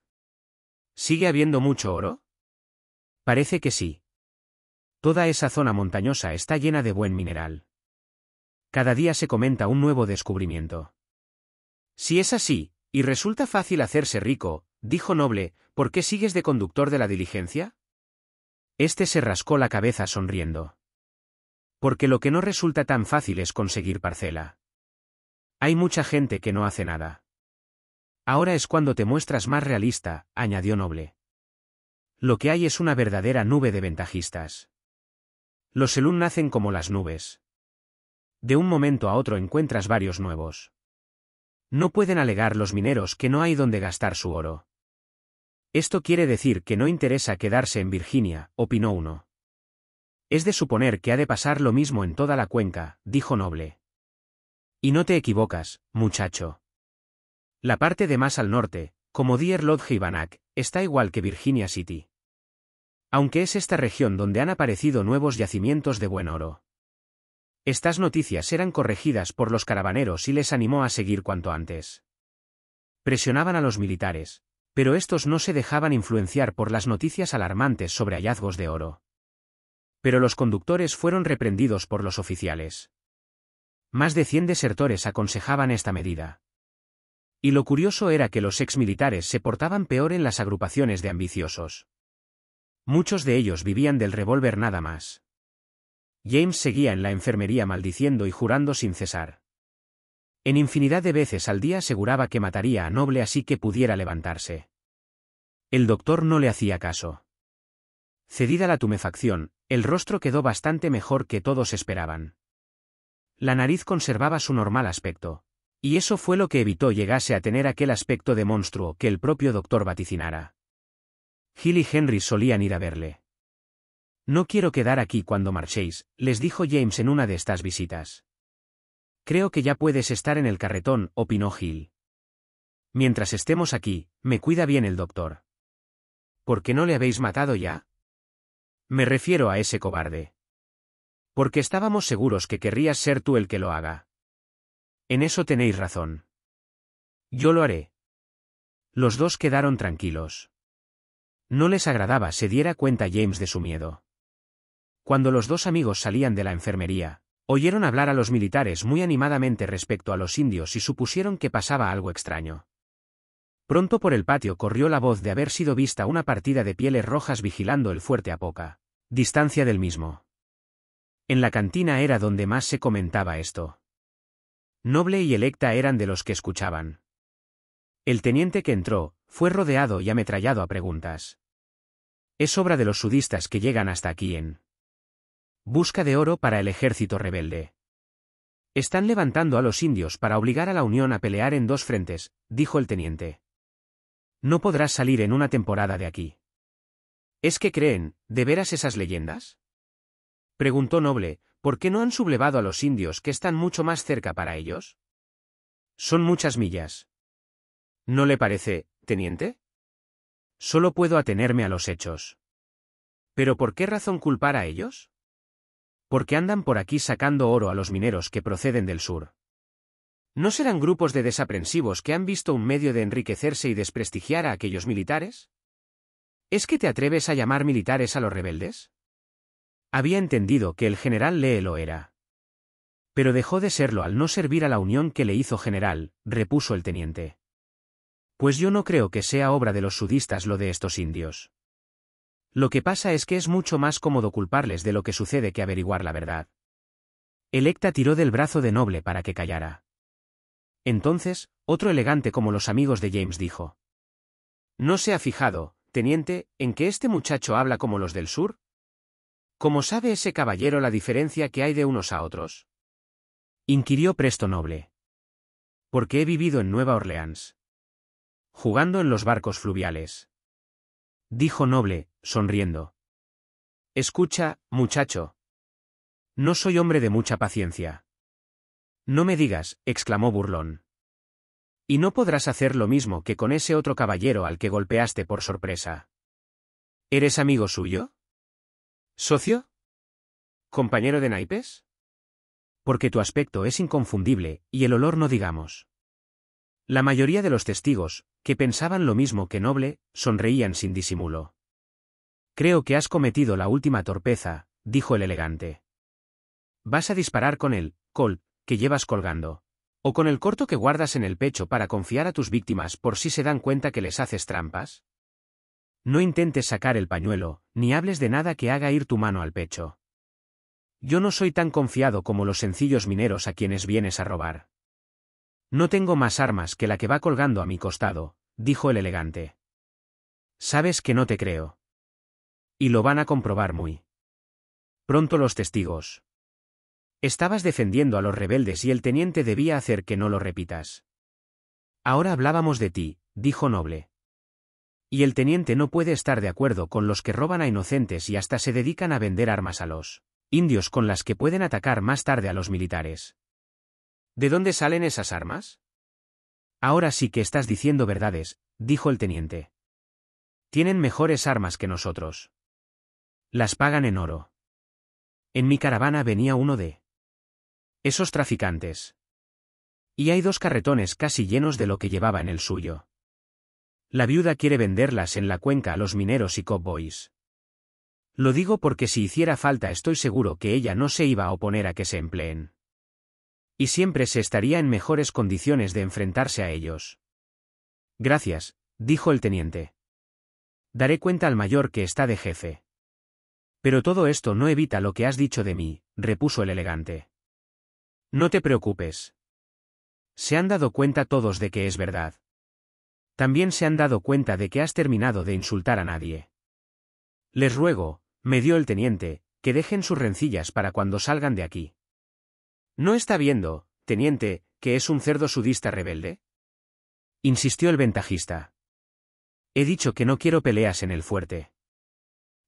¿Sigue habiendo mucho oro?». «Parece que sí. Toda esa zona montañosa está llena de buen mineral. Cada día se comenta un nuevo descubrimiento». «Si es así, y resulta fácil hacerse rico», dijo Noble, «¿por qué sigues de conductor de la diligencia?». Este se rascó la cabeza sonriendo. «Porque lo que no resulta tan fácil es conseguir parcela. Hay mucha gente que no hace nada. Ahora es cuando te muestras más realista», añadió Noble. «Lo que hay es una verdadera nube de ventajistas. Los Elun nacen como las nubes. De un momento a otro encuentras varios nuevos. No pueden alegar los mineros que no hay donde gastar su oro. Esto quiere decir que no interesa quedarse en Virginia», opinó uno. «Es de suponer que ha de pasar lo mismo en toda la cuenca», dijo Noble. «Y no te equivocas, muchacho. La parte de más al norte, como Deer Lodge y Bannack, está igual que Virginia City. Aunque es esta región donde han aparecido nuevos yacimientos de buen oro». Estas noticias eran corregidas por los caravaneros y les animó a seguir cuanto antes. Presionaban a los militares, pero estos no se dejaban influenciar por las noticias alarmantes sobre hallazgos de oro. Pero los conductores fueron reprendidos por los oficiales. Más de 100 desertores aconsejaban esta medida. Y lo curioso era que los exmilitares se portaban peor en las agrupaciones de ambiciosos. Muchos de ellos vivían del revólver nada más. James seguía en la enfermería maldiciendo y jurando sin cesar. En infinidad de veces al día aseguraba que mataría a Noble así que pudiera levantarse. El doctor no le hacía caso. Cedida la tumefacción, el rostro quedó bastante mejor que todos esperaban. La nariz conservaba su normal aspecto, y eso fue lo que evitó llegase a tener aquel aspecto de monstruo que el propio doctor vaticinara. Gil y Henry solían ir a verle. «No quiero quedar aquí cuando marchéis», les dijo James en una de estas visitas. «Creo que ya puedes estar en el carretón», opinó Gil. «Mientras estemos aquí, me cuida bien el doctor». «¿Por qué no le habéis matado ya?». «Me refiero a ese cobarde. Porque estábamos seguros que querrías ser tú el que lo haga». «En eso tenéis razón. Yo lo haré. Los dos quedaron tranquilos. No les agradaba se diera cuenta James de su miedo. Cuando los dos amigos salían de la enfermería, oyeron hablar a los militares muy animadamente respecto a los indios y supusieron que pasaba algo extraño. Pronto por el patio corrió la voz de haber sido vista una partida de pieles rojas vigilando el fuerte a poca distancia del mismo. En la cantina era donde más se comentaba esto. Noble y Electa eran de los que escuchaban. El teniente que entró fue rodeado y ametrallado a preguntas. Es obra de los sudistas que llegan hasta aquí en busca de oro para el ejército rebelde. Están levantando a los indios para obligar a la Unión a pelear en dos frentes, dijo el teniente. No podrás salir en una temporada de aquí. ¿Es que creen, de veras, esas leyendas?, preguntó Noble. ¿Por qué no han sublevado a los indios que están mucho más cerca para ellos? Son muchas millas. ¿No le parece, teniente? Solo puedo atenerme a los hechos. ¿Pero por qué razón culpar a ellos? Porque andan por aquí sacando oro a los mineros que proceden del sur. ¿No serán grupos de desaprensivos que han visto un medio de enriquecerse y desprestigiar a aquellos militares? ¿Es que te atreves a llamar militares a los rebeldes? Había entendido que el general Lee lo era. Pero dejó de serlo al no servir a la Unión que le hizo general, repuso el teniente. Pues yo no creo que sea obra de los sudistas lo de estos indios. Lo que pasa es que es mucho más cómodo culparles de lo que sucede que averiguar la verdad. Electa tiró del brazo de Noble para que callara. Entonces, otro elegante como los amigos de James dijo. ¿No se ha fijado, teniente, en que este muchacho habla como los del sur? ¿Cómo sabe ese caballero la diferencia que hay de unos a otros?, inquirió presto Noble. Porque he vivido en Nueva Orleans. Jugando en los barcos fluviales, dijo Noble, sonriendo. Escucha, muchacho. No soy hombre de mucha paciencia. No me digas, exclamó burlón. Y no podrás hacer lo mismo que con ese otro caballero al que golpeaste por sorpresa. ¿Eres amigo suyo? ¿Socio? ¿Compañero de naipes? Porque tu aspecto es inconfundible, y el olor no digamos. La mayoría de los testigos, que pensaban lo mismo que Noble, sonreían sin disimulo. Creo que has cometido la última torpeza, dijo el elegante. Vas a disparar con el colt que llevas colgando, o con el corto que guardas en el pecho para confiar a tus víctimas por si se dan cuenta que les haces trampas. No intentes sacar el pañuelo, ni hables de nada que haga ir tu mano al pecho. Yo no soy tan confiado como los sencillos mineros a quienes vienes a robar. No tengo más armas que la que va colgando a mi costado, dijo el elegante. Sabes que no te creo. Y lo van a comprobar muy pronto los testigos. Estabas defendiendo a los rebeldes y el teniente debía hacer que no lo repitas. Ahora hablábamos de ti, dijo Noble. Y el teniente no puede estar de acuerdo con los que roban a inocentes y hasta se dedican a vender armas a los indios con las que pueden atacar más tarde a los militares. ¿De dónde salen esas armas? Ahora sí que estás diciendo verdades, dijo el teniente. Tienen mejores armas que nosotros. Las pagan en oro. En mi caravana venía uno de esos traficantes. Y hay dos carretones casi llenos de lo que llevaba en el suyo. La viuda quiere venderlas en la cuenca a los mineros y cowboys. Lo digo porque si hiciera falta estoy seguro que ella no se iba a oponer a que se empleen. Y siempre se estaría en mejores condiciones de enfrentarse a ellos. Gracias, dijo el teniente. Daré cuenta al mayor que está de jefe. Pero todo esto no evita lo que has dicho de mí, repuso el elegante. No te preocupes. Se han dado cuenta todos de que es verdad. También se han dado cuenta de que has terminado de insultar a nadie. Les ruego, me dio el teniente, que dejen sus rencillas para cuando salgan de aquí. ¿No está viendo, teniente, que es un cerdo sudista rebelde?, insistió el ventajista. He dicho que no quiero peleas en el fuerte.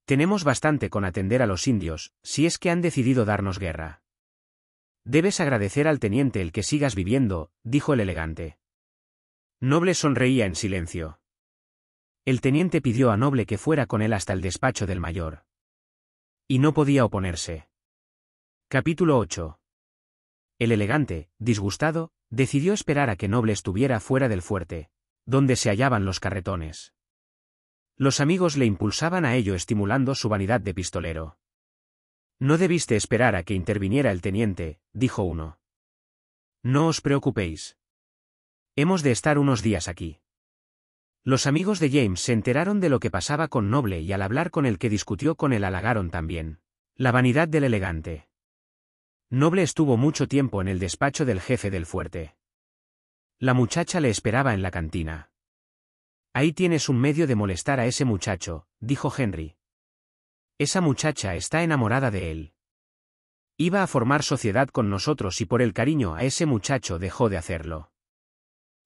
Tenemos bastante con atender a los indios, si es que han decidido darnos guerra. Debes agradecer al teniente el que sigas viviendo, dijo el elegante. Noble sonreía en silencio. El teniente pidió a Noble que fuera con él hasta el despacho del mayor. Y no podía oponerse. Capítulo 8. El elegante, disgustado, Decidió esperar a que Noble estuviera fuera del fuerte, donde se hallaban los carretones. Los amigos le impulsaban a ello estimulando su vanidad de pistolero. «No debiste esperar a que interviniera el teniente», dijo uno. «No os preocupéis. Hemos de estar unos días aquí». Los amigos de James se enteraron de lo que pasaba con Noble y al hablar con el que discutió con él halagaron también la vanidad del elegante. Noble estuvo mucho tiempo en el despacho del jefe del fuerte. La muchacha le esperaba en la cantina. «Ahí tienes un medio de molestar a ese muchacho», dijo Henry. «Esa muchacha está enamorada de él. Iba a formar sociedad con nosotros y por el cariño a ese muchacho dejó de hacerlo.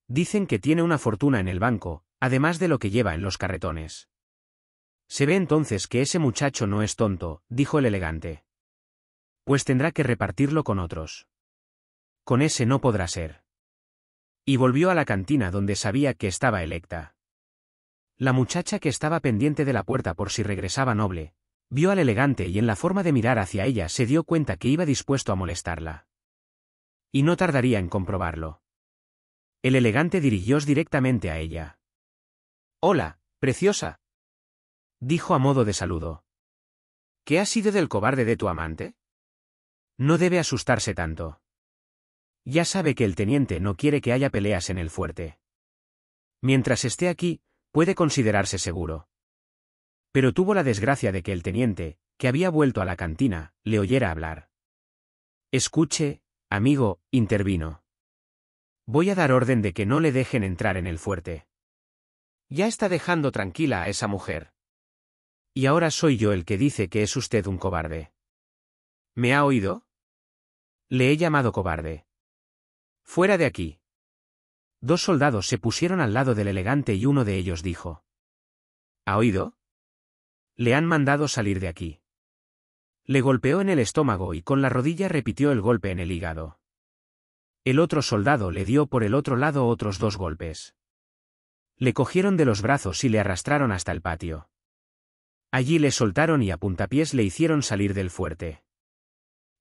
Dicen que tiene una fortuna en el banco, además de lo que lleva en los carretones. Se ve entonces que ese muchacho no es tonto», dijo el elegante. «Pues tendrá que repartirlo con otros. Con ese no podrá ser». Y volvió a la cantina donde sabía que estaba Electa. La muchacha que estaba pendiente de la puerta por si regresaba Noble, vio al elegante y en la forma de mirar hacia ella se dio cuenta que iba dispuesto a molestarla. Y no tardaría en comprobarlo. El elegante dirigió directamente a ella. «Hola, preciosa», dijo a modo de saludo. «¿Qué ha sido del cobarde de tu amante? No debe asustarse tanto. Ya sabe que el teniente no quiere que haya peleas en el fuerte. Mientras esté aquí, puede considerarse seguro». Pero tuvo la desgracia de que el teniente, que había vuelto a la cantina, le oyera hablar. «Escuche, amigo», intervino. «Voy a dar orden de que no le dejen entrar en el fuerte. Ya está dejando tranquila a esa mujer. Y ahora soy yo el que dice que es usted un cobarde. ¿Me ha oído? Le he llamado cobarde. Fuera de aquí». Dos soldados se pusieron al lado del elegante y uno de ellos dijo: «¿Ha oído? Le han mandado salir de aquí». Le golpeó en el estómago y con la rodilla repitió el golpe en el hígado. El otro soldado le dio por el otro lado otros dos golpes. Le cogieron de los brazos y le arrastraron hasta el patio. Allí le soltaron y a puntapiés le hicieron salir del fuerte.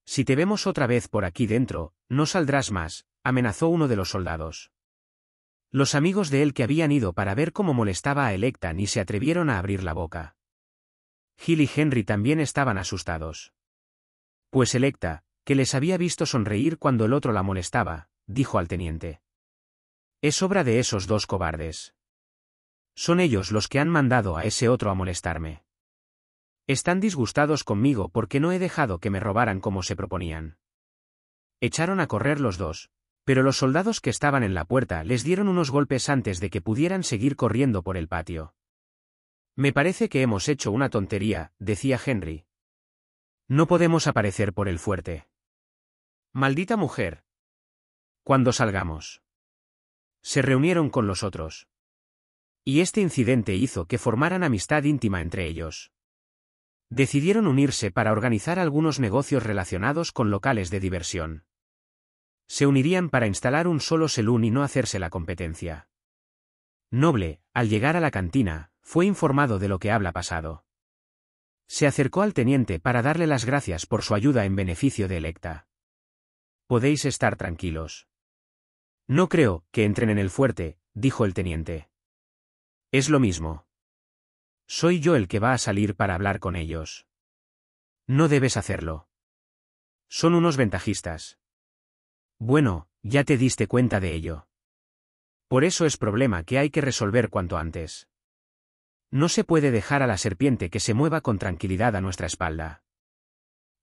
«Si te vemos otra vez por aquí dentro, no saldrás más», amenazó uno de los soldados. Los amigos de él que habían ido para ver cómo molestaba a Electa ni se atrevieron a abrir la boca. Gil y Henry también estaban asustados. Pues Electa, que les había visto sonreír cuando el otro la molestaba, dijo al teniente: «Es obra de esos dos cobardes. Son ellos los que han mandado a ese otro a molestarme. Están disgustados conmigo porque no he dejado que me robaran como se proponían». Echaron a correr los dos, pero los soldados que estaban en la puerta les dieron unos golpes antes de que pudieran seguir corriendo por el patio. «Me parece que hemos hecho una tontería», decía Henry. «No podemos aparecer por el fuerte. Maldita mujer. Cuando salgamos». Se reunieron con los otros. Y este incidente hizo que formaran amistad íntima entre ellos. Decidieron unirse para organizar algunos negocios relacionados con locales de diversión. Se unirían para instalar un solo saloon y no hacerse la competencia. Noble, al llegar a la cantina, fue informado de lo que había pasado. Se acercó al teniente para darle las gracias por su ayuda en beneficio de Electa. «Podéis estar tranquilos. No creo que entren en el fuerte», dijo el teniente. «Es lo mismo. Soy yo el que va a salir para hablar con ellos. No debes hacerlo. Son unos ventajistas». «Bueno, ya te diste cuenta de ello. Por eso es problema que hay que resolver cuanto antes. No se puede dejar a la serpiente que se mueva con tranquilidad a nuestra espalda.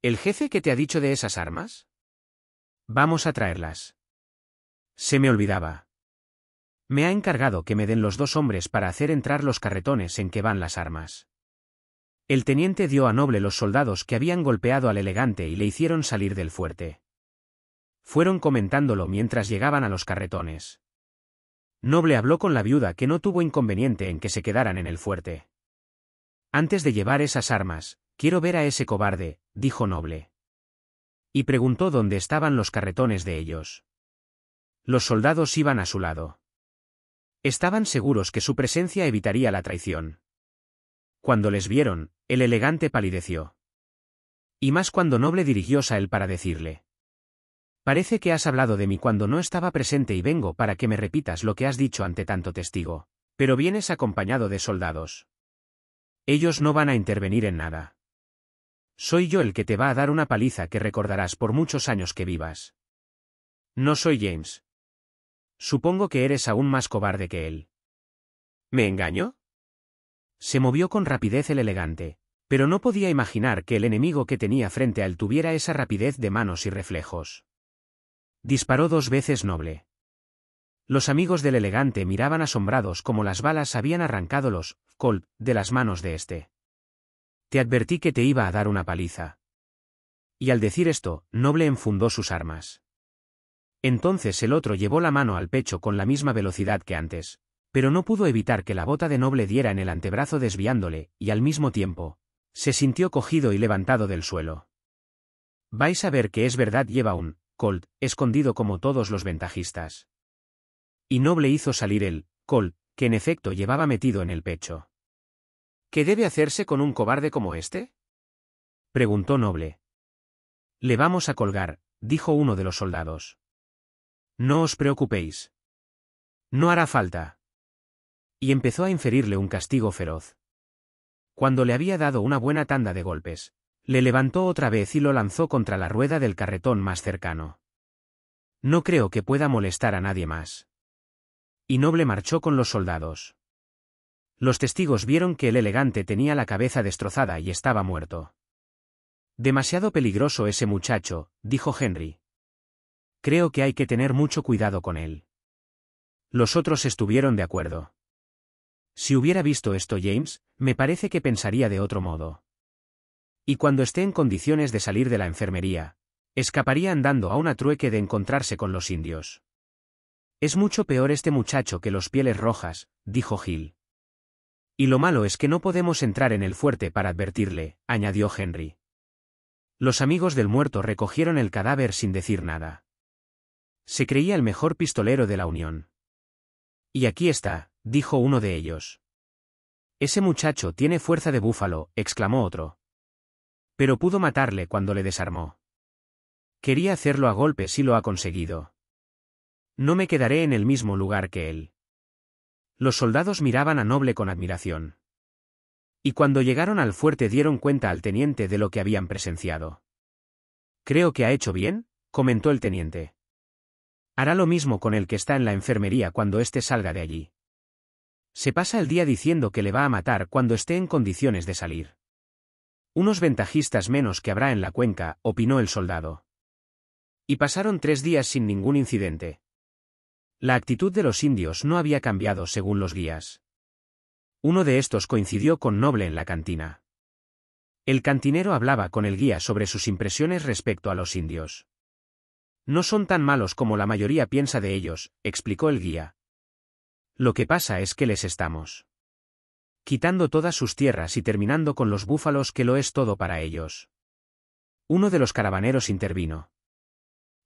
¿El jefe qué te ha dicho de esas armas? Vamos a traerlas. Se me olvidaba. Me ha encargado que me den los dos hombres para hacer entrar los carretones en que van las armas». El teniente dio a Noble los soldados que habían golpeado al elegante y le hicieron salir del fuerte. Fueron comentándolo mientras llegaban a los carretones. Noble habló con la viuda que no tuvo inconveniente en que se quedaran en el fuerte. «Antes de llevar esas armas, quiero ver a ese cobarde», dijo Noble. Y preguntó dónde estaban los carretones de ellos. Los soldados iban a su lado. Estaban seguros que su presencia evitaría la traición. Cuando les vieron, el elegante palideció. Y más cuando Noble dirigióse a él para decirle: Parece que has hablado de mí cuando no estaba presente y vengo para que me repitas lo que has dicho ante tanto testigo. Pero vienes acompañado de soldados. Ellos no van a intervenir en nada. Soy yo el que te va a dar una paliza que recordarás por muchos años que vivas. No soy James. Supongo que eres aún más cobarde que él. ¿Me engaño? Se movió con rapidez el elegante, pero no podía imaginar que el enemigo que tenía frente a él tuviera esa rapidez de manos y reflejos. Disparó dos veces noble. Los amigos del elegante miraban asombrados como las balas habían arrancado los Colt de las manos de este. Te advertí que te iba a dar una paliza. Y al decir esto, Noble enfundó sus armas. Entonces el otro llevó la mano al pecho con la misma velocidad que antes, pero no pudo evitar que la bota de Noble diera en el antebrazo desviándole, y al mismo tiempo, se sintió cogido y levantado del suelo. Vais a ver que es verdad, lleva un Colt escondido como todos los ventajistas. Y Noble hizo salir el Colt, que en efecto llevaba metido en el pecho. ¿Qué debe hacerse con un cobarde como este? Preguntó Noble. Le vamos a colgar, dijo uno de los soldados. No os preocupéis. No hará falta. Y empezó a inferirle un castigo feroz. Cuando le había dado una buena tanda de golpes, le levantó otra vez y lo lanzó contra la rueda del carretón más cercano. No creo que pueda molestar a nadie más. Y Noble marchó con los soldados. Los testigos vieron que el elegante tenía la cabeza destrozada y estaba muerto. Demasiado peligroso ese muchacho, dijo Henry. Creo que hay que tener mucho cuidado con él. Los otros estuvieron de acuerdo. Si hubiera visto esto James, me parece que pensaría de otro modo. Y cuando esté en condiciones de salir de la enfermería, escaparía andando a una trueque de encontrarse con los indios. Es mucho peor este muchacho que los pieles rojas, dijo Gil. Y lo malo es que no podemos entrar en el fuerte para advertirle, añadió Henry. Los amigos del muerto recogieron el cadáver sin decir nada. Se creía el mejor pistolero de la Unión. Y aquí está, dijo uno de ellos. Ese muchacho tiene fuerza de búfalo, exclamó otro. Pero pudo matarle cuando le desarmó. Quería hacerlo a golpes y lo ha conseguido. No me quedaré en el mismo lugar que él. Los soldados miraban a Noble con admiración. Y cuando llegaron al fuerte dieron cuenta al teniente de lo que habían presenciado. Creo que ha hecho bien, comentó el teniente. Hará lo mismo con el que está en la enfermería cuando éste salga de allí. Se pasa el día diciendo que le va a matar cuando esté en condiciones de salir. Unos ventajistas menos que habrá en la cuenca, opinó el soldado. Y pasaron 3 días sin ningún incidente. La actitud de los indios no había cambiado según los guías. Uno de estos coincidió con Noble en la cantina. El cantinero hablaba con el guía sobre sus impresiones respecto a los indios. No son tan malos como la mayoría piensa de ellos, explicó el guía. Lo que pasa es que les estamos quitando todas sus tierras y terminando con los búfalos, que lo es todo para ellos. Uno de los caravaneros intervino.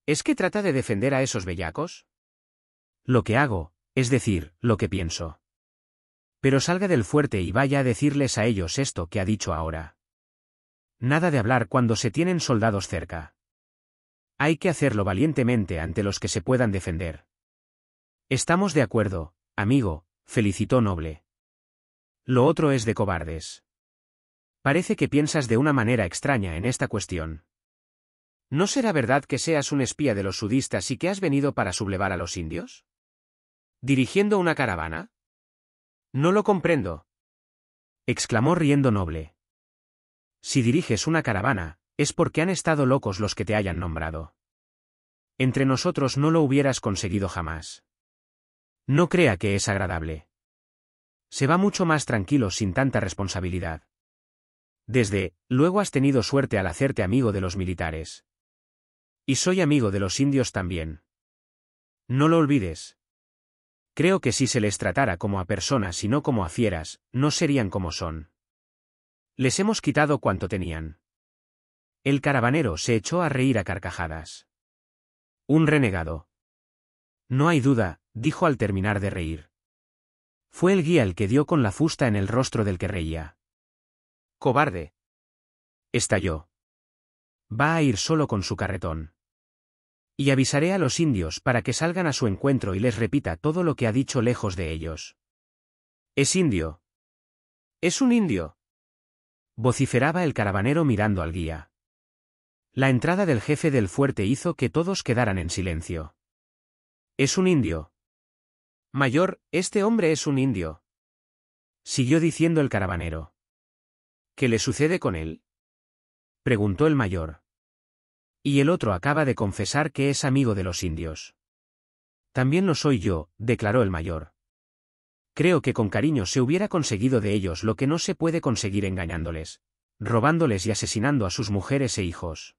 ¿Es que trata de defender a esos bellacos? Lo que hago, es decir, lo que pienso. Pero salga del fuerte y vaya a decirles a ellos esto que ha dicho ahora. Nada de hablar cuando se tienen soldados cerca. Hay que hacerlo valientemente ante los que se puedan defender. Estamos de acuerdo, amigo, felicitó Noble. Lo otro es de cobardes. Parece que piensas de una manera extraña en esta cuestión. ¿No será verdad que seas un espía de los sudistas y que has venido para sublevar a los indios? ¿Dirigiendo una caravana? No lo comprendo, exclamó riendo Noble. Si diriges una caravana, es porque han estado locos los que te hayan nombrado. Entre nosotros no lo hubieras conseguido jamás. No crea que es agradable. Se va mucho más tranquilo sin tanta responsabilidad. Desde luego has tenido suerte al hacerte amigo de los militares. Y soy amigo de los indios también. No lo olvides. Creo que si se les tratara como a personas y no como a fieras, no serían como son. Les hemos quitado cuanto tenían. El caravanero se echó a reír a carcajadas. Un renegado. No hay duda, dijo al terminar de reír. Fue el guía el que dio con la fusta en el rostro del que reía. Cobarde. Estalló. Va a ir solo con su carretón. Y avisaré a los indios para que salgan a su encuentro y les repita todo lo que ha dicho lejos de ellos. —Es indio. —Es un indio —vociferaba el caravanero mirando al guía. La entrada del jefe del fuerte hizo que todos quedaran en silencio. —Es un indio. —Mayor, este hombre es un indio —siguió diciendo el caravanero. —¿Qué le sucede con él? —preguntó el mayor. —Y el otro acaba de confesar que es amigo de los indios. —También lo soy yo —declaró el mayor. Creo que con cariño se hubiera conseguido de ellos lo que no se puede conseguir engañándoles, robándoles y asesinando a sus mujeres e hijos.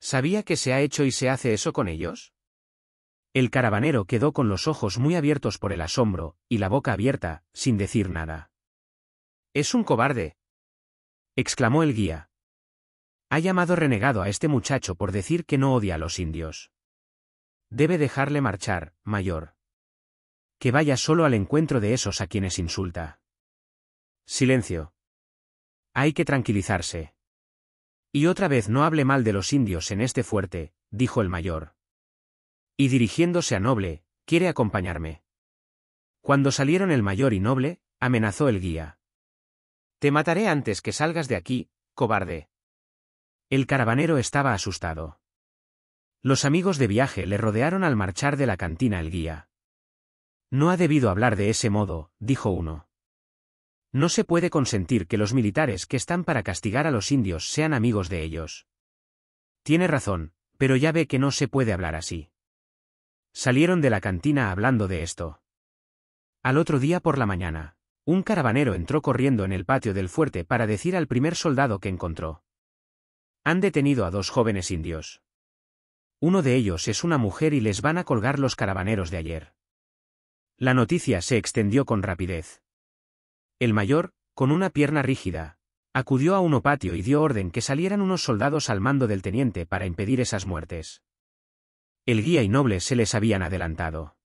—¿Sabía que se ha hecho y se hace eso con ellos? El caravanero quedó con los ojos muy abiertos por el asombro, y la boca abierta, sin decir nada. —¡Es un cobarde! —exclamó el guía. Ha llamado renegado a este muchacho por decir que no odia a los indios. Debe dejarle marchar, mayor. Que vaya solo al encuentro de esos a quienes insulta. Silencio. Hay que tranquilizarse. Y otra vez no hable mal de los indios en este fuerte, dijo el mayor. Y dirigiéndose a Noble, ¿quiere acompañarme? Cuando salieron el mayor y Noble, amenazó el guía. Te mataré antes que salgas de aquí, cobarde. El caravanero estaba asustado. Los amigos de viaje le rodearon al marchar de la cantina el guía. No ha debido hablar de ese modo, dijo uno. No se puede consentir que los militares que están para castigar a los indios sean amigos de ellos. Tiene razón, pero ya ve que no se puede hablar así. Salieron de la cantina hablando de esto. Al otro día por la mañana, un caravanero entró corriendo en el patio del fuerte para decir al primer soldado que encontró. Han detenido a dos jóvenes indios. Uno de ellos es una mujer y les van a colgar los carabaneros de ayer. La noticia se extendió con rapidez. El mayor, con una pierna rígida, acudió a un patio y dio orden que salieran unos soldados al mando del teniente para impedir esas muertes. El guía y Noble se les habían adelantado.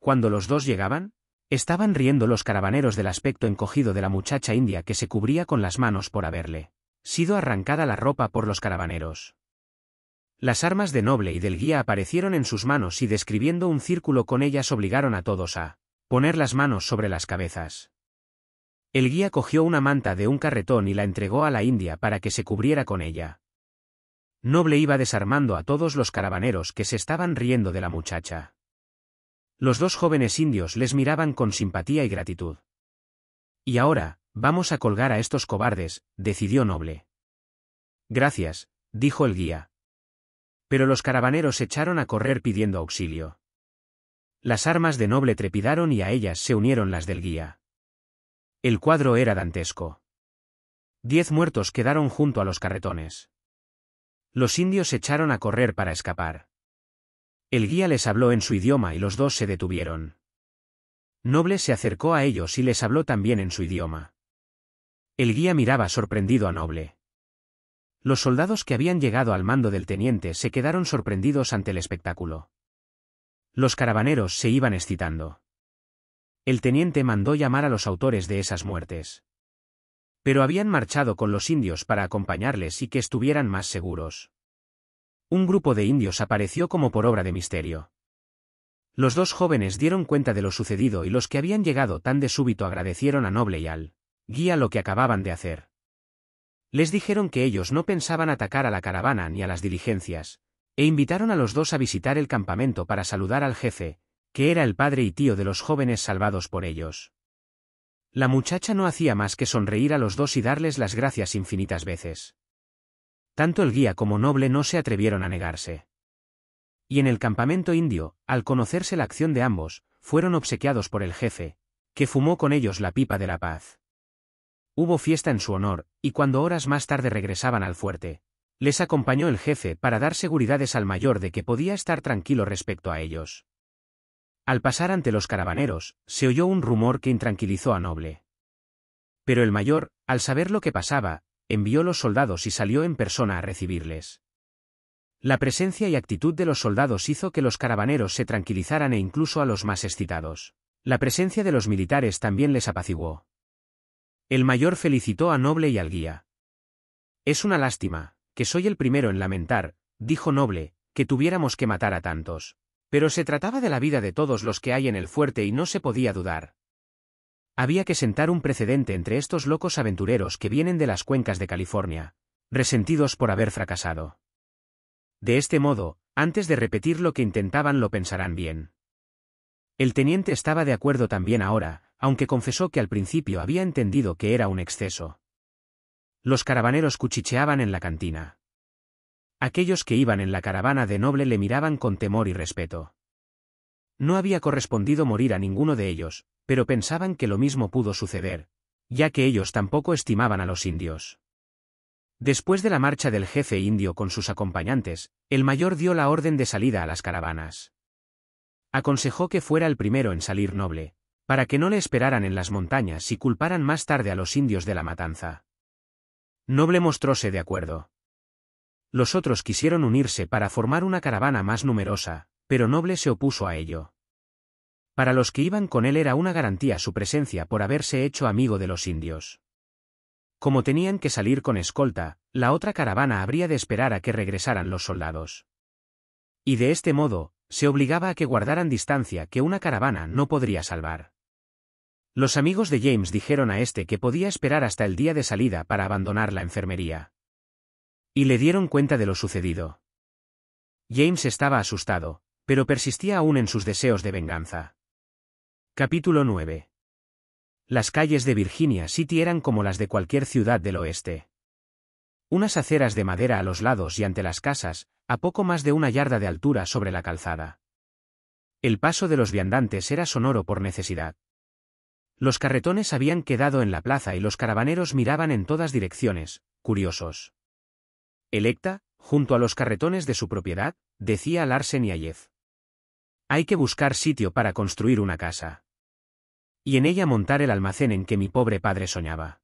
Cuando los dos llegaban, estaban riendo los carabaneros del aspecto encogido de la muchacha india que se cubría con las manos por haberle sido arrancada la ropa por los carabaneros. Las armas de Noble y del guía aparecieron en sus manos y describiendo un círculo con ellas obligaron a todos a poner las manos sobre las cabezas. El guía cogió una manta de un carretón y la entregó a la india para que se cubriera con ella. Noble iba desarmando a todos los carabaneros que se estaban riendo de la muchacha. Los dos jóvenes indios les miraban con simpatía y gratitud. Y ahora, vamos a colgar a estos cobardes, decidió Noble. Gracias, dijo el guía. Pero los carabaneros se echaron a correr pidiendo auxilio. Las armas de Noble trepidaron y a ellas se unieron las del guía. El cuadro era dantesco. 10 muertos quedaron junto a los carretones. Los indios se echaron a correr para escapar. El guía les habló en su idioma y los dos se detuvieron. Noble se acercó a ellos y les habló también en su idioma. El guía miraba sorprendido a Noble. Los soldados que habían llegado al mando del teniente se quedaron sorprendidos ante el espectáculo. Los carabaneros se iban excitando. El teniente mandó llamar a los autores de esas muertes. Pero habían marchado con los indios para acompañarles y que estuvieran más seguros. Un grupo de indios apareció como por obra de misterio. Los dos jóvenes dieron cuenta de lo sucedido y los que habían llegado tan de súbito agradecieron a Noble y al guía lo que acababan de hacer. Les dijeron que ellos no pensaban atacar a la caravana ni a las diligencias, e invitaron a los dos a visitar el campamento para saludar al jefe, que era el padre y tío de los jóvenes salvados por ellos. La muchacha no hacía más que sonreír a los dos y darles las gracias infinitas veces. Tanto el guía como Noble no se atrevieron a negarse. Y en el campamento indio, al conocerse la acción de ambos, fueron obsequiados por el jefe, que fumó con ellos la pipa de la paz. Hubo fiesta en su honor, y cuando horas más tarde regresaban al fuerte, les acompañó el jefe para dar seguridades al mayor de que podía estar tranquilo respecto a ellos. Al pasar ante los carabaneros, se oyó un rumor que intranquilizó a Noble. Pero el mayor, al saber lo que pasaba, envió los soldados y salió en persona a recibirles. La presencia y actitud de los soldados hizo que los carabaneros se tranquilizaran e incluso a los más excitados. La presencia de los militares también les apaciguó. El mayor felicitó a Noble y al guía. Es una lástima, que soy el primero en lamentar, dijo Noble, que tuviéramos que matar a tantos. Pero se trataba de la vida de todos los que hay en el fuerte y no se podía dudar. Había que sentar un precedente entre estos locos aventureros que vienen de las cuencas de California, resentidos por haber fracasado. De este modo, antes de repetir lo que intentaban lo pensarán bien. El teniente estaba de acuerdo también ahora, aunque confesó que al principio había entendido que era un exceso. Los caravaneros cuchicheaban en la cantina. Aquellos que iban en la caravana de Noble le miraban con temor y respeto. No había correspondido morir a ninguno de ellos, pero pensaban que lo mismo pudo suceder, ya que ellos tampoco estimaban a los indios. Después de la marcha del jefe indio con sus acompañantes, el mayor dio la orden de salida a las caravanas. Aconsejó que fuera el primero en salir Noble, para que no le esperaran en las montañas y culparan más tarde a los indios de la matanza. Noble mostróse de acuerdo. Los otros quisieron unirse para formar una caravana más numerosa, pero Noble se opuso a ello. Para los que iban con él era una garantía su presencia por haberse hecho amigo de los indios. Como tenían que salir con escolta, la otra caravana habría de esperar a que regresaran los soldados. Y de este modo, se obligaba a que guardaran distancia que una caravana no podría salvar. Los amigos de James dijeron a este que podía esperar hasta el día de salida para abandonar la enfermería. Y le dieron cuenta de lo sucedido. James estaba asustado, pero persistía aún en sus deseos de venganza. Capítulo 9. Las calles de Virginia City eran como las de cualquier ciudad del oeste. Unas aceras de madera a los lados y ante las casas, a poco más de una yarda de altura sobre la calzada. El paso de los viandantes era sonoro por necesidad. Los carretones habían quedado en la plaza y los caravaneros miraban en todas direcciones, curiosos. Electa, junto a los carretones de su propiedad, decía a Larsen y a Jeff: hay que buscar sitio para construir una casa. Y en ella montar el almacén en que mi pobre padre soñaba.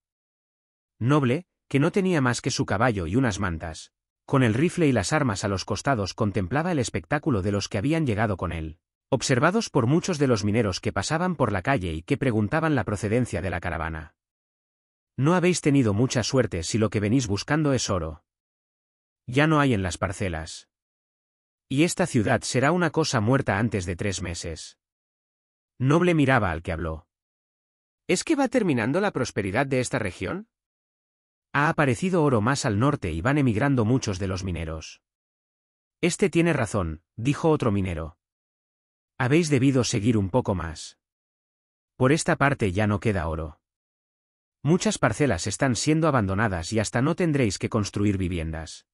Noble, que no tenía más que su caballo y unas mantas, con el rifle y las armas a los costados contemplaba el espectáculo de los que habían llegado con él, observados por muchos de los mineros que pasaban por la calle y que preguntaban la procedencia de la caravana. No habéis tenido mucha suerte si lo que venís buscando es oro. Ya no hay en las parcelas. Y esta ciudad será una cosa muerta antes de 3 meses. Noble miraba al que habló. ¿Es que va terminando la prosperidad de esta región? Ha aparecido oro más al norte y van emigrando muchos de los mineros. Este tiene razón, dijo otro minero. Habéis debido seguir un poco más. Por esta parte ya no queda oro. Muchas parcelas están siendo abandonadas y hasta no tendréis que construir viviendas.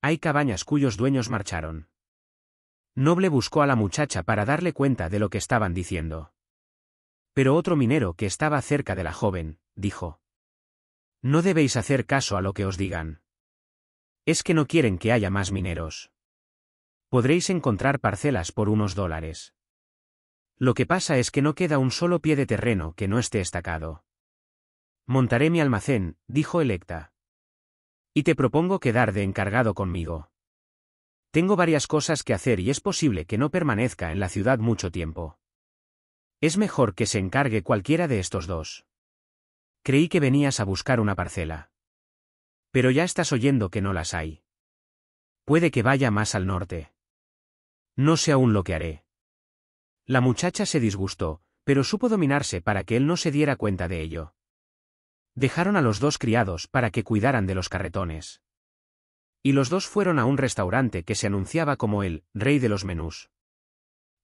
Hay cabañas cuyos dueños marcharon. Noble buscó a la muchacha para darle cuenta de lo que estaban diciendo. Pero otro minero que estaba cerca de la joven, dijo: no debéis hacer caso a lo que os digan. Es que no quieren que haya más mineros. Podréis encontrar parcelas por $1. Lo que pasa es que no queda un solo pie de terreno que no esté estacado. Montaré mi almacén, dijo Electa. Y te propongo quedar de encargado conmigo. Tengo varias cosas que hacer y es posible que no permanezca en la ciudad mucho tiempo. Es mejor que se encargue cualquiera de estos dos. Creí que venías a buscar una parcela. Pero ya estás oyendo que no las hay. Puede que vaya más al norte. No sé aún lo que haré. La muchacha se disgustó, pero supo dominarse para que él no se diera cuenta de ello. Dejaron a los dos criados para que cuidaran de los carretones. Y los dos fueron a un restaurante que se anunciaba como el rey de los menús.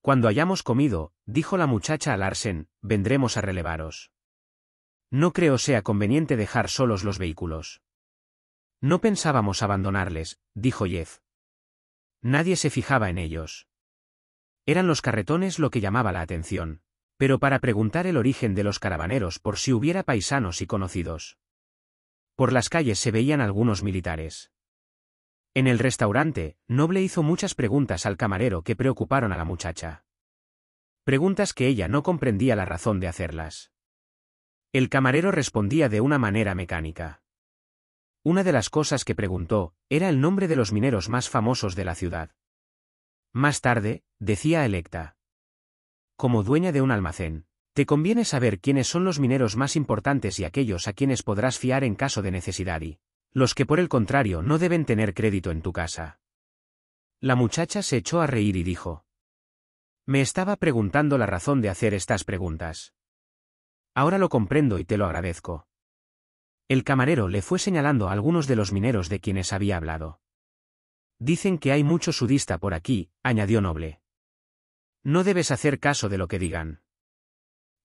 Cuando hayamos comido, dijo la muchacha a Larsen, vendremos a relevaros. No creo sea conveniente dejar solos los vehículos. No pensábamos abandonarles, dijo Jeff. Nadie se fijaba en ellos. Eran los carretones lo que llamaba la atención. Pero para preguntar el origen de los caravaneros por si hubiera paisanos y conocidos. Por las calles se veían algunos militares. En el restaurante, Noble hizo muchas preguntas al camarero que preocuparon a la muchacha. Preguntas que ella no comprendía la razón de hacerlas. El camarero respondía de una manera mecánica. Una de las cosas que preguntó era el nombre de los mineros más famosos de la ciudad. Más tarde, decía Electa. Como dueña de un almacén, te conviene saber quiénes son los mineros más importantes y aquellos a quienes podrás fiar en caso de necesidad y los que por el contrario no deben tener crédito en tu casa. La muchacha se echó a reír y dijo: «Me estaba preguntando la razón de hacer estas preguntas. Ahora lo comprendo y te lo agradezco». El camarero le fue señalando a algunos de los mineros de quienes había hablado. «Dicen que hay mucho sudista por aquí», añadió Noble. «No debes hacer caso de lo que digan.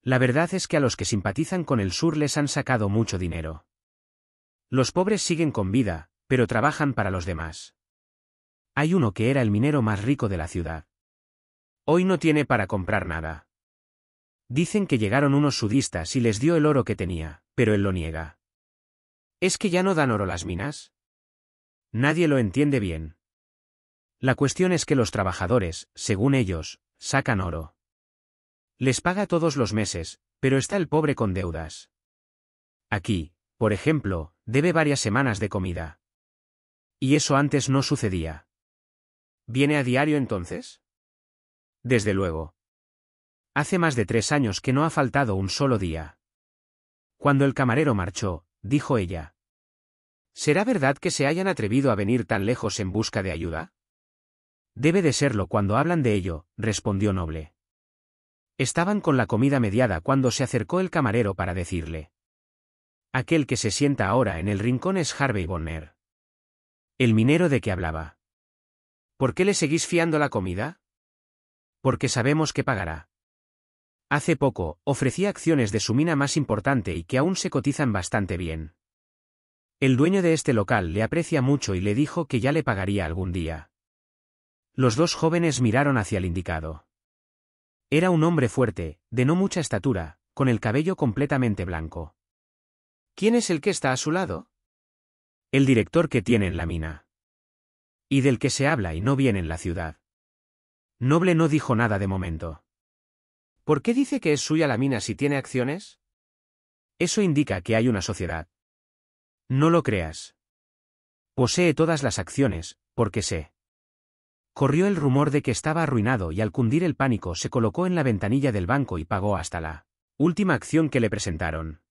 La verdad es que a los que simpatizan con el sur les han sacado mucho dinero. Los pobres siguen con vida, pero trabajan para los demás. Hay uno que era el minero más rico de la ciudad. Hoy no tiene para comprar nada. Dicen que llegaron unos sudistas y les dio el oro que tenía, pero él lo niega. ¿Es que ya no dan oro las minas? Nadie lo entiende bien. La cuestión es que los trabajadores, según ellos, sacan oro. Les paga todos los meses, pero está el pobre con deudas. Aquí, por ejemplo, debe varias semanas de comida. Y eso antes no sucedía. ¿Viene a diario entonces? Desde luego. Hace más de 3 años que no ha faltado un solo día». Cuando el camarero marchó, dijo ella: «¿Será verdad que se hayan atrevido a venir tan lejos en busca de ayuda?». «Debe de serlo cuando hablan de ello», respondió Noble. Estaban con la comida mediada cuando se acercó el camarero para decirle: «Aquel que se sienta ahora en el rincón es Harvey Bonner, el minero de que hablaba. ¿Por qué le seguís fiando la comida? Porque sabemos que pagará. Hace poco, ofrecía acciones de su mina más importante y que aún se cotizan bastante bien. El dueño de este local le aprecia mucho y le dijo que ya le pagaría algún día». Los dos jóvenes miraron hacia el indicado. Era un hombre fuerte, de no mucha estatura, con el cabello completamente blanco. «¿Quién es el que está a su lado?». «El director que tiene en la mina. Y del que se habla y no viene en la ciudad». Noble no dijo nada de momento. «¿Por qué dice que es suya la mina si tiene acciones?». «Eso indica que hay una sociedad. No lo creas. Posee todas las acciones, porque sé». Corrió el rumor de que estaba arruinado y al cundir el pánico se colocó en la ventanilla del banco y pagó hasta la última acción que le presentaron.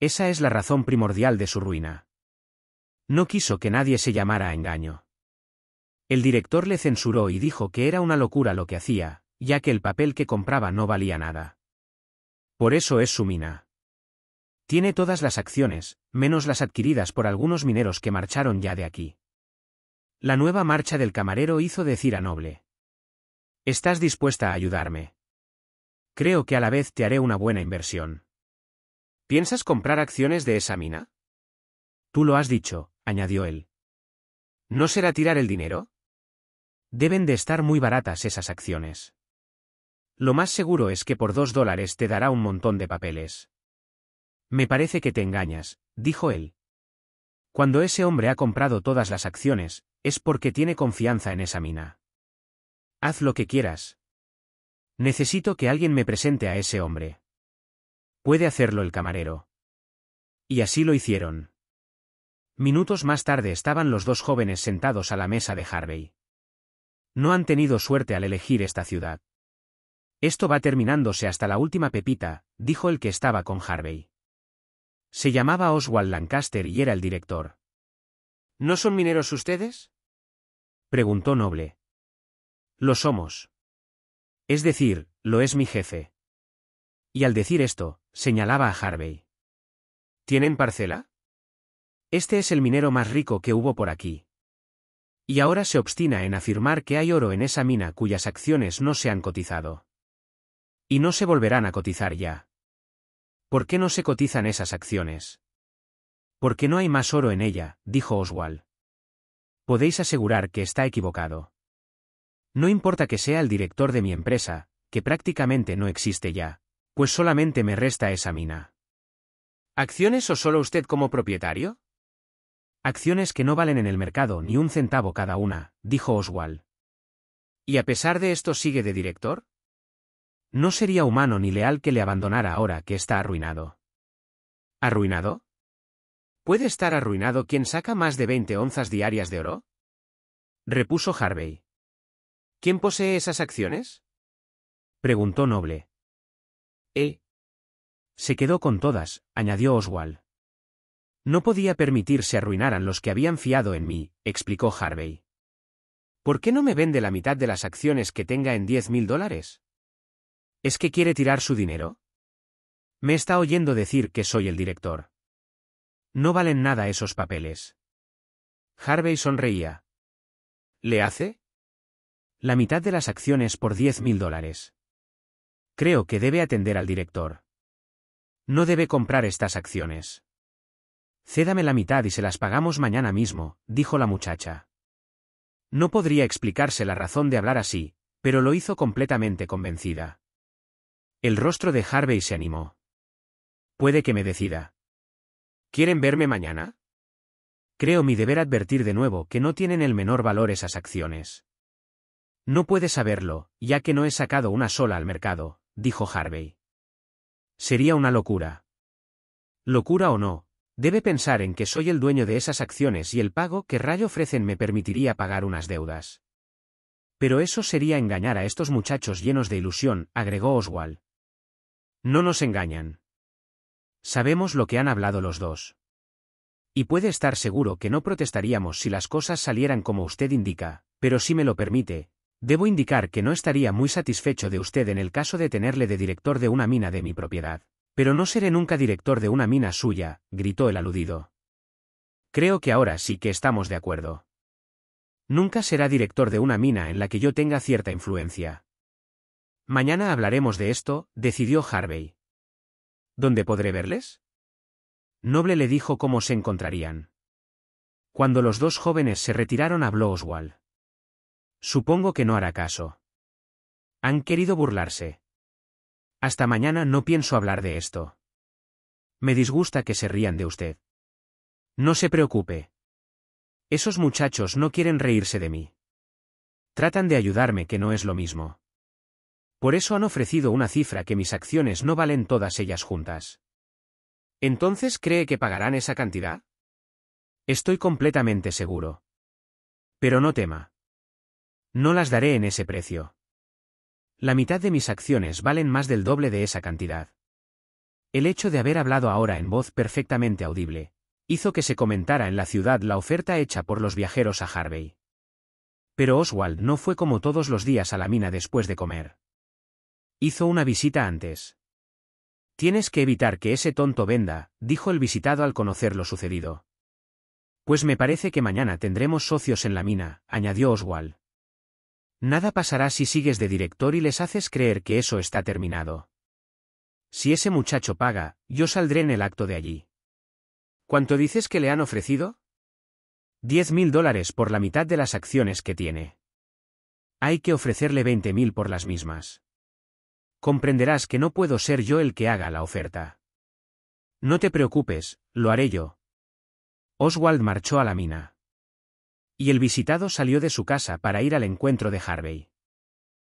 Esa es la razón primordial de su ruina. No quiso que nadie se llamara a engaño. El director le censuró y dijo que era una locura lo que hacía, ya que el papel que compraba no valía nada. Por eso es su mina. Tiene todas las acciones, menos las adquiridas por algunos mineros que marcharon ya de aquí. La nueva marcha del camarero hizo decir a Noble: «¿Estás dispuesta a ayudarme? Creo que a la vez te haré una buena inversión. ¿Piensas comprar acciones de esa mina?». «Tú lo has dicho», añadió él. «¿No será tirar el dinero? Deben de estar muy baratas esas acciones. Lo más seguro es que por $2 te dará un montón de papeles». «Me parece que te engañas», dijo él. «Cuando ese hombre ha comprado todas las acciones, es porque tiene confianza en esa mina. Haz lo que quieras. Necesito que alguien me presente a ese hombre». «Puede hacerlo el camarero». Y así lo hicieron. Minutos más tarde estaban los dos jóvenes sentados a la mesa de Harvey. No han tenido suerte al elegir esta ciudad. «Esto va terminándose hasta la última pepita», dijo el que estaba con Harvey. Se llamaba Oswald Lancaster y era el director. «¿No son mineros ustedes?», preguntó Noble. «Lo somos. Es decir, lo es mi jefe». Y al decir esto, señalaba a Harvey. «¿Tienen parcela? Este es el minero más rico que hubo por aquí. Y ahora se obstina en afirmar que hay oro en esa mina cuyas acciones no se han cotizado. Y no se volverán a cotizar ya. ¿Por qué no se cotizan esas acciones?». «Porque no hay más oro en ella», dijo Oswald. «Podéis asegurar que está equivocado. No importa que sea el director de mi empresa, que prácticamente no existe ya, pues solamente me resta esa mina». «¿Acciones o solo usted como propietario?». «Acciones que no valen en el mercado ni un centavo cada una», dijo Oswald. «¿Y a pesar de esto sigue de director? No sería humano ni leal que le abandonara ahora que está arruinado». «¿Arruinado? ¿Puede estar arruinado quien saca más de 20 onzas diarias de oro?», repuso Harvey. «¿Quién posee esas acciones?», preguntó Noble. Se quedó con todas», añadió Oswald. «No podía permitirse arruinaran los que habían fiado en mí», explicó Harvey. ¿Por qué no me vende la mitad de las acciones que tenga en $10,000? ¿Es que quiere tirar su dinero? Me está oyendo decir que soy el director. No valen nada esos papeles. Harvey sonreía. ¿Le hace? La mitad de las acciones por $10,000. Creo que debe atender al director. No debe comprar estas acciones. Cédame la mitad y se las pagamos mañana mismo, dijo la muchacha. No podría explicarse la razón de hablar así, pero lo hizo completamente convencida. El rostro de Harvey se animó. Puede que me decida. ¿Quieren verme mañana? Creo mi deber advertir de nuevo que no tienen el menor valor esas acciones. No puede saberlo, ya que no he sacado una sola al mercado, dijo Harvey. Sería una locura. Locura o no, debe pensar en que soy el dueño de esas acciones y el pago que Ray ofrecen me permitiría pagar unas deudas. Pero eso sería engañar a estos muchachos llenos de ilusión, agregó Oswald. No nos engañan. Sabemos lo que han hablado los dos. Y puede estar seguro que no protestaríamos si las cosas salieran como usted indica, pero si me lo permite, debo indicar que no estaría muy satisfecho de usted en el caso de tenerle de director de una mina de mi propiedad. Pero no seré nunca director de una mina suya, gritó el aludido. Creo que ahora sí que estamos de acuerdo. Nunca será director de una mina en la que yo tenga cierta influencia. Mañana hablaremos de esto, decidió Harvey. ¿Dónde podré verles? Noble le dijo cómo se encontrarían. Cuando los dos jóvenes se retiraron habló Oswald. Supongo que no hará caso. Han querido burlarse. Hasta mañana no pienso hablar de esto. Me disgusta que se rían de usted. No se preocupe. Esos muchachos no quieren reírse de mí. Tratan de ayudarme, que no es lo mismo. Por eso han ofrecido una cifra que mis acciones no valen todas ellas juntas. ¿Entonces cree que pagarán esa cantidad? Estoy completamente seguro. Pero no tema. No las daré en ese precio. La mitad de mis acciones valen más del doble de esa cantidad. El hecho de haber hablado ahora en voz perfectamente audible hizo que se comentara en la ciudad la oferta hecha por los viajeros a Harvey. Pero Oswald no fue como todos los días a la mina después de comer. Hizo una visita antes. Tienes que evitar que ese tonto venda, dijo el visitado al conocer lo sucedido. Pues me parece que mañana tendremos socios en la mina, añadió Oswald. Nada pasará si sigues de director y les haces creer que eso está terminado. Si ese muchacho paga, yo saldré en el acto de allí. ¿Cuánto dices que le han ofrecido? $10,000 por la mitad de las acciones que tiene. Hay que ofrecerle 20,000 por las mismas. Comprenderás que no puedo ser yo el que haga la oferta. No te preocupes, lo haré yo. Oswald marchó a la mina. Y el visitado salió de su casa para ir al encuentro de Harvey.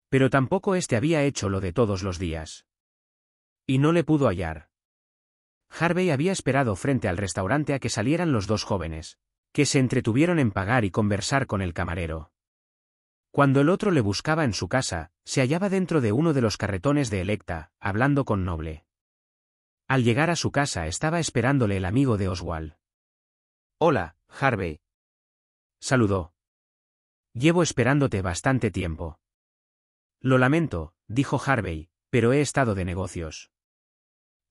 Pero tampoco éste había hecho lo de todos los días. Y no le pudo hallar. Harvey había esperado frente al restaurante a que salieran los dos jóvenes, que se entretuvieron en pagar y conversar con el camarero. Cuando el otro le buscaba en su casa, se hallaba dentro de uno de los carretones de Electa, hablando con Noble. Al llegar a su casa estaba esperándole el amigo de Oswald. «Hola, Harvey», saludó. «Llevo esperándote bastante tiempo». «Lo lamento», dijo Harvey, «pero he estado de negocios.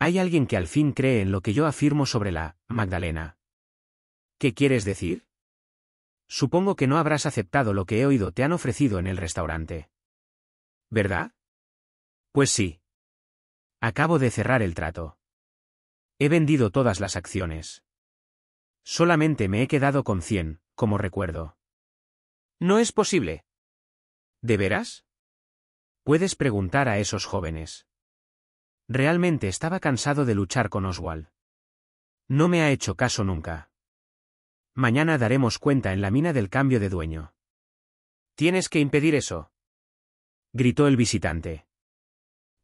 Hay alguien que al fin cree en lo que yo afirmo sobre la Magdalena». «¿Qué quieres decir?» Supongo que no habrás aceptado lo que he oído te han ofrecido en el restaurante. ¿Verdad? Pues sí. Acabo de cerrar el trato. He vendido todas las acciones. Solamente me he quedado con 100, como recuerdo. No es posible. ¿De veras? Puedes preguntar a esos jóvenes. Realmente estaba cansado de luchar con Oswald. No me ha hecho caso nunca. Mañana daremos cuenta en la mina del cambio de dueño. «Tienes que impedir eso», gritó el visitante.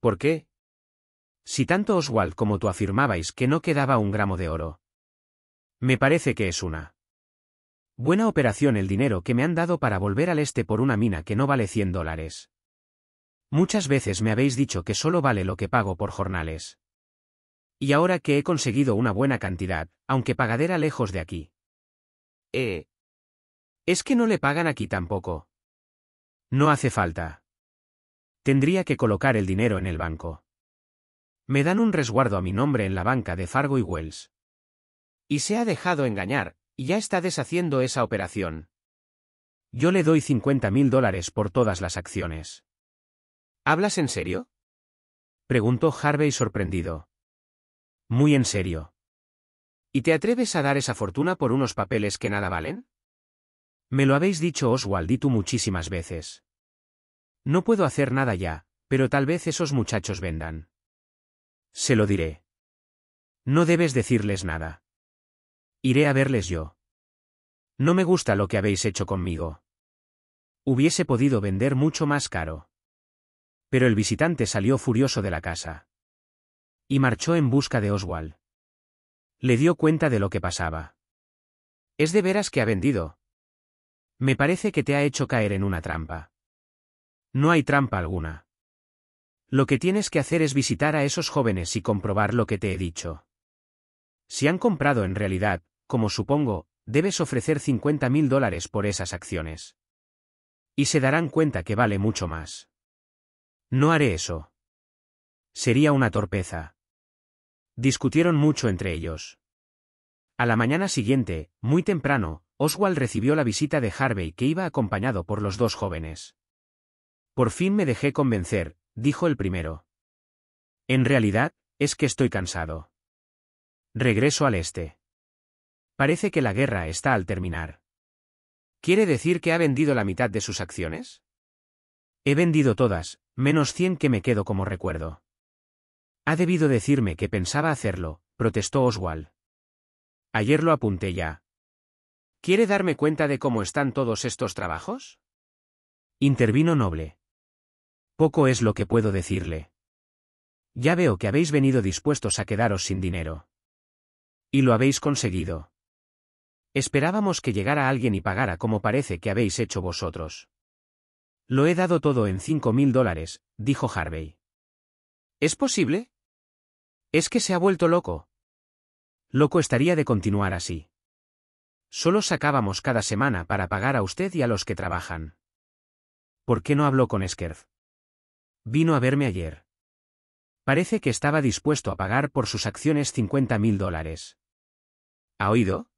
«¿Por qué?» «Si tanto Oswald como tú afirmabais que no quedaba un gramo de oro. Me parece que es una buena operación el dinero que me han dado para volver al este por una mina que no vale $100. Muchas veces me habéis dicho que solo vale lo que pago por jornales. Y ahora que he conseguido una buena cantidad, aunque pagadera lejos de aquí». ¿Es que no le pagan aquí tampoco? No hace falta. Tendría que colocar el dinero en el banco. Me dan un resguardo a mi nombre en la banca de Fargo y Wells. Y se ha dejado engañar, y ya está deshaciendo esa operación. Yo le doy $50,000 por todas las acciones. ¿Hablas en serio?, preguntó Harvey sorprendido. Muy en serio. ¿Y te atreves a dar esa fortuna por unos papeles que nada valen? Me lo habéis dicho Oswald y tú muchísimas veces. No puedo hacer nada ya, pero tal vez esos muchachos vendan. Se lo diré. No debes decirles nada. Iré a verles yo. No me gusta lo que habéis hecho conmigo. Hubiese podido vender mucho más caro. Pero el visitante salió furioso de la casa. Y marchó en busca de Oswald. Le dio cuenta de lo que pasaba. ¿Es de veras que ha vendido? Me parece que te ha hecho caer en una trampa. No hay trampa alguna. Lo que tienes que hacer es visitar a esos jóvenes y comprobar lo que te he dicho. Si han comprado en realidad, como supongo, debes ofrecer $50,000 por esas acciones. Y se darán cuenta que vale mucho más. No haré eso. Sería una torpeza. Discutieron mucho entre ellos. A la mañana siguiente, muy temprano, Oswald recibió la visita de Harvey que iba acompañado por los dos jóvenes. Por fin me dejé convencer, dijo el primero. En realidad, es que estoy cansado. Regreso al este. Parece que la guerra está al terminar. ¿Quiere decir que ha vendido la mitad de sus acciones? He vendido todas, menos 100 que me quedo como recuerdo. Ha debido decirme que pensaba hacerlo, protestó Oswald. Ayer lo apunté ya. ¿Quiere darme cuenta de cómo están todos estos trabajos?, intervino Noble. Poco es lo que puedo decirle. Ya veo que habéis venido dispuestos a quedaros sin dinero. Y lo habéis conseguido. Esperábamos que llegara alguien y pagara como parece que habéis hecho vosotros. Lo he dado todo en $5,000, dijo Harvey. ¿Es posible? Es que se ha vuelto loco. Loco estaría de continuar así. Solo sacábamos cada semana para pagar a usted y a los que trabajan. ¿Por qué no habló con Eskerz? Vino a verme ayer. Parece que estaba dispuesto a pagar por sus acciones $50,000. ¿Ha oído?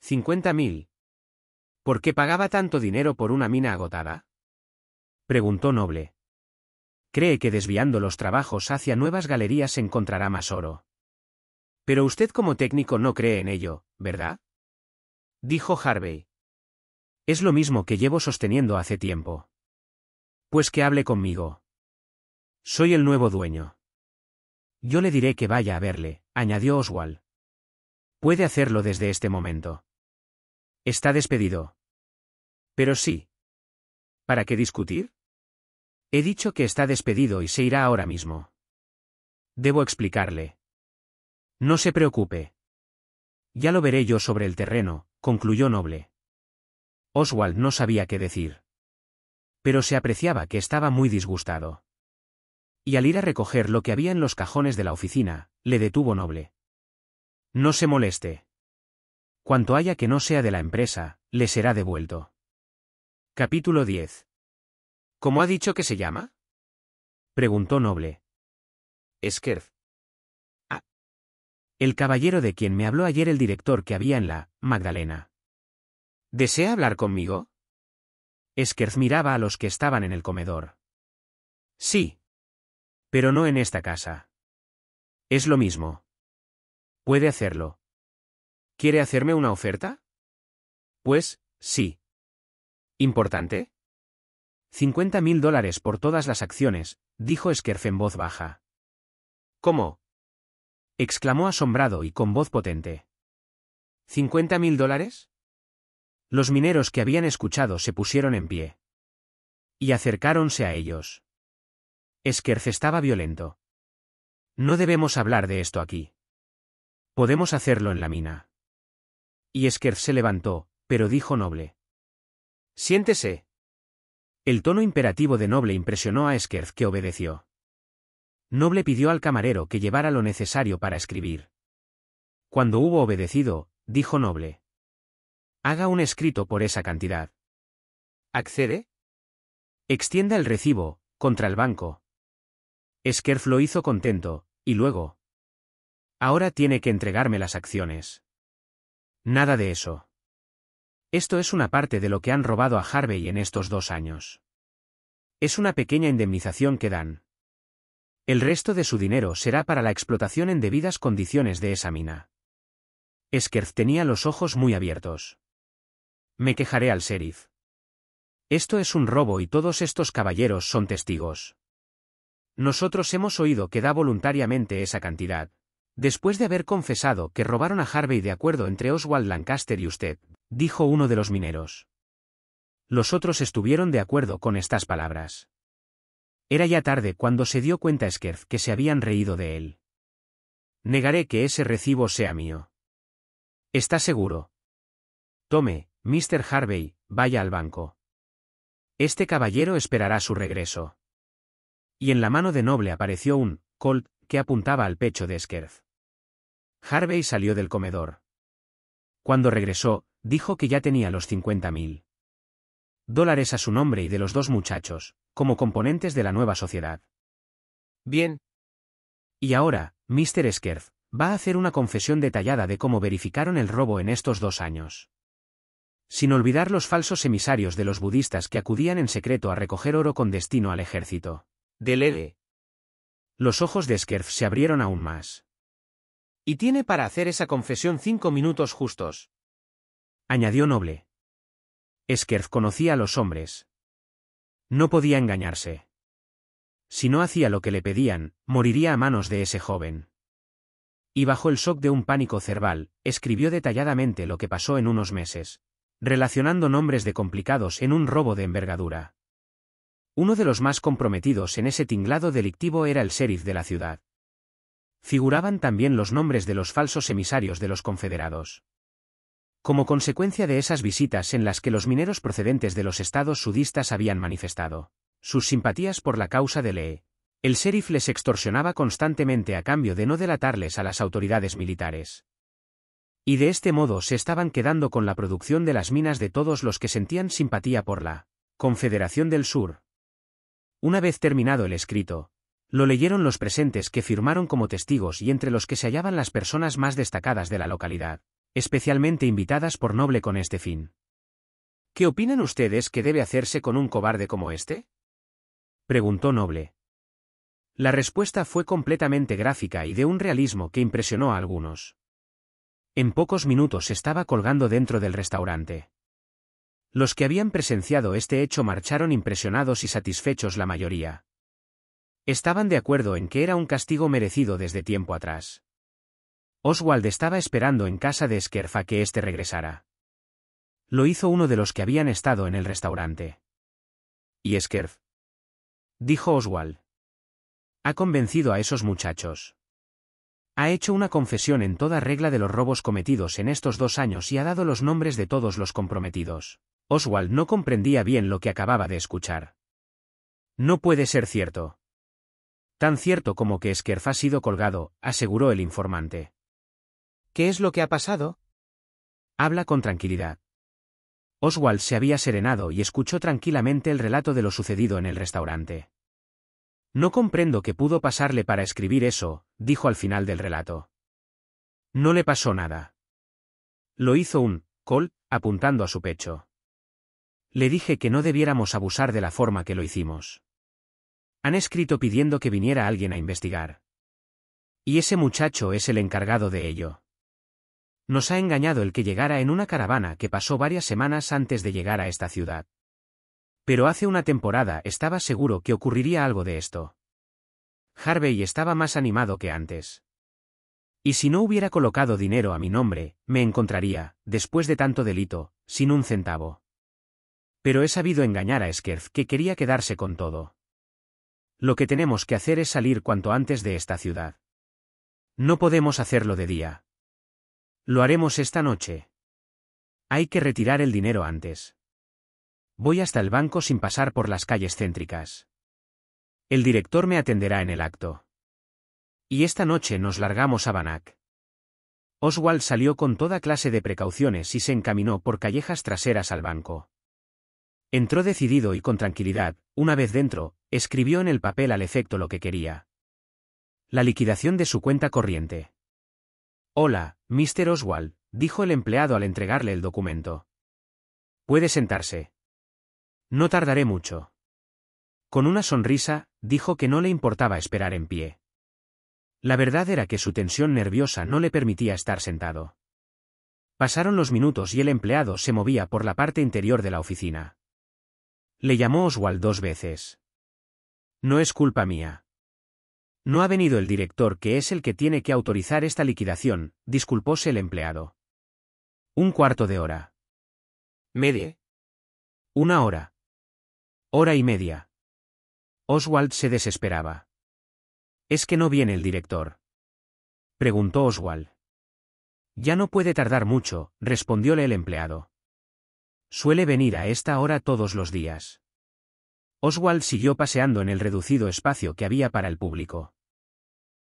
50,000. ¿Por qué pagaba tanto dinero por una mina agotada?, preguntó Noble. Cree que desviando los trabajos hacia nuevas galerías encontrará más oro. Pero usted como técnico no cree en ello, ¿verdad?, dijo Harvey. Es lo mismo que llevo sosteniendo hace tiempo. Pues que hable conmigo. Soy el nuevo dueño. Yo le diré que vaya a verle, añadió Oswald. Puede hacerlo desde este momento. Está despedido. Pero sí. ¿Para qué discutir? He dicho que está despedido y se irá ahora mismo. Debo explicarle. No se preocupe. Ya lo veré yo sobre el terreno, concluyó Noble. Oswald no sabía qué decir. Pero se apreciaba que estaba muy disgustado. Y al ir a recoger lo que había en los cajones de la oficina, le detuvo Noble. No se moleste. Cuanto haya que no sea de la empresa, le será devuelto. Capítulo 10. ¿Cómo ha dicho que se llama?, preguntó Noble. Eskerz. Ah. El caballero de quien me habló ayer el director que había en la Magdalena. ¿Desea hablar conmigo? Eskerz miraba a los que estaban en el comedor. Sí. Pero no en esta casa. Es lo mismo. Puede hacerlo. ¿Quiere hacerme una oferta? Pues, sí. ¿Importante? $50,000 por todas las acciones, dijo Eskerz en voz baja. ¿Cómo?, exclamó asombrado y con voz potente. ¿$50,000? Los mineros que habían escuchado se pusieron en pie. Y acercáronse a ellos. Eskerz estaba violento. No debemos hablar de esto aquí. Podemos hacerlo en la mina. Y Eskerz se levantó, pero dijo Noble. Siéntese. El tono imperativo de Noble impresionó a Eskerz, que obedeció. Noble pidió al camarero que llevara lo necesario para escribir. Cuando hubo obedecido, dijo Noble. Haga un escrito por esa cantidad. ¿Accede? Extienda el recibo, contra el banco. Eskerz lo hizo contento, y luego. Ahora tiene que entregarme las acciones. Nada de eso. Esto es una parte de lo que han robado a Harvey en estos 2 años. Es una pequeña indemnización que dan. El resto de su dinero será para la explotación en debidas condiciones de esa mina. Eskerz tenía los ojos muy abiertos. Me quejaré al sheriff. Esto es un robo y todos estos caballeros son testigos. Nosotros hemos oído que da voluntariamente esa cantidad, después de haber confesado que robaron a Harvey de acuerdo entre Oswald Lancaster y usted, dijo uno de los mineros. Los otros estuvieron de acuerdo con estas palabras. Era ya tarde cuando se dio cuenta Eskerz que se habían reído de él. Negaré que ese recibo sea mío. ¿Está seguro? Tome, Mr. Harvey, vaya al banco. Este caballero esperará su regreso. Y en la mano de Noble apareció un Colt que apuntaba al pecho de Eskerz. Harvey salió del comedor. Cuando regresó, dijo que ya tenía los $50,000 a su nombre y de los 2 muchachos, como componentes de la nueva sociedad. Bien. Y ahora, Mr. Eskerz, va a hacer una confesión detallada de cómo verificaron el robo en estos 2 años. Sin olvidar los falsos emisarios de los budistas que acudían en secreto a recoger oro con destino al ejército. Del. Los ojos de Eskerz se abrieron aún más. Y tiene para hacer esa confesión 5 minutos justos, añadió Noble. Eskerz conocía a los hombres. No podía engañarse. Si no hacía lo que le pedían, moriría a manos de ese joven. Y bajo el shock de un pánico cerval, escribió detalladamente lo que pasó en unos meses, relacionando nombres de complicados en un robo de envergadura. Uno de los más comprometidos en ese tinglado delictivo era el sheriff de la ciudad. Figuraban también los nombres de los falsos emisarios de los confederados. Como consecuencia de esas visitas en las que los mineros procedentes de los estados sudistas habían manifestado sus simpatías por la causa de Lee, el sheriff les extorsionaba constantemente a cambio de no delatarles a las autoridades militares. Y de este modo se estaban quedando con la producción de las minas de todos los que sentían simpatía por la Confederación del Sur. Una vez terminado el escrito, lo leyeron los presentes que firmaron como testigos y entre los que se hallaban las personas más destacadas de la localidad, especialmente invitadas por Noble con este fin. ¿Qué opinan ustedes que debe hacerse con un cobarde como este?, preguntó Noble. La respuesta fue completamente gráfica y de un realismo que impresionó a algunos. En pocos minutos estaba colgando dentro del restaurante. Los que habían presenciado este hecho marcharon impresionados y satisfechos la mayoría. Estaban de acuerdo en que era un castigo merecido desde tiempo atrás. Oswald estaba esperando en casa de Eskerz a que éste regresara. Lo hizo uno de los que habían estado en el restaurante. ¿Y Eskerz?, dijo Oswald. Ha convencido a esos muchachos. Ha hecho una confesión en toda regla de los robos cometidos en estos 2 años y ha dado los nombres de todos los comprometidos. Oswald no comprendía bien lo que acababa de escuchar. No puede ser cierto. Tan cierto como que Eskerz ha sido colgado, aseguró el informante. ¿Qué es lo que ha pasado? Habla con tranquilidad. Oswald se había serenado y escuchó tranquilamente el relato de lo sucedido en el restaurante. No comprendo qué pudo pasarle para escribir eso, dijo al final del relato. No le pasó nada. Lo hizo un Colt, apuntando a su pecho. Le dije que no debiéramos abusar de la forma que lo hicimos. Han escrito pidiendo que viniera alguien a investigar. Y ese muchacho es el encargado de ello. Nos ha engañado el que llegara en una caravana que pasó varias semanas antes de llegar a esta ciudad. Pero hace una temporada estaba seguro que ocurriría algo de esto. Harvey estaba más animado que antes. Y si no hubiera colocado dinero a mi nombre, me encontraría, después de tanto delito, sin un centavo. Pero he sabido engañar a Eskerz, que quería quedarse con todo. Lo que tenemos que hacer es salir cuanto antes de esta ciudad. No podemos hacerlo de día. Lo haremos esta noche. Hay que retirar el dinero antes. Voy hasta el banco sin pasar por las calles céntricas. El director me atenderá en el acto. Y esta noche nos largamos a Bannack. Oswald salió con toda clase de precauciones y se encaminó por callejas traseras al banco. Entró decidido y con tranquilidad. Una vez dentro, escribió en el papel al efecto lo que quería. La liquidación de su cuenta corriente. «Hola, Mr. Oswald», dijo el empleado al entregarle el documento. «Puede sentarse. No tardaré mucho». Con una sonrisa, dijo que no le importaba esperar en pie. La verdad era que su tensión nerviosa no le permitía estar sentado. Pasaron los minutos y el empleado se movía por la parte interior de la oficina. Le llamó Oswald 2 veces. «No es culpa mía. No ha venido el director, que es el que tiene que autorizar esta liquidación», disculpóse el empleado. «¿Un cuarto de hora? ¿Media? 1 hora. 1 hora y media. Oswald se desesperaba. «¿Es que no viene el director?», preguntó Oswald. «Ya no puede tardar mucho», respondióle el empleado. «Suele venir a esta hora todos los días». Oswald siguió paseando en el reducido espacio que había para el público.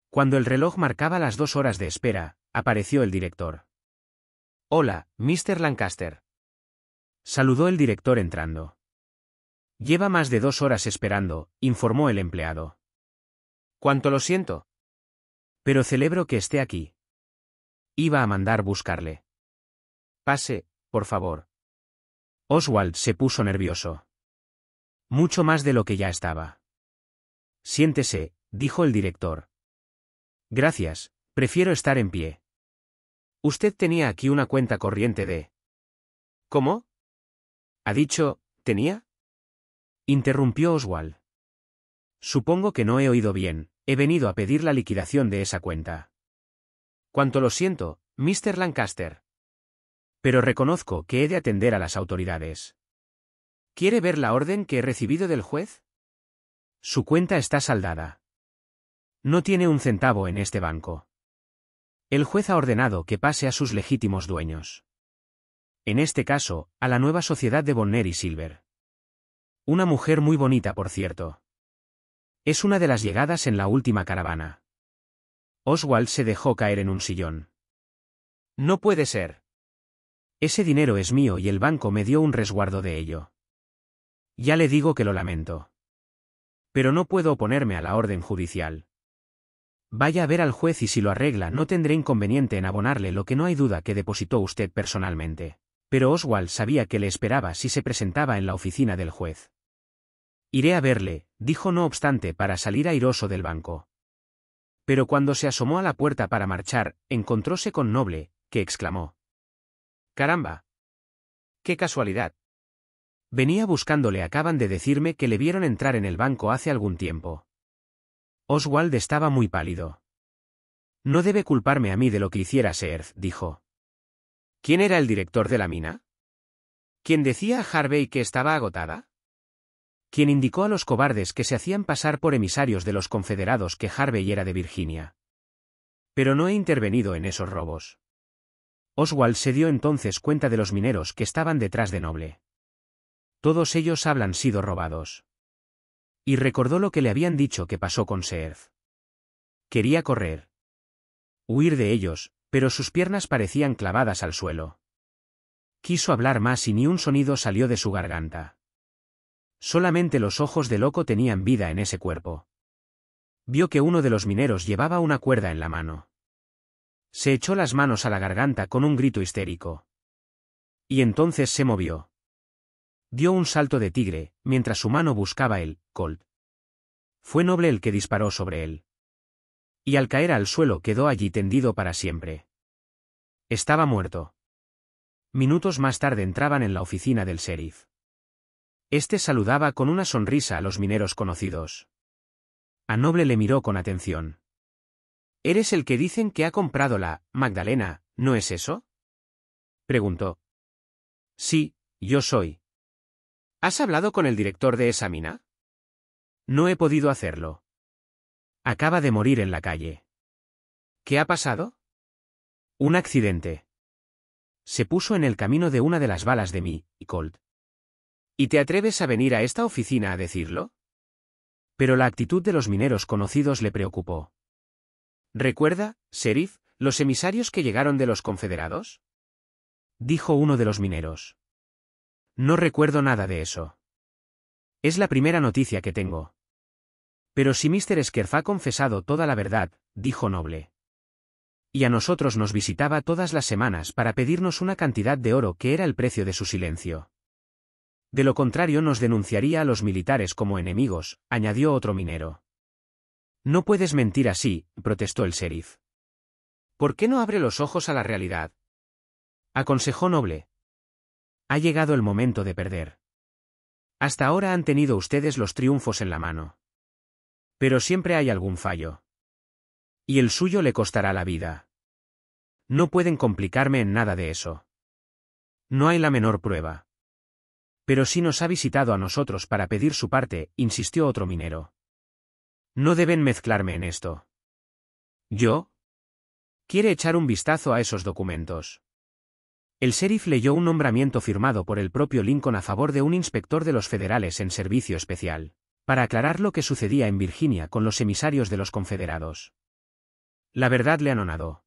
Cuando el reloj marcaba las 2 horas de espera, apareció el director. «Hola, Mr. Lancaster», saludó el director entrando. «Lleva más de 2 horas esperando», informó el empleado. «Cuánto lo siento. Pero celebro que esté aquí. Iba a mandar buscarle. Pase, por favor». Oswald se puso nervioso. Mucho más de lo que ya estaba. «Siéntese», dijo el director. «Gracias, prefiero estar en pie. Usted tenía aquí una cuenta corriente de...» «¿Cómo? ¿Ha dicho, tenía?», interrumpió Oswald. «Supongo que no he oído bien. He venido a pedir la liquidación de esa cuenta». «Cuánto lo siento, Mr. Lancaster. Pero reconozco que he de atender a las autoridades. ¿Quiere ver la orden que he recibido del juez? Su cuenta está saldada. No tiene un centavo en este banco. El juez ha ordenado que pase a sus legítimos dueños. En este caso, a la nueva sociedad de Bonner y Silver. Una mujer muy bonita, por cierto. Es una de las llegadas en la última caravana». Oswald se dejó caer en un sillón. «No puede ser. Ese dinero es mío y el banco me dio un resguardo de ello. Ya le digo que lo lamento. Pero no puedo oponerme a la orden judicial. Vaya a ver al juez y si lo arregla no tendré inconveniente en abonarle lo que no hay duda que depositó usted personalmente». Pero Oswald sabía que le esperaba si se presentaba en la oficina del juez. «Iré a verle», dijo no obstante para salir airoso del banco. Pero cuando se asomó a la puerta para marchar, encontróse con Noble, que exclamó: «¡Caramba! ¡Qué casualidad! Venía buscándole, acaban de decirme que le vieron entrar en el banco hace algún tiempo». Oswald estaba muy pálido. «No debe culparme a mí de lo que hiciera Eskerz», dijo. «¿Quién era el director de la mina? ¿Quién decía a Harvey que estaba agotada? ¿Quién indicó a los cobardes que se hacían pasar por emisarios de los confederados que Harvey era de Virginia? Pero no he intervenido en esos robos». Oswald se dio entonces cuenta de los mineros que estaban detrás de Noble. Todos ellos habían sido robados. Y recordó lo que le habían dicho que pasó con Eskerz. Quería correr, huir de ellos, pero sus piernas parecían clavadas al suelo. Quiso hablar más y ni un sonido salió de su garganta. Solamente los ojos de loco tenían vida en ese cuerpo. Vio que uno de los mineros llevaba una cuerda en la mano. Se echó las manos a la garganta con un grito histérico. Y entonces se movió. Dio un salto de tigre, mientras su mano buscaba el colt. Fue Noble el que disparó sobre él. Y al caer al suelo quedó allí tendido para siempre. Estaba muerto. Minutos más tarde entraban en la oficina del sheriff. Este saludaba con una sonrisa a los mineros conocidos. A Noble le miró con atención. «¿Eres el que dicen que ha comprado la Magdalena, no es eso?», preguntó. «Sí, yo soy». «¿Has hablado con el director de esa mina?». «No he podido hacerlo. Acaba de morir en la calle». «¿Qué ha pasado?». «Un accidente. Se puso en el camino de una de las balas de mi colt». «¿Y te atreves a venir a esta oficina a decirlo?». Pero la actitud de los mineros conocidos le preocupó. «Recuerda, sheriff, los emisarios que llegaron de los confederados?», dijo uno de los mineros. No recuerdo nada de eso. Es la primera noticia que tengo. Pero si Mr. Eskerz ha confesado toda la verdad, dijo Noble. Y a nosotros nos visitaba todas las semanas para pedirnos una cantidad de oro que era el precio de su silencio. De lo contrario nos denunciaría a los militares como enemigos, añadió otro minero. No puedes mentir así, protestó el sheriff. ¿Por qué no abre los ojos a la realidad? Aconsejó Noble. Ha llegado el momento de perder. Hasta ahora han tenido ustedes los triunfos en la mano. Pero siempre hay algún fallo. Y el suyo le costará la vida. No pueden complicarme en nada de eso. No hay la menor prueba. Pero sí nos ha visitado a nosotros para pedir su parte, insistió otro minero. No deben mezclarme en esto. ¿Yo? Quiere echar un vistazo a esos documentos. El sheriff leyó un nombramiento firmado por el propio Lincoln a favor de un inspector de los federales en servicio especial, para aclarar lo que sucedía en Virginia con los emisarios de los confederados. La verdad le anonadó.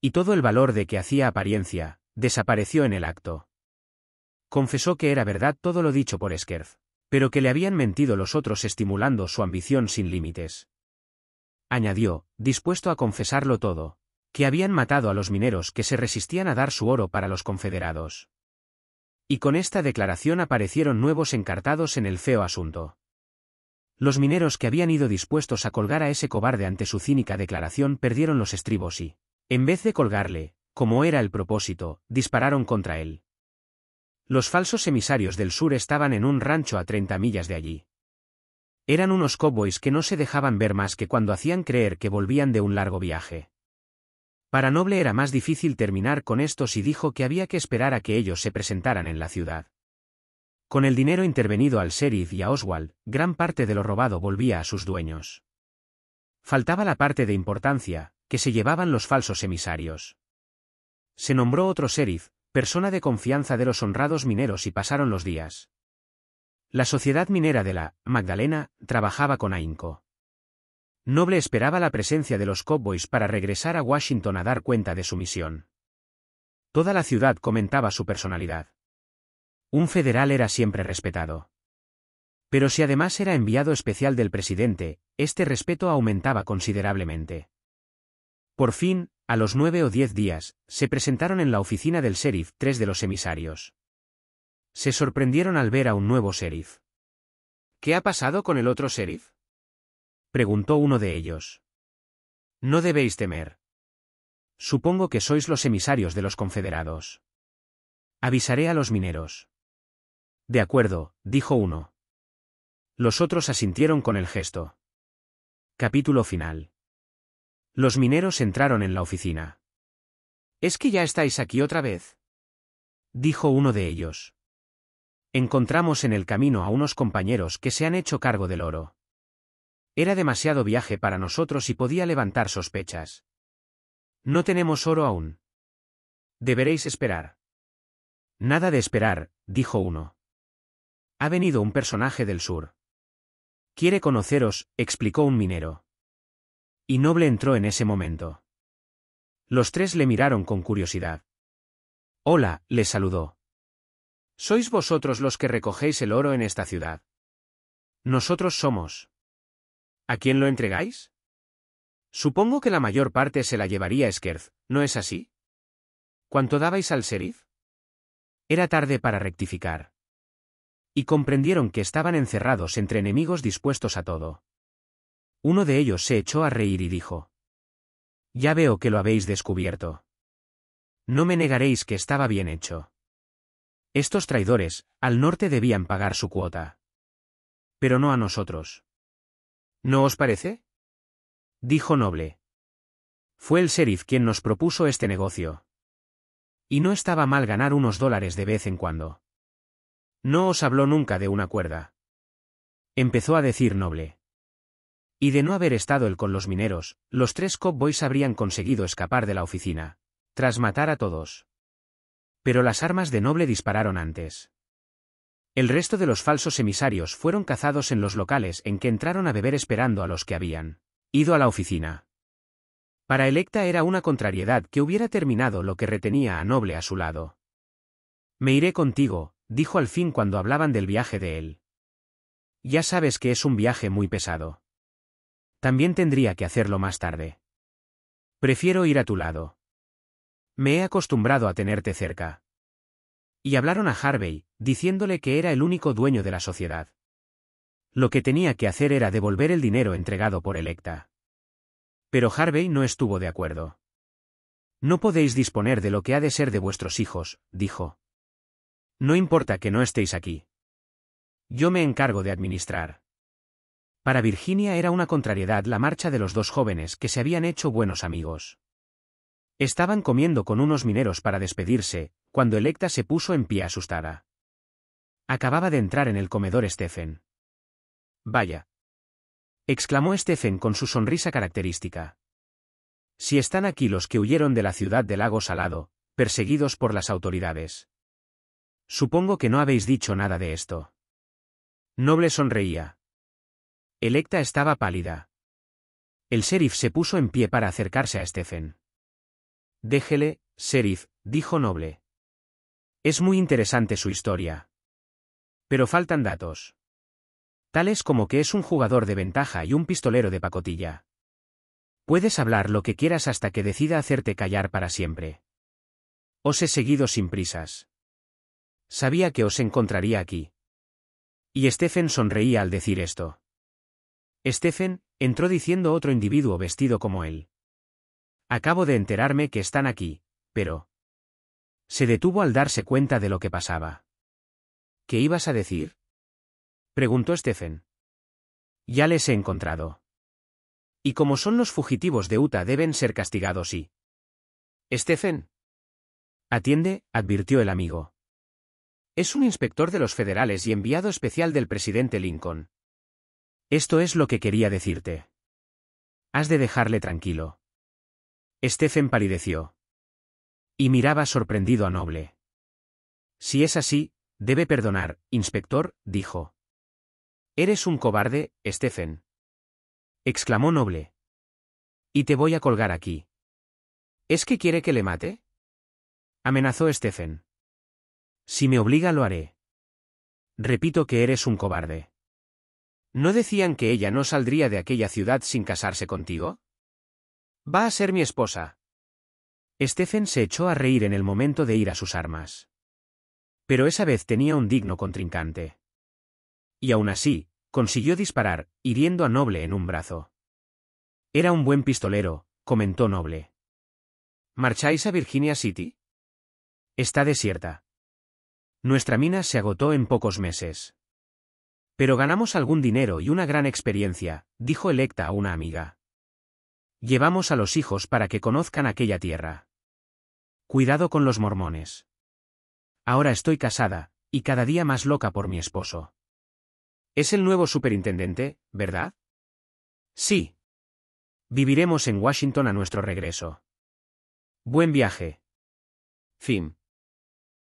Y todo el valor de que hacía apariencia, desapareció en el acto. Confesó que era verdad todo lo dicho por Eskerz, pero que le habían mentido los otros estimulando su ambición sin límites. Añadió, dispuesto a confesarlo todo, que habían matado a los mineros que se resistían a dar su oro para los confederados. Y con esta declaración aparecieron nuevos encartados en el feo asunto. Los mineros que habían ido dispuestos a colgar a ese cobarde ante su cínica declaración perdieron los estribos y, en vez de colgarle, como era el propósito, dispararon contra él. Los falsos emisarios del sur estaban en un rancho a 30 millas de allí. Eran unos cowboys que no se dejaban ver más que cuando hacían creer que volvían de un largo viaje. Para Noble era más difícil terminar con estos y dijo que había que esperar a que ellos se presentaran en la ciudad. Con el dinero intervenido al sheriff y a Oswald, gran parte de lo robado volvía a sus dueños. Faltaba la parte de importancia, que se llevaban los falsos emisarios. Se nombró otro sheriff, persona de confianza de los honrados mineros, y pasaron los días. La sociedad minera de la Magdalena trabajaba con ahínco. Noble esperaba la presencia de los cowboys para regresar a Washington a dar cuenta de su misión. Toda la ciudad comentaba su personalidad. Un federal era siempre respetado. Pero si además era enviado especial del presidente, este respeto aumentaba considerablemente. Por fin, a los 9 o 10 días, se presentaron en la oficina del sheriff 3 de los emisarios. Se sorprendieron al ver a un nuevo sheriff. ¿Qué ha pasado con el otro sheriff? Preguntó uno de ellos. No debéis temer. Supongo que sois los emisarios de los confederados. Avisaré a los mineros. De acuerdo, dijo uno. Los otros asintieron con el gesto. Capítulo final. Los mineros entraron en la oficina. ¿Es que ya estáis aquí otra vez?, dijo uno de ellos. Encontramos en el camino a unos compañeros que se han hecho cargo del oro. Era demasiado viaje para nosotros y podía levantar sospechas. No tenemos oro aún. Deberéis esperar. Nada de esperar, dijo uno. Ha venido un personaje del sur. Quiere conoceros, explicó un minero. Y Noble entró en ese momento. Los 3 le miraron con curiosidad. Hola, les saludó. ¿Sois vosotros los que recogéis el oro en esta ciudad? Nosotros somos. ¿A quién lo entregáis? Supongo que la mayor parte se la llevaría Eskerz, ¿no es así? ¿Cuánto dabais al sheriff? Era tarde para rectificar. Y comprendieron que estaban encerrados entre enemigos dispuestos a todo. Uno de ellos se echó a reír y dijo: Ya veo que lo habéis descubierto. No me negaréis que estaba bien hecho. Estos traidores, al norte debían pagar su cuota. Pero no a nosotros. ¿No os parece?, dijo Noble. Fue el sheriff quien nos propuso este negocio. Y no estaba mal ganar unos dólares de vez en cuando. No os habló nunca de una cuerda, empezó a decir Noble. Y de no haber estado él con los mineros, los 3 cowboys habrían conseguido escapar de la oficina, tras matar a todos. Pero las armas de Noble dispararon antes. El resto de los falsos emisarios fueron cazados en los locales en que entraron a beber esperando a los que habían ido a la oficina. Para Electa era una contrariedad que hubiera terminado lo que retenía a Noble a su lado. Me iré contigo, dijo al fin cuando hablaban del viaje de él. Ya sabes que es un viaje muy pesado. También tendría que hacerlo más tarde. Prefiero ir a tu lado. Me he acostumbrado a tenerte cerca. Y hablaron a Harvey, diciéndole que era el único dueño de la sociedad. Lo que tenía que hacer era devolver el dinero entregado por Electa. Pero Harvey no estuvo de acuerdo. No podéis disponer de lo que ha de ser de vuestros hijos, dijo. No importa que no estéis aquí. Yo me encargo de administrar. Para Virginia era una contrariedad la marcha de los dos jóvenes que se habían hecho buenos amigos. Estaban comiendo con unos mineros para despedirse, cuando Electa se puso en pie asustada. Acababa de entrar en el comedor Stephen. «Vaya», exclamó Stephen con su sonrisa característica. «Si están aquí los que huyeron de la ciudad del lago Salado, perseguidos por las autoridades. Supongo que no habéis dicho nada de esto». Noble sonreía. Electa estaba pálida. El sheriff se puso en pie para acercarse a Stephen. «Déjele, sheriff», dijo Noble. «Es muy interesante su historia. Pero faltan datos. Tales como que es un jugador de ventaja y un pistolero de pacotilla. Puedes hablar lo que quieras hasta que decida hacerte callar para siempre. Os he seguido sin prisas. Sabía que os encontraría aquí». Y Stephen sonreía al decir esto. Stephen, entró diciendo otro individuo vestido como él. Acabo de enterarme que están aquí, pero... Se detuvo al darse cuenta de lo que pasaba. ¿Qué ibas a decir?, preguntó Stephen. Ya les he encontrado. Y como son los fugitivos de Utah deben ser castigados y... Stephen. Atiende, advirtió el amigo. Es un inspector de los federales y enviado especial del presidente Lincoln. Esto es lo que quería decirte. Has de dejarle tranquilo. Stephen palideció. Y miraba sorprendido a Noble. Si es así, debe perdonar, inspector, dijo. Eres un cobarde, Stephen, exclamó Noble. Y te voy a colgar aquí. ¿Es que quiere que le mate?, amenazó Stephen. Si me obliga lo haré. Repito que eres un cobarde. ¿No decían que ella no saldría de aquella ciudad sin casarse contigo? Va a ser mi esposa. Stephen se echó a reír en el momento de ir a sus armas. Pero esa vez tenía un digno contrincante. Y aún así, consiguió disparar, hiriendo a Noble en un brazo. Era un buen pistolero, comentó Noble. ¿Marcháis a Virginia City? Está desierta. Nuestra mina se agotó en pocos meses. Pero ganamos algún dinero y una gran experiencia, dijo Electa a una amiga. Llevamos a los hijos para que conozcan aquella tierra. Cuidado con los mormones. Ahora estoy casada, y cada día más loca por mi esposo. Es el nuevo superintendente, ¿verdad? Sí. Viviremos en Washington a nuestro regreso. Buen viaje. Fin.